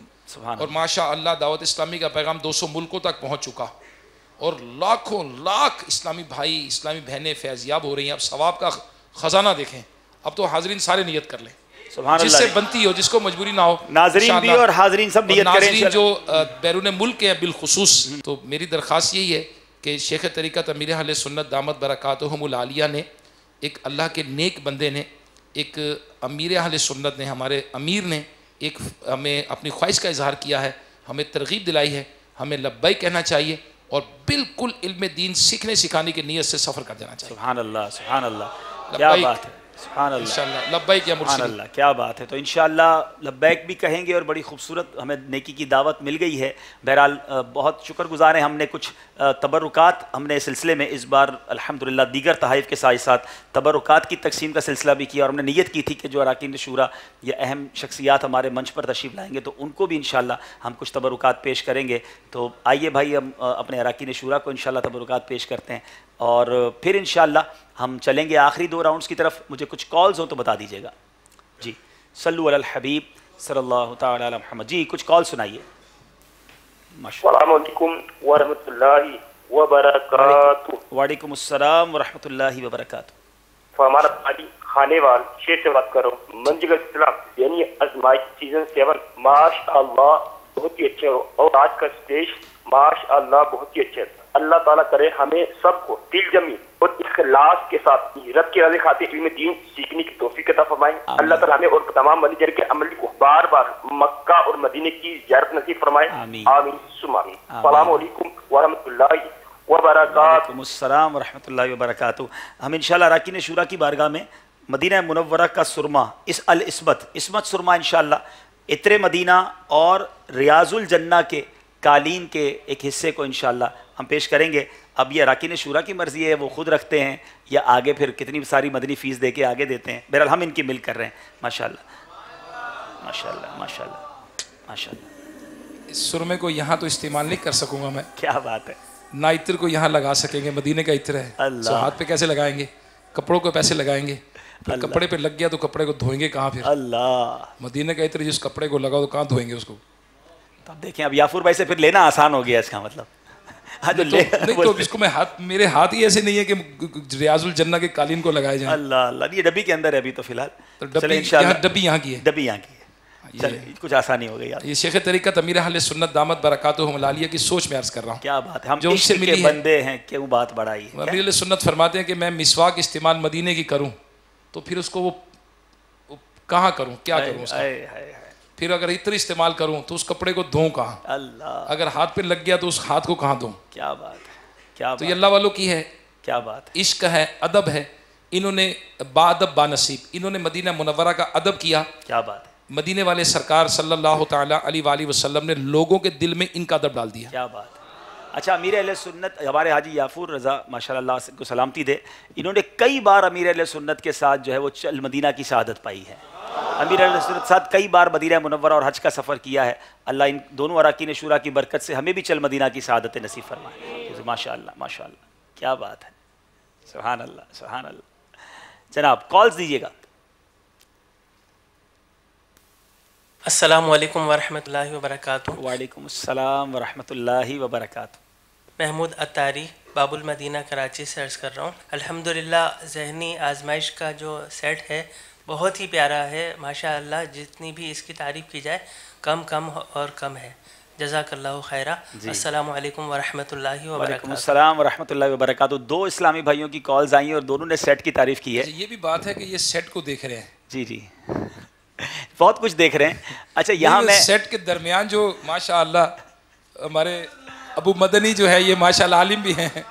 और माशा अल्लाह दावत इस्लामी का पैगाम दो सौ मुल्कों तक पहुंच चुका, और लाखों लाख इस्लामी भाई इस्लामी बहनें फैज़याब हो रही हैं। अब सवाब का खजाना देखें। अब तो हाजरीन सारे नियत कर लें, जिससे बनती हो, जिसको मजबूरी ना हो, नाजरीन भी और हाजरीन सब नियत करें। नाजरीन जो बैरून मुल्क हैं बिलखसूस, तो मेरी दरख्वास्त यही है कि शेख तरीक़त अमीर अहले सुन्नत दामत बरकातुहुमुल आलिया ने, एक अल्लाह के नेक बंदे ने, एक अमीर अहले सुन्नत ने, हमारे अमीर ने एक हमें अपनी ख्वाहिश का इजहार किया है, हमें तरगीब दिलाई है, हमें लब्बैक कहना चाहिए और बिल्कुल इल्म दीन सीखने सिखाने की नीयत से सफ़र कर जाना चाहिए। सुभान अल्लाह, सुभान अल्लाह, क्या बात है, सुभान अल्लाह, लब्बैक या मुर्शिद, सुभान अल्लाह, क्या बात है। तो इंशाअल्लाह लब्बैक भी कहेंगे और बड़ी खूबसूरत हमें नेकी की दावत मिल गई है। बहरहाल बहुत शुक्रगुजार हैं, हमने कुछ तबरुकात हमने सिलसिले में इस बार अल्हम्दुलिल्लाह दीगर तहाइफ के साथ साथ तबरुकात की तकसीम का सिलसिला भी किया, और हमने नीयत की थी कि जो अरकान शूरा या अहम शख्सियात हमारे मंच पर तशरीफ़ लाएँगे तो उनको भी इंशाअल्लाह हम कुछ तबरुकात पेश करेंगे। तो आइए भाई हम अपने अरकान शूरा को इंशाअल्लाह तबरुकात पेश करते हैं, और फिर इंशाअल्लाह हम चलेंगे आखिरी दो राउंड्स की तरफ। मुझे कुछ कॉल्स हो तो बता दीजिएगा जी। सल्लु अलल हबीब सल्लल्लाहु तआला अलैहि मुहम्मद। जी कुछ कॉल सुनाइए। अस्सलाम वालेकुम व रहमतुल्लाहि व बरकातहू। वालेकुम अस्सलाम व रहमतुल्लाहि व बरकातहू। फरमान अली खानेवाल शेर से बात करो। मंजिल इस्लाम यानी आजमाइश सीजन सेवन माशाअल्लाह बहुत ही अच्छे हो, और आज का स्टेज माशाअल्लाह बहुत ही अच्छे। अल्लाह ताला करे हमें सबको दिल जमी और इखलास के साथ रब के रज़ा खातिर इल्म दीन सीखने की तौफीक अता फरमाए। अल्लाह ताला हमें और तमाम वली जन के अमल को बार बार मक्का और मदीने की ज़ियारत नसीब फरमाए, आमीन सुम्मा आमीन। अस्सलामु अलैकुम व रहमतुल्लाहि व बरकातहू। अस्सलाम व रहमतुल्लाहि व बरकातहू। हम इंशाल्लाह अरकान शूरा की बारगाह में मदीना मुनव्वरा का सुरमा इस अल इस्मत इस्मत सुरमा इंशाल्लाह इत्रे मदीना और रियाजुल जन्ना के कालीन के एक हिस्से को इंशाल्लाह हम पेश करेंगे। अब ये अरकान शूरा की मर्ज़ी है, वो खुद रखते हैं या आगे फिर कितनी सारी मदनी फ़ीस दे के आगे देते हैं। बहरहाल हम इनकी मिल कर रहे हैं। माशाल्लाह माशाल्लाह माशाल्लाह माशाल्लाह। इस सुरमे को यहाँ तो इस्तेमाल नहीं कर सकूँगा मैं, क्या बात है ना, इत्र को यहाँ लगा सकेंगे, मदीने का इत्र है। अल्लाह, हाथ पे कैसे लगाएंगे, कपड़ों को पैसे लगाएंगे, कपड़े पे लग गया तो कपड़े को धोएंगे कहाँ फिर। अल्लाह, मदीने का इत्र जिस कपड़े को लगा तो कहाँ धोएंगे उसको। तब देखें अब याफूर भाई से फिर लेना आसान हो गया इसका मतलब। हाँ तो ले नहीं तो इसको मैं हाथ मेरे हाथ ही ऐसे नहीं है कि रियाजुल जन्ना के कालीन को लगाए जाए। अल्लाह अल्लाह, ये डब्बी के अंदर है अभी तो फिलहाल, तो डब्बी यहाँ डब्बी यहाँ की है, डब्बी यहाँ की है। चलिए कुछ आसानी हो गई यार। ये शेख तरीक़त अमीर अहले सुन्नत दामत बरकातुहुमुल आलिया की सोच में अर्ज़ कर रहा हूँ। क्या बात है, हम जो उनसे मिले बंदे हैं क्यों बात बढ़ाई। अमीर अहले सुन्नत फरमाते हैं कि मैं मिसवाक इस्तेमाल मदीने की करूँ तो फिर उसको वो कहाँ करूँ, क्या करूँ उसका। फिर अगर इत्र इस्तेमाल करूं तो उस कपड़े को धोऊं कहाँ। अल्लाह, अगर हाथ पे लग गया तो उस हाथ को कहाँ धोऊं। क्या बात है, क्या बात। तो ये अल्लाह वालों की है, क्या बात है, इश्क है, अदब है। इन्होंने बादब बानसीब, इन्होंने मदीना मुनव्वरा का अदब किया, क्या बात है। मदीने वाले सरकार सल्लल्लाहु तआला अलैहि वसल्लम ने लोगों के दिल में इनका अदब डाल दिया, क्या बात है। अच्छा, अमीर अहले सुन्नत हमारे हाजी याफूर रज़ा माशाल्लाह को सलामती दे, इन्होंने कई बार अमीर अहले सुन्नत के साथ जो है वो चल मदीना की शहादत पाई है। अमीर अहले सुन्नत के साथ कई बार मदीना मुनव्वरा और हज का सफ़र किया है। अल्लाह इन दोनों अरकान शूरा की बरकत से हमें भी चल मदीना की शहादत नसीब फरमाए। माशाल्लाह माशाल्लाह, क्या बात है, सुभान अल्लाह सुभान अल्लाह। जनाब कॉल्स दीजिएगा। अस्सलाम वालेकुम वरहमतुल्लाहि वबरकातुहू। वालेकुम अस्सलाम वरहमतुल्लाहि वबरकातुहू। महमूद अत्तारी बाबुल मदीना कराची से अर्ज़ कर रहा हूँ। अल्हम्दुलिल्लाह ज़हनी आजमाइश का जो सेट है बहुत ही प्यारा है माशाअल्लाह, जितनी भी इसकी तारीफ़ की जाए कम कम और कम है। जज़ाकल्लाहु खैरा। अस्सलामु अलैकुम वरहमतुल्लाहि वबरकातुहू। अस्सलाम वरहमतुल्लाहि वबरकातुहू। दो इस्लामी भाइयों की कॉल्स आई हैं और दोनों ने सेट की तारीफ़ की है। ये भी बात है कि ये सेट को देख रहे हैं। जी जी बहुत कुछ देख रहे हैं। अच्छा यहाँ मैं सेट के दरमियान जो माशाअल्लाह हमारे अबू मदनी जो है ये माशाअल्लाह आलिम भी हैं,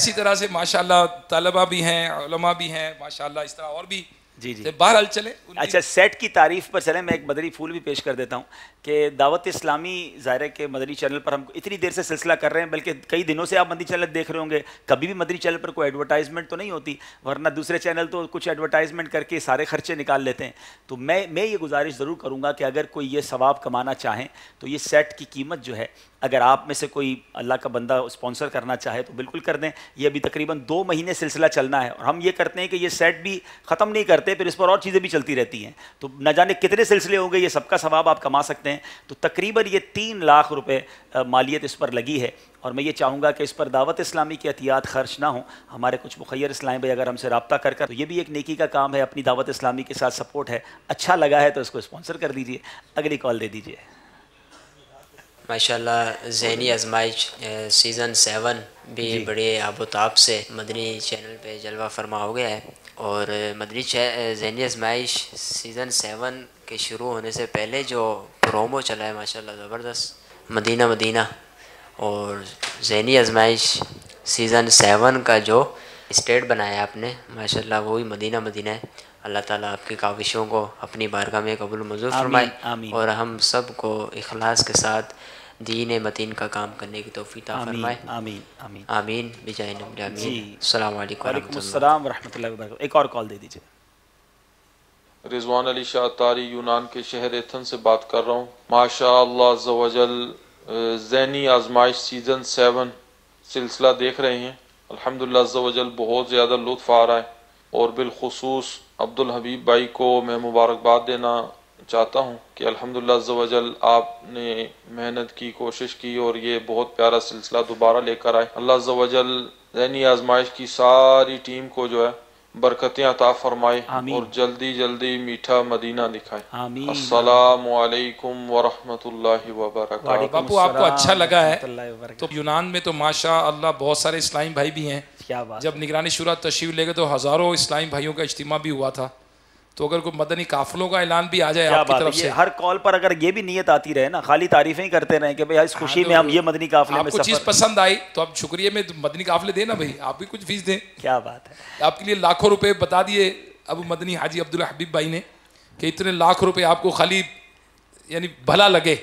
इसी तरह से माशाअल्लाह तलबा भी हैं, उलमा भी हैं माशाअल्लाह, इस तरह और भी जी जी बहरहाल चले। अच्छा सेट की तारीफ पर चले, मैं एक मदरी फूल भी पेश कर देता हूँ कि दावत इस्लामी ज़ायरे के मदरी चैनल पर हम इतनी देर से सिलसिला कर रहे हैं, बल्कि कई दिनों से आप मदरी चैनल देख रहे होंगे, कभी भी मदरी चैनल पर कोई एडवर्टाइजमेंट तो नहीं होती, वरना दूसरे चैनल तो कुछ एडवर्टाइजमेंट करके सारे खर्चे निकाल लेते हैं। तो मैं मैं ये गुजारिश ज़रूर करूँगा कि अगर कोई ये सवाब कमाना चाहें तो ये सेट की कीमत जो है, अगर आप में से कोई अल्लाह का बंदा स्पॉन्सर करना चाहे तो बिल्कुल कर दें। ये अभी तकरीबन दो महीने सिलसिला चलना है और हम ये करते हैं कि ये सेट भी ख़त्म नहीं करते, फिर इस पर और चीज़ें भी चलती रहती हैं, तो न जाने कितने सिलसिले होंगे, ये सबका सवाब आप कमा सकते हैं। तो तकरीबन ये तीन लाख रुपए मालियत इस पर लगी है और मैं ये चाहूँगा कि इस पर दावत इस्लामी के एहतियात खर्च ना हो। हमारे कुछ मुखैर इस्लाम भाई अगर हमसे रब्ता कर कर तो ये भी एक नेकी का काम है, अपनी दावत इस्लामी के साथ सपोर्ट है। अच्छा लगा है तो इसको स्पॉन्सर कर दीजिए। अगली कॉल दे दीजिए। माशाल्लाह ज़हनी आजमाइश सीज़न सेवन भी बड़े आबोताब से मदनी चैनल पे जलवा फरमा हो गया है और मदनी ज़हनी आजमाइश सीज़न सेवन के शुरू होने से पहले जो प्रोमो चला है माशाल्लाह ज़बरदस्त, मदीना मदीना, और ज़हनी आजमाइश सीज़न सेवन का जो स्टेट बनाया आपने माशाल्लाह वो ही मदीना मदीना है। अल्लाह ताला आपकी काविशों को अपनी बारगाह में कबूल मंजूर फरमाए और हम सब को इखलास के साथ दीन मतीन का काम करने की तौफीक अता फरमाए। आमीन आमीन आमीन बिजाय नबी आमीन। अस्सलाम वालेकुम रहमतुल्लाहि व बरकातहू। एक और कॉल दे दीजिए। रिजवान अली शाह तारी यूनान के शहर एथन से बात कर रहा हूँ। माशा अल्लाह अज़्ज़ा व जल ज़हनी आजमाइश सीज़न सेवन सिलसिला देख रहे हैं, अल्हम्दुलिल्लाह अज़्ज़ा व जल बहुत ज़्यादा लुत्फ़ आ रहा है और बिलखुसूस अब्दुल हबीब भाई को मैं मुबारकबाद देना चाहता हूँ कि अल्हम्दुलिल्लाह अज़्ज़ा व जल आपने मेहनत की, कोशिश की और ये बहुत प्यारा सिलसिला दोबारा लेकर आए। अल्लाह अज़्ज़ा व जल ज़हनी आजमाइश की सारी टीम को जो है बरकतें अता फरमाए और जल्दी जल्दी मीठा मदीना दिखाए। अस्सलामु अलैकुम व रहमतुल्लाहि व बरकातहू। बापू आपको अच्छा लगा है तो यूनान में तो माशा अल्लाह बहुत सारे इस्लामी भाई भी हैं। क्या बात, जब निगरानी शुरा तशरीफ ले गए तो हज़ारों इस्लामी भाइयों का इज्तिमा भी हुआ था। तो अगर कोई मदनी काफिलों का ऐलान भी आ जाए आपकी तरफ से, हर कॉल पर अगर ये भी नियत आती रहे ना, खाली तारीफें ही करते रहे कि भाई इस खुशी में हम ये मदनी काफिले में सफर, चीज़ पसंद आई तो आप शुक्रिया में मदनी काफिले देना भाई, आप भी कुछ फीस दें। क्या बात है, आपके लिए लाखों रुपए बता दिए अब मदनी हाजी अब्दुल हबीब भाई ने कि इतने लाख रुपये आपको खाली यानी भला लगे,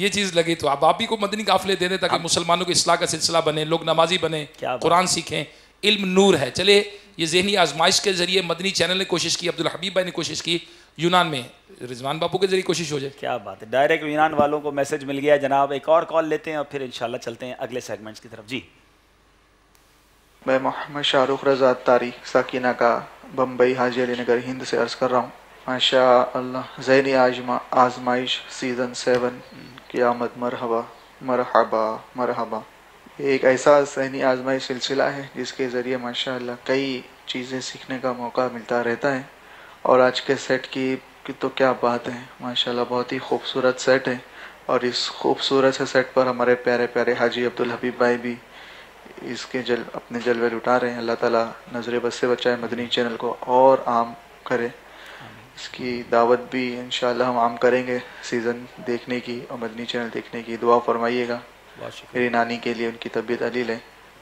ये चीज़ लगे तो आप आप ही को मदनी काफिले दे दें ताकि मुसलमानों को इस्लाह का सिलसिला बने, लोग नमाजी बने, कुरान सीखें। इल्म नूर है। चले ये ज़हनी आजमाइश के ज़रिए मदनी चैनल ने कोशिश की, अब्दुल हबीब भाई ने कोशिश की, यूनान में रिजवान बापू के ज़रिए कोशिश हो जाए। क्या बात है, डायरेक्ट यूनान वालों को मैसेज मिल गया। जनाब एक और कॉल लेते हैं और फिर इंशाल्लाह चलते हैं अगले सेगमेंट्स की तरफ। जी मैं मोहम्मद शाहरुख रज़ा तारी साकिना का बम्बई हाजी अली नगर हिंद से अर्ज़ कर रहा हूँ। माशा अल्लाह ज़हनी आजमाइश सीज़न सेवन की आमद मरहबा मरहबा मरहबा। एक ऐसा ज़हनी आजमाइश सिलसिला है जिसके ज़रिए माशाअल्लाह कई चीज़ें सीखने का मौका मिलता रहता है और आज के सेट की, की तो क्या बात है माशाअल्लाह, बहुत ही खूबसूरत सेट है और इस खूबसूरत से सेट पर हमारे प्यारे प्यारे हाजी अब्दुल हबीब भाई भी इसके जल अपने जलवे लुटा रहे हैं। अल्लाह ताला नज़र बद से बचाए, मदनी चैनल को और आम करे, इसकी दावत भी इंशाअल्लाह हम आम करेंगे सीज़न देखने की और मदनी चैनल देखने की। दुआ फरमाइएगा मेरी नानी के लिए, उनकी तबीयत अलील है।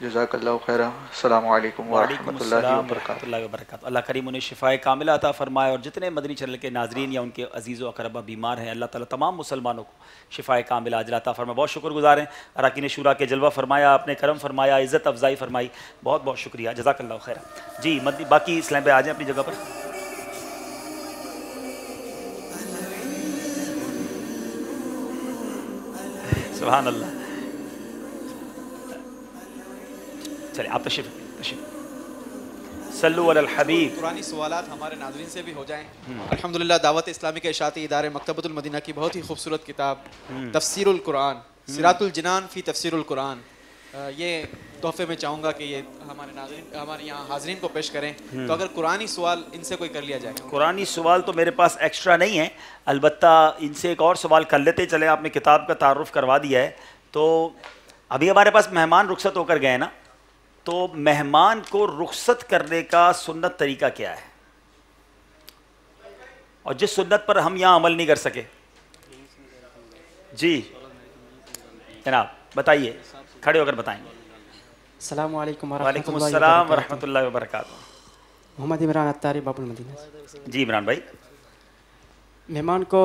जज़ाकल्लाहु खैरा। अस्सलामु अलैकुम व रहमतुल्लाहि व बरकातहू। अल्लाह करीम उन्हें शिफाए कामिला अता फरमाए और जितने मदनी चैनल के नाजरीन या उनके अजीज़ व अकरबा बीमार हैं, अल्लाह ताला तमाम मुसलमानों को शिफाए कामिला अजला अता फरमाए। बहुत शुक्रगुजार हैं, अराकीन शुरा के जलवा फरमाया आपने, करम फरमाया, इज़्ज़त अफजाई फरमाई, बहुत बहुत शुक्रिया, जज़ाकल्लाहु खैरा। जी मदनी बाकी इस्लाम भाई आ जाएँ अपनी जगह पर। सुभान अल्लाह। चलिए आप तशरीफ तशरीफ सल्लु अलल हबीब। पुरानी सवालात हमारे नाज़रीन से भी हो जाएँ। अल्हम्दुलिल्लाह दावत इस्लामी के इशाती इदारे मकतबतुल मदीना की बहुत ही खूबसूरत किताब तफसीरुल कुरान, सिरातुल जिनान फ़ी तफसीरुल कुरान, ये तोहफे में चाहूँगा कि ये हमारे नाज़रीन हमारे यहाँ हाज़रीन को पेश करें। तो अगर कुरानी सवाल इनसे कोई कर लिया जाए। कुरानी सवाल तो मेरे पास एक्स्ट्रा नहीं है, अलबत्ता इनसे एक और सवाल कर लेते। चले आपने किताब का तारुफ करवा दिया है तो अभी हमारे पास मेहमान रुखसत होकर गए ना, तो मेहमान को रुखसत करने का सुन्नत तरीका क्या है और जिस सुन्नत पर हम यहाँ अमल नहीं कर सके? जी जनाब बताइए, खड़े होकर बताएंगे। अस्सलाम वालेकुम व रहमतुल्लाहि व बरकातहू। मोहम्मद इमरान अत्तारी बाबुल मदीना। जी इमरान भाई, मेहमान को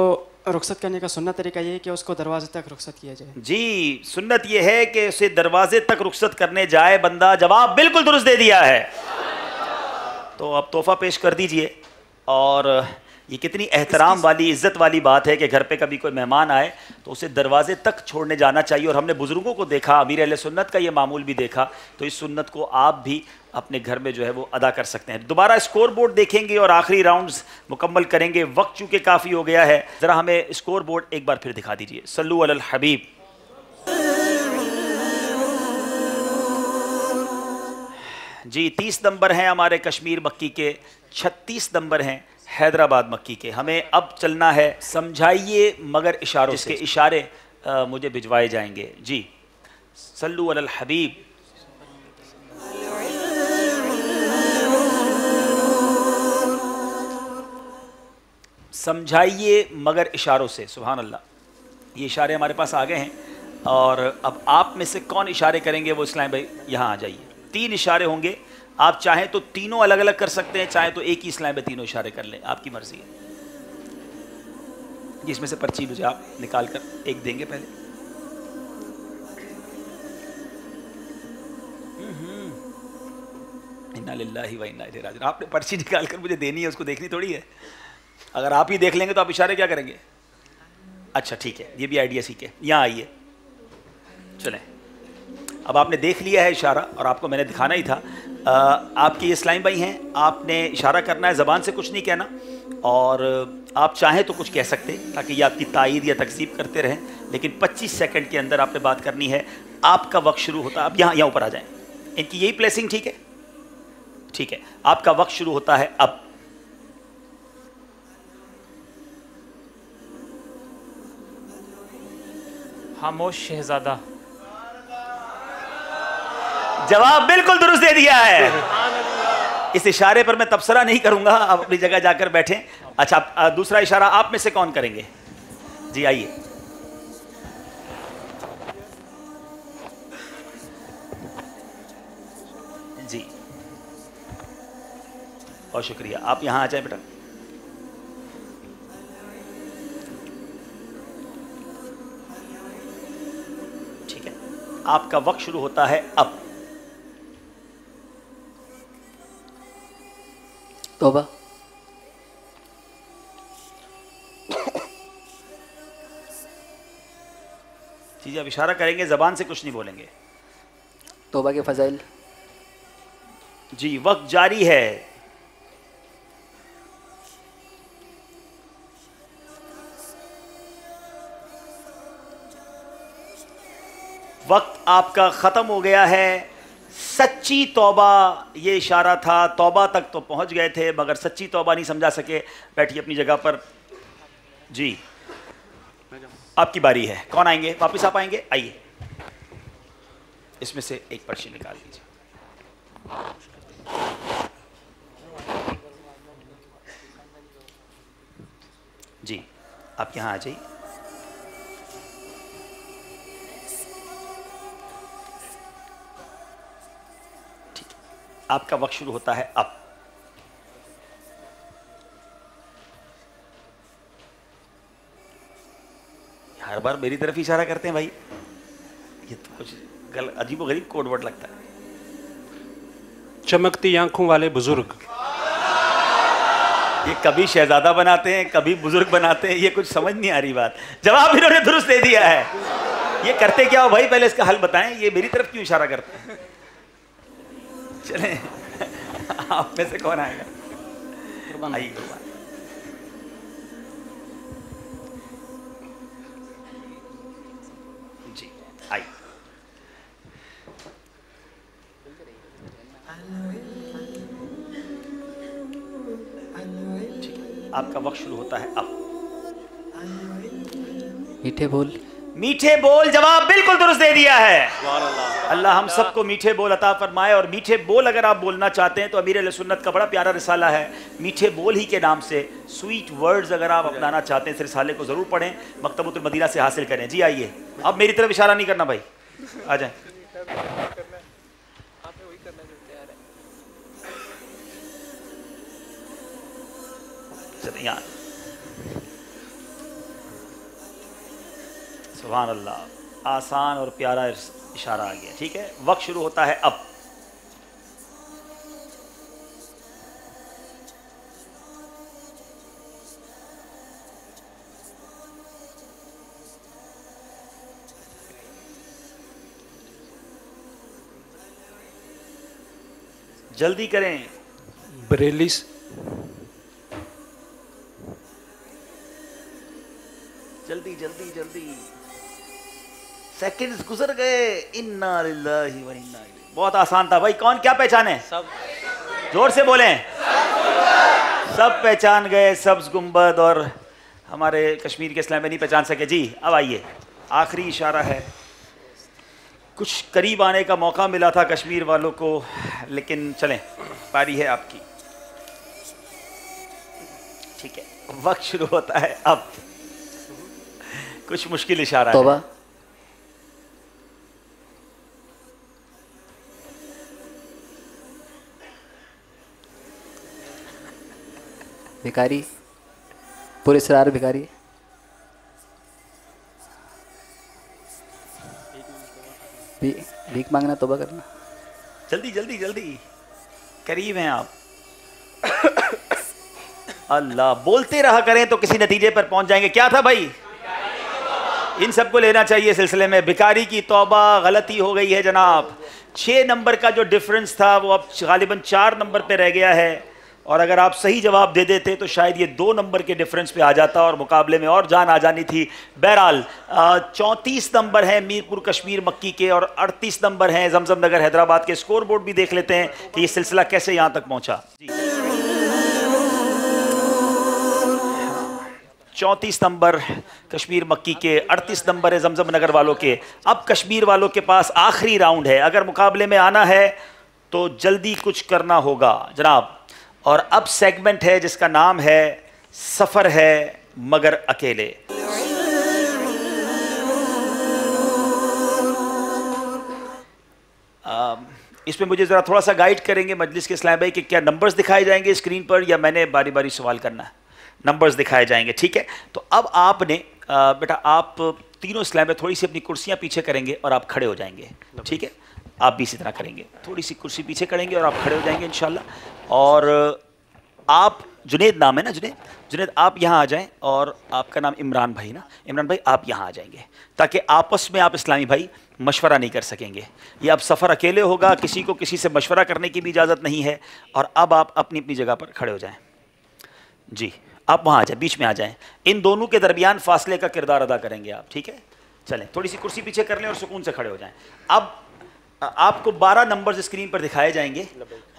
रुखसत करने का सुन्नत तरीका ये है कि उसको दरवाजे तक रुखसत किया जाए। जी सुन्नत ये है कि उसे दरवाजे तक रुखसत करने जाए बंदा। जवाब बिल्कुल दुरुस्त दे दिया है। तो अब तोहफा पेश कर दीजिए। और ये कितनी एहतराम वाली इज्जत वाली बात है कि घर पे कभी कोई मेहमान आए तो उसे दरवाजे तक छोड़ने जाना चाहिए। और हमने बुजुर्गों को देखा, अमीर अहले सुन्नत का ये मामूल भी देखा। तो इस सुन्नत को आप भी अपने घर में जो है वो अदा कर सकते हैं। दोबारा स्कोर बोर्ड देखेंगे और आखिरी राउंड्स मुकम्मल करेंगे। वक्त चूँकि काफ़ी हो गया है, ज़रा हमें स्कोर बोर्ड एक बार फिर दिखा दीजिए। सल्लू अलल हबीब। जी तीस नंबर हैं हमारे कश्मीर मक्की के, छत्तीस नंबर हैं हैदराबाद मक्की के। हमें अब चलना है, समझाइए मगर इशारों से। इशारे आ, मुझे भिजवाए जाएंगे। जी सल्लू अलल हबीब। समझाइए मगर इशारों से। सुभान अल्लाह, ये इशारे हमारे पास आ गए हैं। और अब आप में से कौन इशारे करेंगे? वो इस्लाम भाई यहाँ आ जाइए। तीन इशारे होंगे, आप चाहें तो तीनों अलग अलग कर सकते हैं, चाहे तो एक ही इस्लाम में तीनों इशारे कर लें, आपकी मर्जी है। इसमें से पर्ची मुझे आप निकाल कर एक देंगे पहले। इन्ना लिल्लाहि व इन्ना इलैहि राजिऊन। आपने पर्ची निकाल कर मुझे देनी है, उसको देखनी थोड़ी है। अगर आप ही देख लेंगे तो आप इशारे क्या करेंगे? अच्छा ठीक है, ये भी आइडिया सीखे। यहाँ आइए, चलें। अब आपने देख लिया है इशारा और आपको मैंने दिखाना ही था। आ, आपके ये इस्लाम भाई हैं, आपने इशारा करना है, ज़बान से कुछ नहीं कहना। और आप चाहें तो कुछ कह सकते हैं ताकि ये आपकी तायीद या तकसीब करते रहें, लेकिन पच्चीस सेकंड के अंदर आपने बात करनी है। आपका वक्त शुरू होता है, आप यहाँ यहाँ ऊपर आ जाएँ। इनकी यही प्लेसिंग ठीक है, ठीक है। आपका वक्त शुरू होता है अब। खामोश शहजादा। जवाब बिल्कुल दुरुस्त दे दिया है। इस इशारे पर मैं तबसरा नहीं करूंगा, आप अपनी जगह जाकर बैठें। अच्छा, आ, दूसरा इशारा आप में से कौन करेंगे? जी आइए। जी और शुक्रिया, आप यहां आ जाए बेटा। ठीक है, आपका वक्त शुरू होता है अब। तौबा। जी आप इशारा करेंगे, जबान से कुछ नहीं बोलेंगे। तौबा के फजाइल। जी वक्त जारी है। वक्त आपका खत्म हो गया है। सच्ची तौबा ये इशारा था। तौबा तक तो पहुंच गए थे मगर सच्ची तौबा नहीं समझा सके। बैठिए अपनी जगह पर। जी आपकी बारी है, कौन आएंगे? वापस आप आएंगे, आइए। इसमें से एक पर्ची निकाल दीजिए। जी आप यहाँ आ जाइए। आपका वक्त शुरू होता है अब। हर बार मेरी तरफ इशारा करते हैं भाई, ये तो कुछ अजीबो गरीब कोडवर्ड लगता है। चमकती आंखों वाले बुजुर्ग। ये कभी शहजादा बनाते हैं, कभी बुजुर्ग बनाते हैं, ये कुछ समझ नहीं आ रही बात। जवाब इन्होंने दुरुस्त दे दिया है। ये करते क्या हो भाई, पहले इसका हल बताएं। ये मेरी तरफ क्यों इशारा करते हैं? चले आप में से कौन आएगा? आइए। जी आइए। आपका वक्त शुरू होता है अब। मीठे बोल। मीठे बोल। जवाब बिल्कुल दुरुस्त दे दिया है। अल्लाह हम सबको मीठे बोल अता फरमाए। और मीठे बोल अगर आप बोलना चाहते हैं तो अमीर अहले सुन्नत का बड़ा प्यारा रिसाला है मीठे बोल ही के नाम से। स्वीट वर्ड्स अगर आप अपनाना चाहते हैं इस रिसाले को ज़रूर पढ़ें, मकतबतुल मदीना से हासिल करें। जी आइए, अब मेरी तरफ इशारा नहीं करना भाई, आ जाए। सकते नहीं यार, सुभान अल्लाह। आसान और प्यारा इशारा आ गया, ठीक है। वक्त शुरू होता है अब। जल्दी करें। बरेली जल्दी जल्दी जल्दी, सेकंड्स गुजर गए। इन्ना लिल्लाहि व इन्ना इलैहि। बहुत आसान था भाई, कौन क्या पहचाने? सब। जोर से बोलें। सब, सब पहचान गए सब्ज गुंबद, और हमारे कश्मीर के इस्लाम में नहीं पहचान सके जी। अब आइए, आखिरी इशारा है। कुछ करीब आने का मौका मिला था कश्मीर वालों को, लेकिन चलें, पारी है आपकी, ठीक है। वक्त शुरू होता है अब। कुछ मुश्किल इशारा है। भिखारी, पुरस्कार भिखारी। भीख मांगना, तौबा करना। जल्दी जल्दी जल्दी, करीब हैं आप। अल्लाह, बोलते रहा करें तो किसी नतीजे पर पहुंच जाएंगे। क्या था भाई? इन सबको लेना चाहिए सिलसिले में। भिखारी की तौबा, गलती हो गई है जनाब। छः नंबर का जो डिफरेंस था वो अब गालिबन चार नंबर पे रह गया है, और अगर आप सही जवाब दे देते तो शायद ये दो नंबर के डिफरेंस पे आ जाता और मुकाबले में और जान आ जानी थी। बहरहाल चौंतीस नंबर हैं मीरपुर कश्मीर मक्की के, और अड़तीस नंबर हैं जमजम नगर हैदराबाद के। स्कोर बोर्ड भी देख लेते हैं कि ये सिलसिला कैसे यहाँ तक पहुँचा। चौंतीस नंबर कश्मीर मक्की के, अड़तीस नंबर है जमजम नगर वालों के। अब कश्मीर वालों के पास आखिरी राउंड है, अगर मुकाबले में आना है तो जल्दी कुछ करना होगा जनाब। और अब सेगमेंट है जिसका नाम है सफ़र है मगर अकेले। इसमें मुझे ज़रा थोड़ा सा गाइड करेंगे मजलिस के इस्लाम भाई कि क्या नंबर्स दिखाए जाएंगे स्क्रीन पर, या मैंने बारी बारी सवाल करना है? नंबर्स दिखाए जाएंगे, ठीक है। तो अब आपने आ, बेटा आप तीनों इस्लाम में थोड़ी सी अपनी कुर्सियाँ पीछे करेंगे और आप खड़े हो जाएंगे, ठीक है। आप भी इसी तरह करेंगे, थोड़ी सी कुर्सी पीछे करेंगे और आप खड़े हो जाएंगे इंशाल्लाह। और आप जुनेद नाम है ना, जुनेद जुनेद आप यहाँ आ जाएं, और आपका नाम इमरान भाई ना, इमरान भाई आप यहाँ आ जाएंगे, ताकि आपस में आप इस्लामी भाई मशवरा नहीं कर सकेंगे। ये अब सफ़र अकेले होगा, किसी को किसी से मशवरा करने की भी इजाज़त नहीं है। और अब आप अपनी अपनी जगह पर खड़े हो जाएँ जी, आप वहाँ आ जाएँ, बीच में आ जाएँ। इन दोनों के दरमियान फासले का किरदार अदा करेंगे आप, ठीक है। चलें, थोड़ी सी कुर्सी पीछे कर लें और सुकून से खड़े हो जाएँ। अब आपको बारह नंबर्स स्क्रीन पर दिखाए जाएंगे,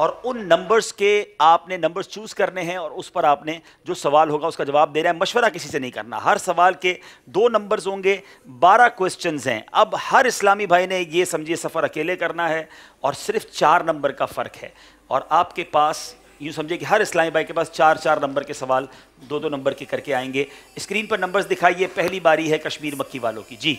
और उन नंबर्स के आपने नंबर्स चूज करने हैं, और उस पर आपने जो सवाल होगा उसका जवाब देना है। मशवरा किसी से नहीं करना। हर सवाल के दो नंबर्स होंगे, बारह क्वेश्चंस हैं। अब हर इस्लामी भाई ने ये समझिए सफ़र अकेले करना है, और सिर्फ चार नंबर का फ़र्क है। और आपके पास यूँ समझिए कि हर इस्लामी भाई के पास चार चार नंबर के सवाल, दो दो नंबर के करके आएंगे। स्क्रीन पर नंबर्स दिखाइए। पहली बारी है कश्मीर मक्की वालों की जी।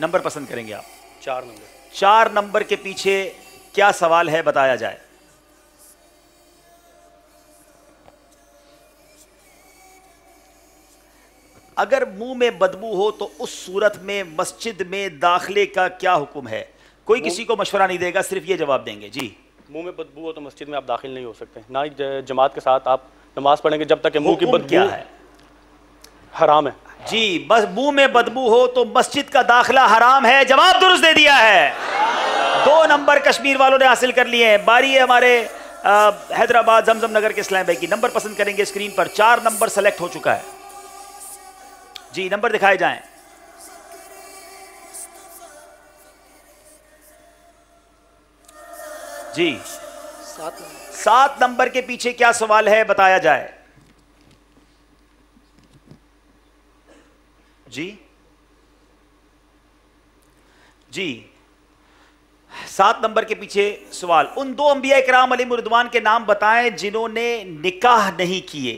नंबर पसंद करेंगे आप? चार नंबर। चार नंबर के पीछे क्या सवाल है बताया जाए। अगर मुंह में बदबू हो तो उस सूरत में मस्जिद में दाखिले का क्या हुक्म है? कोई किसी को मशवरा नहीं देगा, सिर्फ ये जवाब देंगे जी। मुंह में बदबू हो तो मस्जिद में आप दाखिल नहीं हो सकते, ना ही जमात के साथ आप नमाज पढ़ेंगे जब तक मुंह की बदबू क्या है, हराम है जी। बस मुंह में बदबू हो तो मस्जिद का दाखला हराम है। जवाब दुरुस्त दे दिया है, दो नंबर कश्मीर वालों ने हासिल कर लिए हैं। बारी है हमारे हैदराबाद जमजम नगर के इस्लाम भाई की। नंबर पसंद करेंगे स्क्रीन पर। चार नंबर सेलेक्ट हो चुका है जी, नंबर दिखाए जाएं। जी सात नंबर। सात नंबर के पीछे क्या सवाल है बताया जाए जी। जी सात नंबर के पीछे सवाल, उन दो अंबिया किराम अलैहिम रिदवान के नाम बताएं जिन्होंने निकाह नहीं किए।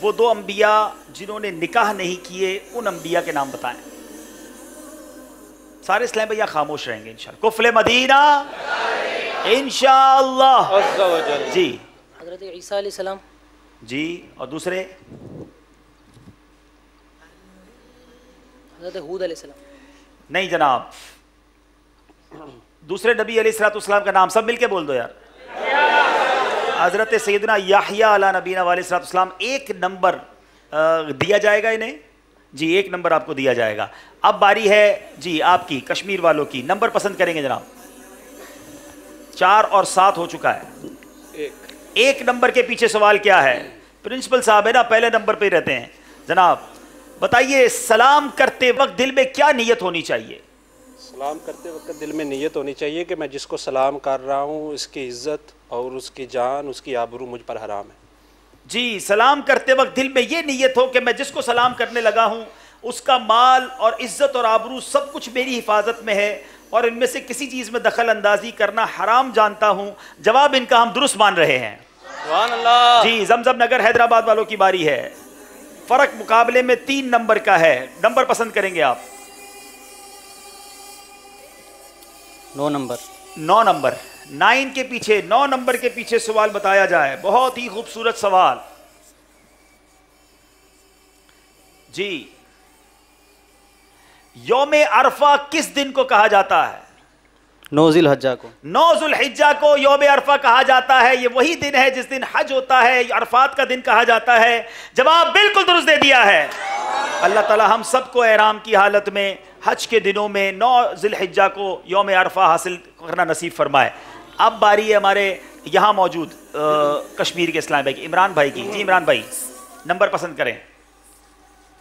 वो दो अंबिया जिन्होंने निकाह नहीं किए, उन अंबिया के नाम बताएं। सारे इस्लाम भैया खामोश रहेंगे इंशाल्लाह। कुफले मदीना इंशाल्लाह। जी हजरत ईसा अलैहिस्सलाम जी, और दूसरे हजरत हूद अलैहिस्सलाम। नहीं जनाब, दूसरे नबी अलैहिस्सलाम का नाम सब मिलके बोल दो यार। हजरत सैयदना याहिया अला नबीना अलैहिस्सलाम, एक नंबर दिया जाएगा इन्हें जी, एक नंबर आपको दिया जाएगा। अब बारी है जी आपकी, कश्मीर वालों की। नंबर पसंद करेंगे जनाब। चार और सात हो चुका है। एक एक नंबर के पीछे सवाल क्या है? प्रिंसिपल साहब है ना, पहले नंबर पे रहते हैं। जनाब बताइए, सलाम करते वक्त दिल में क्या नीयत होनी चाहिए? सलाम करते वक्त दिल में नीयत होनी चाहिए कि मैं जिसको सलाम कर रहा हूँ उसकी इज्जत और उसकी जान, उसकी आबरू मुझ पर हराम है। जी, सलाम करते वक्त दिल में ये नीयत हो कि मैं जिसको सलाम करने लगा हूँ उसका माल और इज्जत और आबरू सब कुछ मेरी हिफाजत में है और इनमें से किसी चीज़ में दखल अंदाजी करना हराम जानता हूँ। जवाब इनका हम दुरुस्त मान रहे हैं। सुभान अल्लाह। जी, जमजम नगर हैदराबाद वालों की बारी है। फ़र्क मुकाबले में तीन नंबर का है। नंबर पसंद करेंगे आप? नौ नंबर। नौ नंबर, नाइन के पीछे, नौ नंबर के पीछे सवाल बताया जाए। बहुत ही खूबसूरत सवाल जी। योमे अरफा किस दिन को कहा जाता है? नौ ज़ुल्हिज्जा को। नौ ज़ुल्हिज्जा को योमे अरफा कहा जाता है। ये वही दिन है जिस दिन हज होता है, अरफात का दिन कहा जाता है। जवाब बिल्कुल दुरुस्त दे दिया है। अल्लाह ताला हम सबको एहराम की हालत में हज के दिनों में नौ ज़ुल्हिज्जा को योम अरफा हासिल करना नसीब फरमाए। अब बारी है हमारे यहाँ मौजूद आ, कश्मीर के इस्लाम भाई की, इमरान भाई की। जी इमरान भाई, नंबर पसंद करें।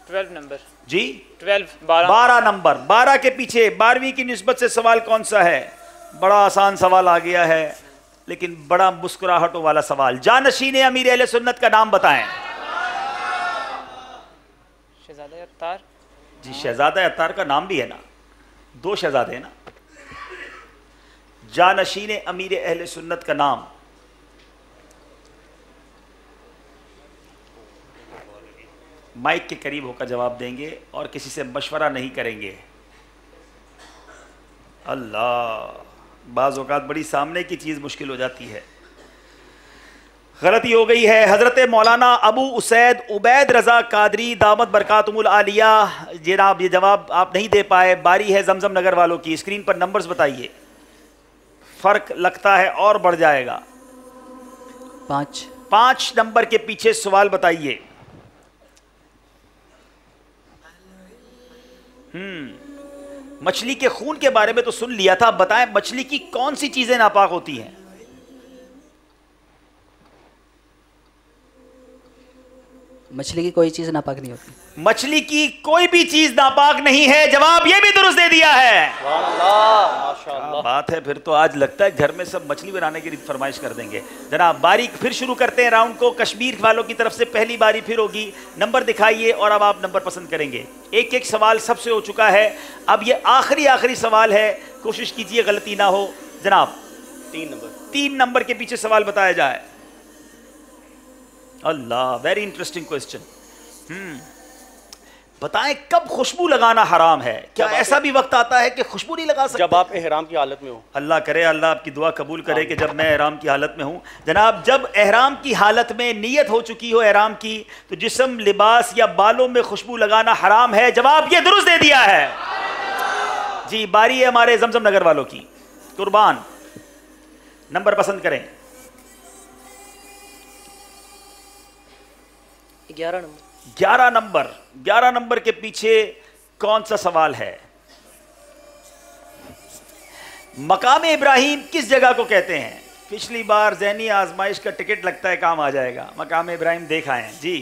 Twelve number. जी ट्वेल्व। बारह नंबर, बारह के पीछे बारहवीं की निस्बत से सवाल कौन सा है? बड़ा आसान सवाल आ गया है लेकिन बड़ा मुस्कुराहटों वाला सवाल। जानशीन अमीर अहले सुन्नत का नाम बताएं। शहजादा अत्तार। जी शहजादा अत्तार का नाम भी है ना, दो शहजादे हैं ना। जानशीन अमीर अहले सुन्नत का नाम माइक के करीब होकर जवाब देंगे और किसी से मशवरा नहीं करेंगे। अल्लाह, बाज़ औक़ात बड़ी सामने की चीज़ मुश्किल हो जाती है। गलती हो गई है। हज़रत मौलाना अबू उसैद उबैद रज़ा कादरी दामत बरकातुमुल आलिया, जनाब ये जवाब आप नहीं दे पाए। बारी है जमजम नगर वालों की। स्क्रीन पर नंबर्स बताइए, फ़र्क लगता है और बढ़ जाएगा। पाँच पाँच नंबर के पीछे सवाल बताइए। हम्म मछली के खून के बारे में तो सुन लिया था, बताएं मछली की कौन सी चीज़ें नापाक होती हैं? मछली की कोई चीज़ नापाक नहीं होती। मछली की कोई भी चीज़ नापाक नहीं है। जवाब ये भी दुरुस्त दे दिया है। अल्लाह, माशाअल्लाह बात है। फिर तो आज लगता है घर में सब मछली बनाने की फरमाइश कर देंगे। जनाब बारी फिर शुरू करते हैं राउंड को। कश्मीर वालों की तरफ से पहली बारी फिर होगी। नंबर दिखाइए और अब आप नंबर पसंद करेंगे। एक एक सवाल सबसे हो चुका है। अब ये आखिरी आखिरी सवाल है, कोशिश कीजिए गलती ना हो। जनाब तीन नंबर, तीन नंबर के पीछे सवाल बताया जाए। Allah, very interesting question. हम्म बताएं कब खुशबू लगाना हराम है? क्या ऐसा भी वक्त आता है कि खुशबू नहीं लगा सकते? जब आप एहराम की हालत में हो। अल्लाह करे, अल्लाह आपकी दुआ कबूल करे कि जब मैं एहराम की हालत में हूँ। जनाब जब एहराम की हालत में नीयत हो चुकी हो एहराम की, तो जिस्म, लिबास या बालों में खुशबू लगाना हराम है। जवाब ये दुरुस्त दे दिया है। जी बारी है हमारे जमजम नगर वालों की। कुर्बान, नंबर पसंद करें। ग्यारह नंबर। ग्यारह नंबर, ग्यारह नंबर के पीछे कौन सा सवाल है? मकाम इब्राहिम किस जगह को कहते हैं? पिछली बार ज़हनी आजमाइश का टिकट लगता है काम आ जाएगा। मकाम इब्राहिम देखा है जी।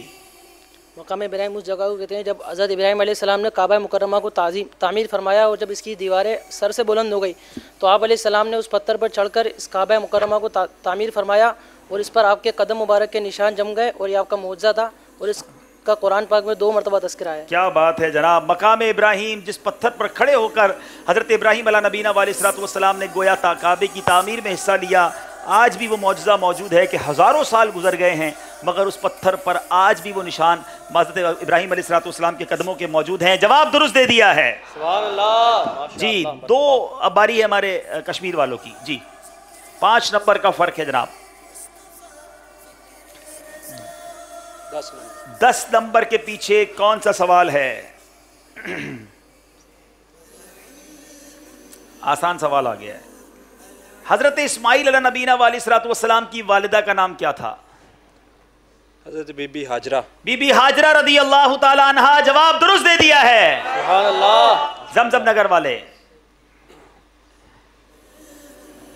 मकाम इब्राहिम उस जगह को कहते हैं जब हज़रत इब्राहिम अलैहिस्सलाम ने काबा मुकर्रमा को ताज़ीम तामीर फरमाया और जब इसकी दीवारें सर से बुलंद हो गई तो आप अलैहिस्सलाम ने उस पत्थर पर चढ़कर इस काबा मुकर्रमा को ता, तामीर फरमाया और इस पर आपके कदम मुबारक के निशान जम गए और ये आपका मौजज़ा था और इसका कुरान पाक में दो मरतबा तज़किरा है। क्या बात है जनाब। मकाम इब्राहिम, जिस पत्थर पर खड़े होकर हज़रत इब्राहिम अला नबीना वाले सलाम ने गोया काबे की तामीर में हिस्सा लिया। आज भी वो मौजूदा मौजूद है कि हज़ारों साल गुजर गए हैं मगर उस पत्थर पर आज भी वो निशान हज़रत इब्राहीम अलैहिस्सलाम के कदमों के मौजूद हैं। जवाब दुरुस्त दे दिया है जी। दो अब बारी है हमारे कश्मीर वालों की जी, पाँच नंबर का फ़र्क है जनाब। दस नंबर दस नंबर के पीछे कौन सा सवाल है? आसान सवाल आ गया है। हजरत इस्माईल अला नबीना अलैहिस्सलाम की वालिदा का नाम क्या था? हजरत बीबी हाजरा। बीबी हाजरा रदी अल्लाह ताला अन्हा। जवाब दुरुस्त दे दिया है। सुभान अल्लाह। जमजम नगर वाले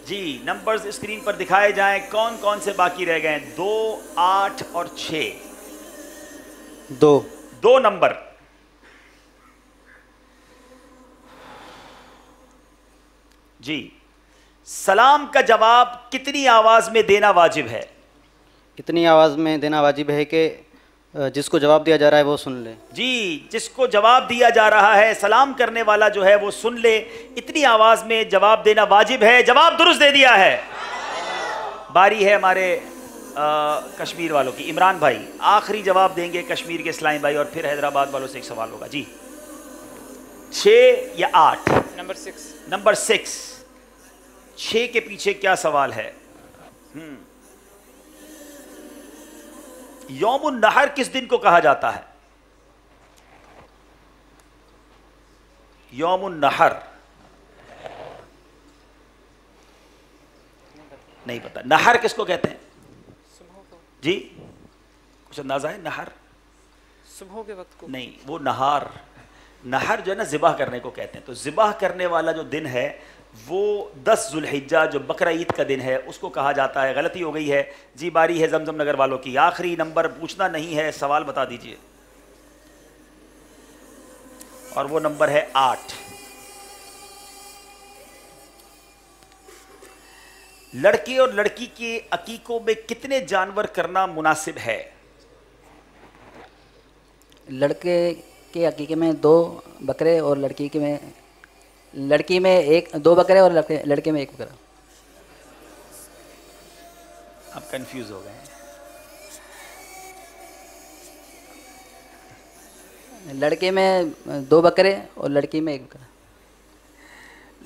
जी, नंबर्स स्क्रीन पर दिखाए जाएं। कौन कौन से बाकी रह गए? दो, आठ और छ। दो दो नंबर जी। सलाम का जवाब कितनी आवाज़ में देना वाजिब है? कितनी आवाज़ में देना वाजिब है कि जिसको जवाब दिया जा रहा है वो सुन ले। जी, जिसको जवाब दिया जा रहा है सलाम करने वाला जो है वो सुन ले, इतनी आवाज़ में जवाब देना वाजिब है। जवाब दुरुस्त दे दिया है। बारी है हमारे कश्मीर वालों की। इमरान भाई आखिरी जवाब देंगे कश्मीर के इस्लाम भाई, और फिर हैदराबाद वालों से एक सवाल होगा जी। छः या आठ? Number six. Number six. छः के पीछे क्या सवाल है? यौमुन नहर किस दिन को कहा जाता है? यौमुन नहर नहीं पता। नहर किसको कहते हैं जी? कुछ अंदाजा है? नहर सुबह के वक्त को नहीं, वो नहार। नहर जो है ना, ज़िबाह करने को कहते हैं। तो ज़िबाह करने वाला जो दिन है वो दस जुल्हिज्जा जो बकरा ईद का दिन है उसको कहा जाता है। गलती हो गई है जी। बारी है जमजम नगर वालों की। आखिरी नंबर पूछना नहीं है, सवाल बता दीजिए, और वो नंबर है आठ। लड़के और लड़की के अकीकों में कितने जानवर करना मुनासिब है? लड़के के अकीके में दो बकरे और लड़की के में लड़की में एक दो बकरे और लड़के, लड़के में एक बकरा। आप कंफ्यूज हो गए हैं। लड़के में दो बकरे और लड़की में एक बकरा।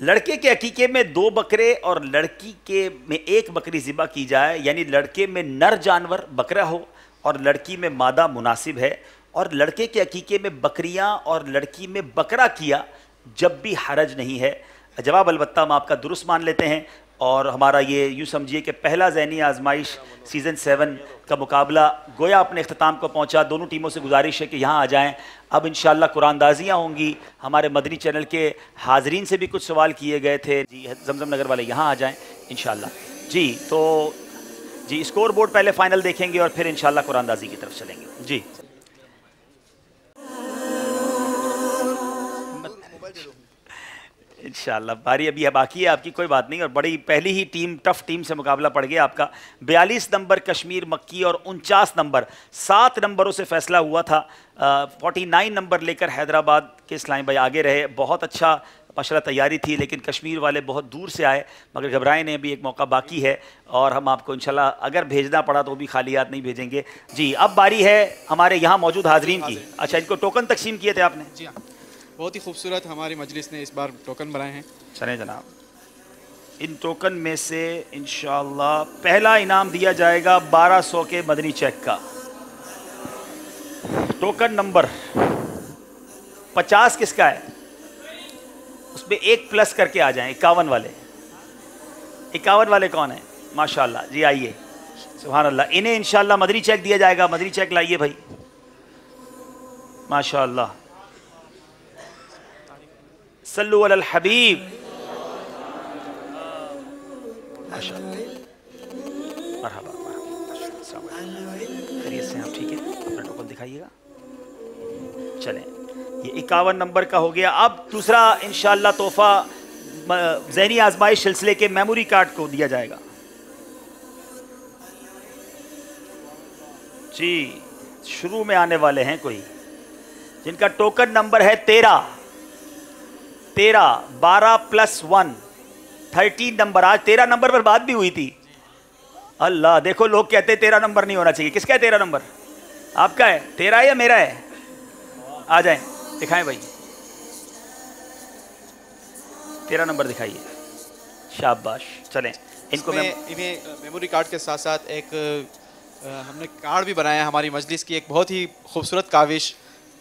लड़के के अकीके में दो बकरे और लड़की के में एक बकरी ज़िबा की जाए, यानी लड़के में नर जानवर बकरा हो और लड़की में मादा मुनासिब है। और लड़के के अकीके में बकरियां और लड़की में बकरा किया जब भी हरज नहीं है। जवाब अलबत्ता हम आपका दुरुस्त मान लेते हैं। और हमारा ये यूँ समझिए कि पहला ज़हनी आजमाइश सीज़न सेवन का मुकाबला गोया अपने अख्ताम को पहुँचा। दोनों टीमों से गुजारिश है कि यहाँ आ जाएं। अब इंशाअल्लाह कुरानदाजियाँ होंगी। हमारे मदनी चैनल के हाजरीन से भी कुछ सवाल किए गए थे जी। जमजम नगर वाले यहाँ आ जाएँ इंशाअल्लाह जी। तो जी स्कोर बोर्ड पहले फ़ाइनल देखेंगे और फिर इंशाअल्लाह कुरानदाजी की तरफ चलेंगे जी। इंशाल्लाह बारी अभी है, बाकी है आपकी, कोई बात नहीं। और बड़ी पहली ही टीम, टफ टीम से मुकाबला पड़ गया आपका। बयालीस नंबर कश्मीर मक्की और उनचास नंबर, सात नंबरों से फैसला हुआ था। उनचास नंबर लेकर हैदराबाद के इस्लाम भाई आगे रहे। बहुत अच्छा माशाल्लाह तैयारी थी, लेकिन कश्मीर वाले बहुत दूर से आए। मगर घबराए नहीं, अभी एक मौका बाकी है और हम आपको इंशाल्लाह अगर भेजना पड़ा तो भी खाली हाथ नहीं भेजेंगे जी। अब बारी है हमारे यहाँ मौजूद हाजरीन की। अच्छा, इनको टोकन तकसीम किए थे आपने जी? बहुत ही खूबसूरत हमारी मजलिस ने इस बार टोकन बनाए हैं। चलें जनाब, इन टोकन में से इंशाल्लाह पहला इनाम दिया जाएगा बारह सौ के मदनी चेक का। टोकन नंबर पचास किसका है? उसमें एक प्लस करके आ जाएं। इक्यावन वाले, इक्यावन वाले कौन है? माशाल्लाह जी, आइए। सुभान अल्लाह, इन्हें इंशाल्लाह मदनी चेक दिया जाएगा। मदनी चेक लाइए भाई। माशाल्लाह, सल्लु अलल हबीब। मरहबा, खैरियत से आप? ठीक है, अपना टोकन दिखाइएगा। चलें, ये इक्यावन नंबर का हो गया। अब दूसरा इंशाल्लाह तोहफा ज़हनी आजमाइश सिलसिले के मेमोरी कार्ड को दिया जाएगा जी। शुरू में आने वाले हैं कोई जिनका टोकन नंबर है तेरह। तेरह, बारह प्लस वन, थर्टीन नंबर। आज तेरह नंबर पर बात भी हुई थी अल्लाह, देखो लोग कहते हैं तेरा नंबर नहीं होना चाहिए। किसका है तेरा नंबर? आपका है? तेरा है या मेरा है? आ जाए दिखाएं भाई, तेरा नंबर दिखाइए। शाबाश, चलें इनको। मैं इन्हें मेमोरी कार्ड के साथ साथ एक आ, हमने कार्ड भी बनाया हमारी मजलिस की, एक बहुत ही खूबसूरत काविश।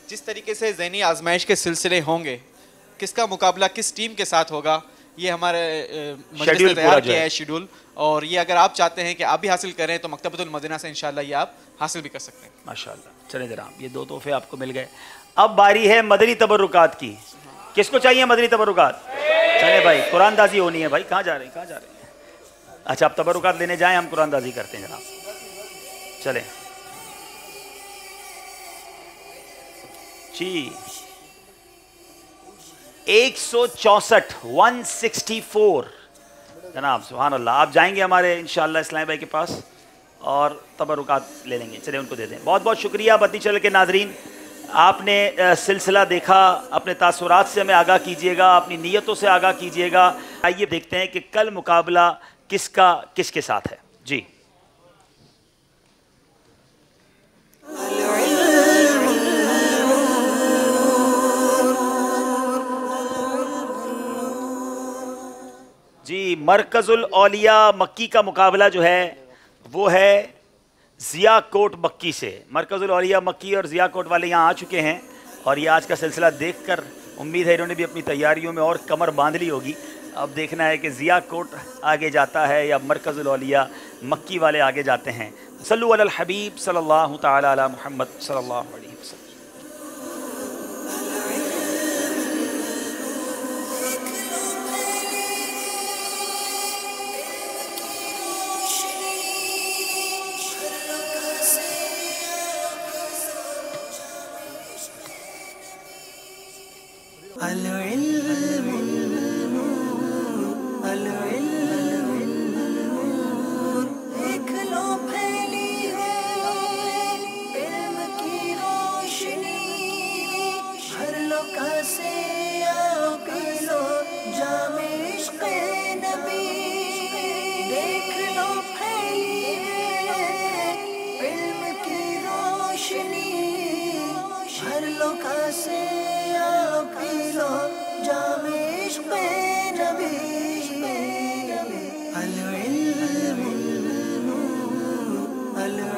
जिस तरीके से ज़हनी आजमाइश के सिलसिले होंगे, किसका मुकाबला किस टीम के साथ होगा, ये हमारे मजलिस ने तैयार किया है शेड्यूल। और ये अगर आप चाहते हैं कि आप भी हासिल करें तो मकतबतुल मदीना से इंशाल्लाह ये आप हासिल भी कर सकते हैं। माशाल्लाह, चले जनाब, ये दो तोहफे आपको मिल गए। अब बारी है मदनी तबरुकात की। किसको चाहिए मदनी तबरुकात? चले भाई, कुरानदाजी होनी है भाई। कहाँ जा रहे हैं, कहाँ जा रहे हैं? अच्छा, आप तबरुकात लेने जाएँ, हम कुरानदाजी करते हैं जनाब। चले जी, एक सौ चौंसठ, एक सौ चौंसठ जनाब, सुभान अल्लाह। आप जाएंगे हमारे इंशाल्लाह इस्लाम भाई के पास और तबरुकात ले लेंगे। चलिए उनको दे दें। बहुत बहुत शुक्रिया बत्ती चैनल के नाजरीन, आपने सिलसिला देखा। अपने तासुरात से हमें आगाह कीजिएगा, अपनी नीयतों से आगाह कीजिएगा। आइए देखते हैं कि कल मुकाबला किसका किसके साथ है। जी जी, मरकज़ुल औलिया मक्की का मुकाबला जो है वो है ज़िया कोट मक्की से। मरकज़ुल औलिया मक्की और ज़िया कोट वाले यहाँ आ चुके हैं और ये आज का सिलसिला देखकर उम्मीद है इन्होंने भी अपनी तैयारियों में और कमर बांध ली होगी। अब देखना है कि ज़िया कोट आगे जाता है या मरकज़ुल औलिया मक्की वाले आगे जाते हैं। सल्लु अलल हबीब सल्लल्लाहु तआला अला मुहम्मद सल्लल्लाहु अलैहि वसल्लम।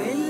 Hello.